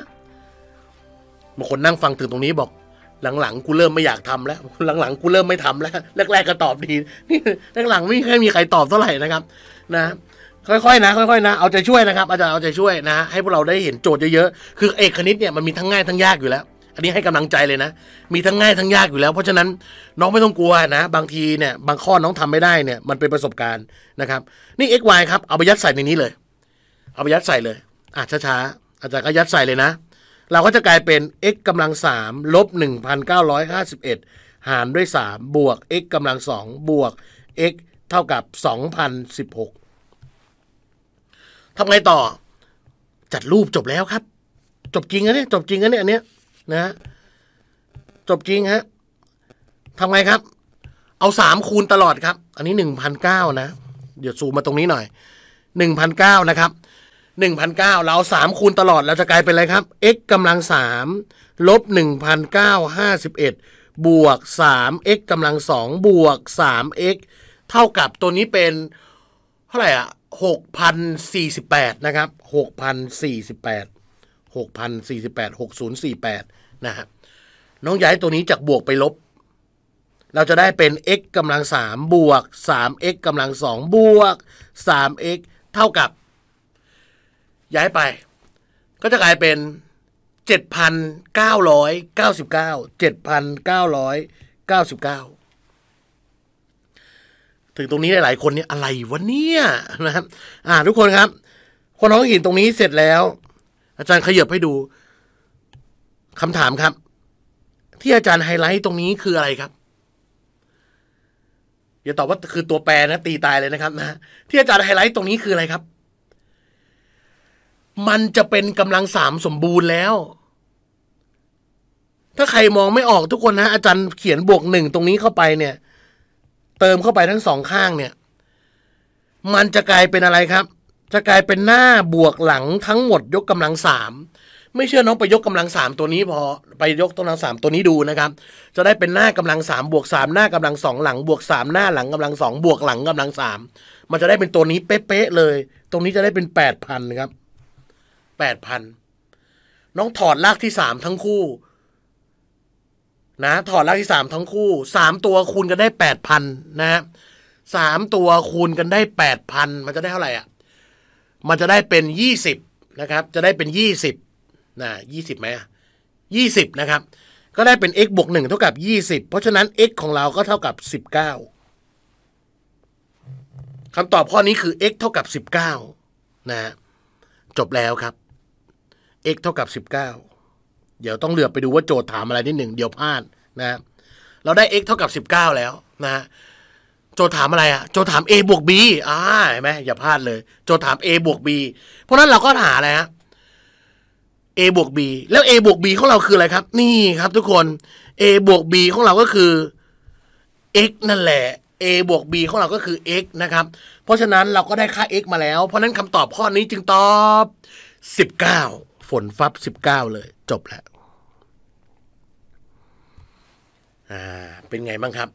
บางคนนั่งฟังถึงตรงนี้บอกหลังๆกูเริ่มไม่อยากทำแล้วหลังๆกูเริ่มไม่ทำแล้วแรกๆก็ตอบดีนี่หลังๆไม่เคยมีใครตอบเท่าไหร่นะครับนะค่อยๆนะค่อยๆนะเอาใจช่วยนะครับอาจารย์เอาใจช่วยนะให้พวกเราได้เห็นโจทย์เยอะๆคือเอกคณิตเนี่ยมันมีทั้งง่ายทั้งยากอยู่แล้วอันนี้ให้กำลังใจเลยนะมีทั้งง่ายทั้งยากอยู่แล้วเพราะฉะนั้นน้องไม่ต้องกลัวนะบางทีเนี่ยบางข้อน้องทำไม่ได้เนี่ยมันเป็นประสบการณ์นะครับนี่ xy ครับเอาไปยัดใส่ในนี้เลยเอาไปยัดใส่เลยอ่ะช้าๆอาจารย์ก็ยัดใส่เลยนะเราก็จะกลายเป็น x กำลังสามลบ หนึ่งพันเก้าร้อยห้าสิบเอ็ด หารด้วย สาม บวก x กำลังสองบวก x เท่ากับ สองพันสิบหกทำไงต่อ จัดรูปจบแล้วครับจบจริงนะเนี่ยจบจริงนะเนี่ยอันเนี้ยนะจบจริงฮะทำไงครับเอาสามคูณตลอดครับอันนี้หนึ่งพันเก้านะเดี๋ยวซูมมาตรงนี้หน่อยหนึ่งพันเก้านะครับหนึ่งพันเก้าเราสามคูณตลอดเราจะกลายเป็นอะไรครับ x กำลังสามลบหนึ่งพันเก้าห้าสิบเอ็ดบวกสาม x กำลังสองบวกสาม x เท่ากับตัวนี้เป็นเท่าไหร่อ่ะหกพันสี่สิบแปดนะครับหกพันสี่สิบแปดหกพันสี่สิบแปดหกศูนย์สี่แปดนะครับน้องย้ายตัวนี้จากบวกไปลบเราจะได้เป็น x กำลังสามบวกสาม x กำลังสองบวกสาม x เท่ากับย้ายไปก็จะกลายเป็นเจ็ดพันเก้าร้อยเก้าสิบเก้าเจ็ดพันเก้าร้อยเก้าสิบเก้าถึงตรงนี้หลายๆคนเนี่ยอะไรวะเนี่ยนะครับอ่าทุกคนครับคนน้องหินตรงนี้เสร็จแล้วอาจารย์ขยับให้ดูคำถามครับที่อาจารย์ไฮไลท์ตรงนี้คืออะไรครับอย่าตอบว่าคือตัวแปรนะตีตายเลยนะครับนะที่อาจารย์ไฮไลท์ตรงนี้คืออะไรครับมันจะเป็นกำลังสามสมบูรณ์แล้วถ้าใครมองไม่ออกทุกคนนะอาจารย์เขียนบวกหนึ่งตรงนี้เข้าไปเนี่ยเติมเข้าไปทั้งสองข้างเนี่ยมันจะกลายเป็นอะไรครับจะกลายเป็นหน้าบวกหลังทั้งหมดยกกำลังสามไม่เชื่อน้องไปยกกำลังสามตัวนี้พอไปยกกำลังสามตัวนี้ดูนะครับจะได้เป็นหน้ากำลังสามบวกสามหน้ากำลังสองหลังบวกสามหน้าหลังกำลังสองบวกหลังกำลังสามมันจะได้เป็นตัวนี้เป๊ะๆเลยตรงนี้จะได้เป็นแปดพันครับแปดพันน้องถอดรากที่สามทั้งคู่นะถอดรากที่สามทั้งคู่สามตัวคูณกันได้แปดพันนะฮะสามตัวคูณกันได้แปดพันมันจะได้เท่าไหร่อ่ะมันจะได้เป็นยี่สิบนะครับจะได้เป็นยี่สิบนะยี่สิบไหมยี่สิบนะครับก็ได้เป็น x บวกหนึ่งเท่ากับยี่สิบเพราะฉะนั้น x ของเราก็เท่ากับสิบเก้าคำตอบข้อนี้คือ x เท่ากับสิบเก้านะฮะจบแล้วครับ x เท่ากับสิบเก้าเดี๋ยวต้องเหลือบไปดูว่าโจทย์ถามอะไรนิดหนึ่งเดี๋ยวพลาดนะเราได้ x เท่ากับสิบเก้าแล้วนะโจทย์ถามอะไรอ่ะโจทย์ถาม a บวก b อ่าเห็นไหมอย่าพลาดเลยโจทย์ถาม a บวก b เพราะนั้นเราก็หาอะไรฮะ a บวก b แล้ว a บวก b ของเราคืออะไรครับนี่ครับทุกคน a บวก b ของเราก็คือ x นั่นแหละ a บวก b ของเราก็คือ x นะครับเพราะฉะนั้นเราก็ได้ค่า x มาแล้วเพราะนั้นคำตอบข้อนี้จึงตอบสิบเก้าฝนฟับสิบเก้าเลยจบแล้วอ่าเป็นไงบ้างครับ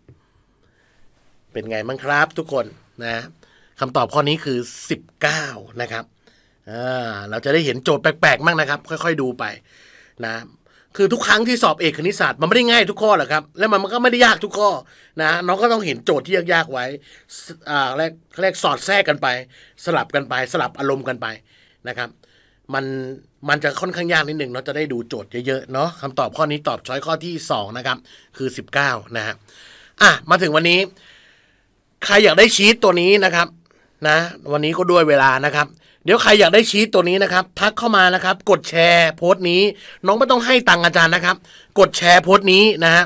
เป็นไงบ้างครับทุกคนนะคำตอบข้อนี้คือสิบเก้านะครับอ่าเราจะได้เห็นโจทย์แปลกๆมากนะครับค่อยๆดูไปนะคือทุกครั้งที่สอบเอกคณิตศาสตร์มันไม่ได้ง่ายทุกข้อหรอกครับและมันก็ไม่ได้ยากทุกข้อนะน้องก็ต้องเห็นโจทย์ที่ยากๆไว้อ่าแรกแรกสอดแทรกกันไปสลับกันไปสลับอารมณ์กันไปนะครับมันมันจะค่อนข้างยากนิดหนึ่งเนาะจะได้ดูโจทย์เยอะๆเนาะคำตอบข้อนี้ตอบช้อยข้อที่สองนะครับคือสิบเก้านะฮะอ่ะมาถึงวันนี้ใครอยากได้ชีทตัวนี้นะครับนะวันนี้ก็ด้วยเวลานะครับเดี๋ยวใครอยากได้ชีทตัวนี้นะครับทักเข้ามานะครับกดแชร์โพสต์นี้น้องไม่ต้องให้ตังค์อาจารย์นะครับกดแชร์โพสต์นี้นะฮะ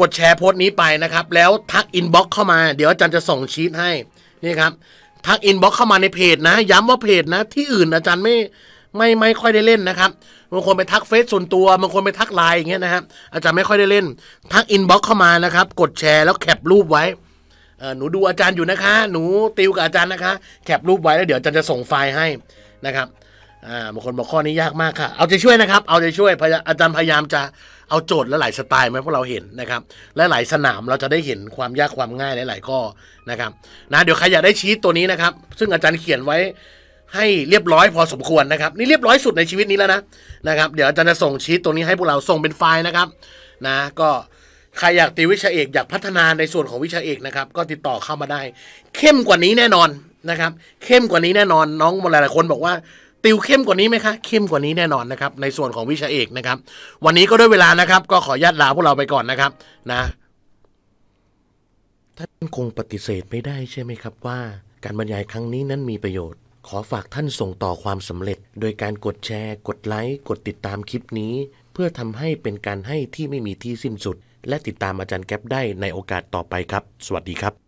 กดแชร์โพสต์นี้ไปนะครับแล้วทักอินบ็อกซ์เข้ามาเดี๋ยวอาจารย์จะส่งชีทให้นี่ครับทักอินบ็อกซ์เข้ามาในเพจนะย้ำว่าเพจนะที่อื่นอาจารย์ไม่ไม่ไม่ค่อยได้เล่นนะครับบางคนไปทักเฟซส่วนตัวบางคนไปทักไลน์อย่างเงี้ยนะครับอาจารย์ไม่ค่อยได้เล่นทักอินบ็อกซ์เข้ามานะครับกดแชร์แล้วแคปรูปไว้หนูดูอาจารย์อยู่นะคะหนูติวกับอาจารย์นะคะแคปรูปไว้แล้วเดี๋ยวอาจารย์จะส่งไฟล์ให้นะครับบางคนบอกข้อนี้ยากมากค่ะเอาใจช่วยนะครับเอาใจช่วยอาจารย์พยายามจะเอาโจทย์และหลายสไตล์ไหมพวกเราเห็นนะครับและหลายสนามเราจะได้เห็นความยากความง่ายหลายๆข้อนะครับนะเดี๋ยวใครอยากได้ชีทตัวนี้นะครับซึ่งอาจารย์เขียนไว้ให้เรียบร้อยพอสมควรนะครับนี่เรียบร้อยสุดในชีวิตนี้แล้วนะนะครับเดี๋ยวอาจารย์จะส่งชีทตัวนี้ให้พวกเราส่งเป็นไฟล์นะครับนะก็ใครอยากติววิชาเอกอยากพัฒนาในส่วนของวิชาเอกนะครับก็ติดต่อเข้ามาได้เข้มกว่านี้แน่นอนนะครับเข้มกว่านี้แน่นอนน้องหลายๆคนบอกว่าติวเข้มกว่านี้ไหมคะเข้มกว่านี้แน่นอนนะครับในส่วนของวิชาเอกนะครับวันนี้ก็ด้วยเวลานะครับก็ขออนุญาตลาพวกเราไปก่อนนะครับนะท่านคงปฏิเสธไม่ได้ใช่ไหมครับว่าการบรรยายครั้งนี้นั้นมีประโยชน์ขอฝากท่านส่งต่อความสำเร็จโดยการกดแชร์กดไลค์กดติดตามคลิปนี้เพื่อทำให้เป็นการให้ที่ไม่มีที่สิ้นสุดและติดตามอาจารย์แก๊ปได้ในโอกาสต่อไปครับสวัสดีครับ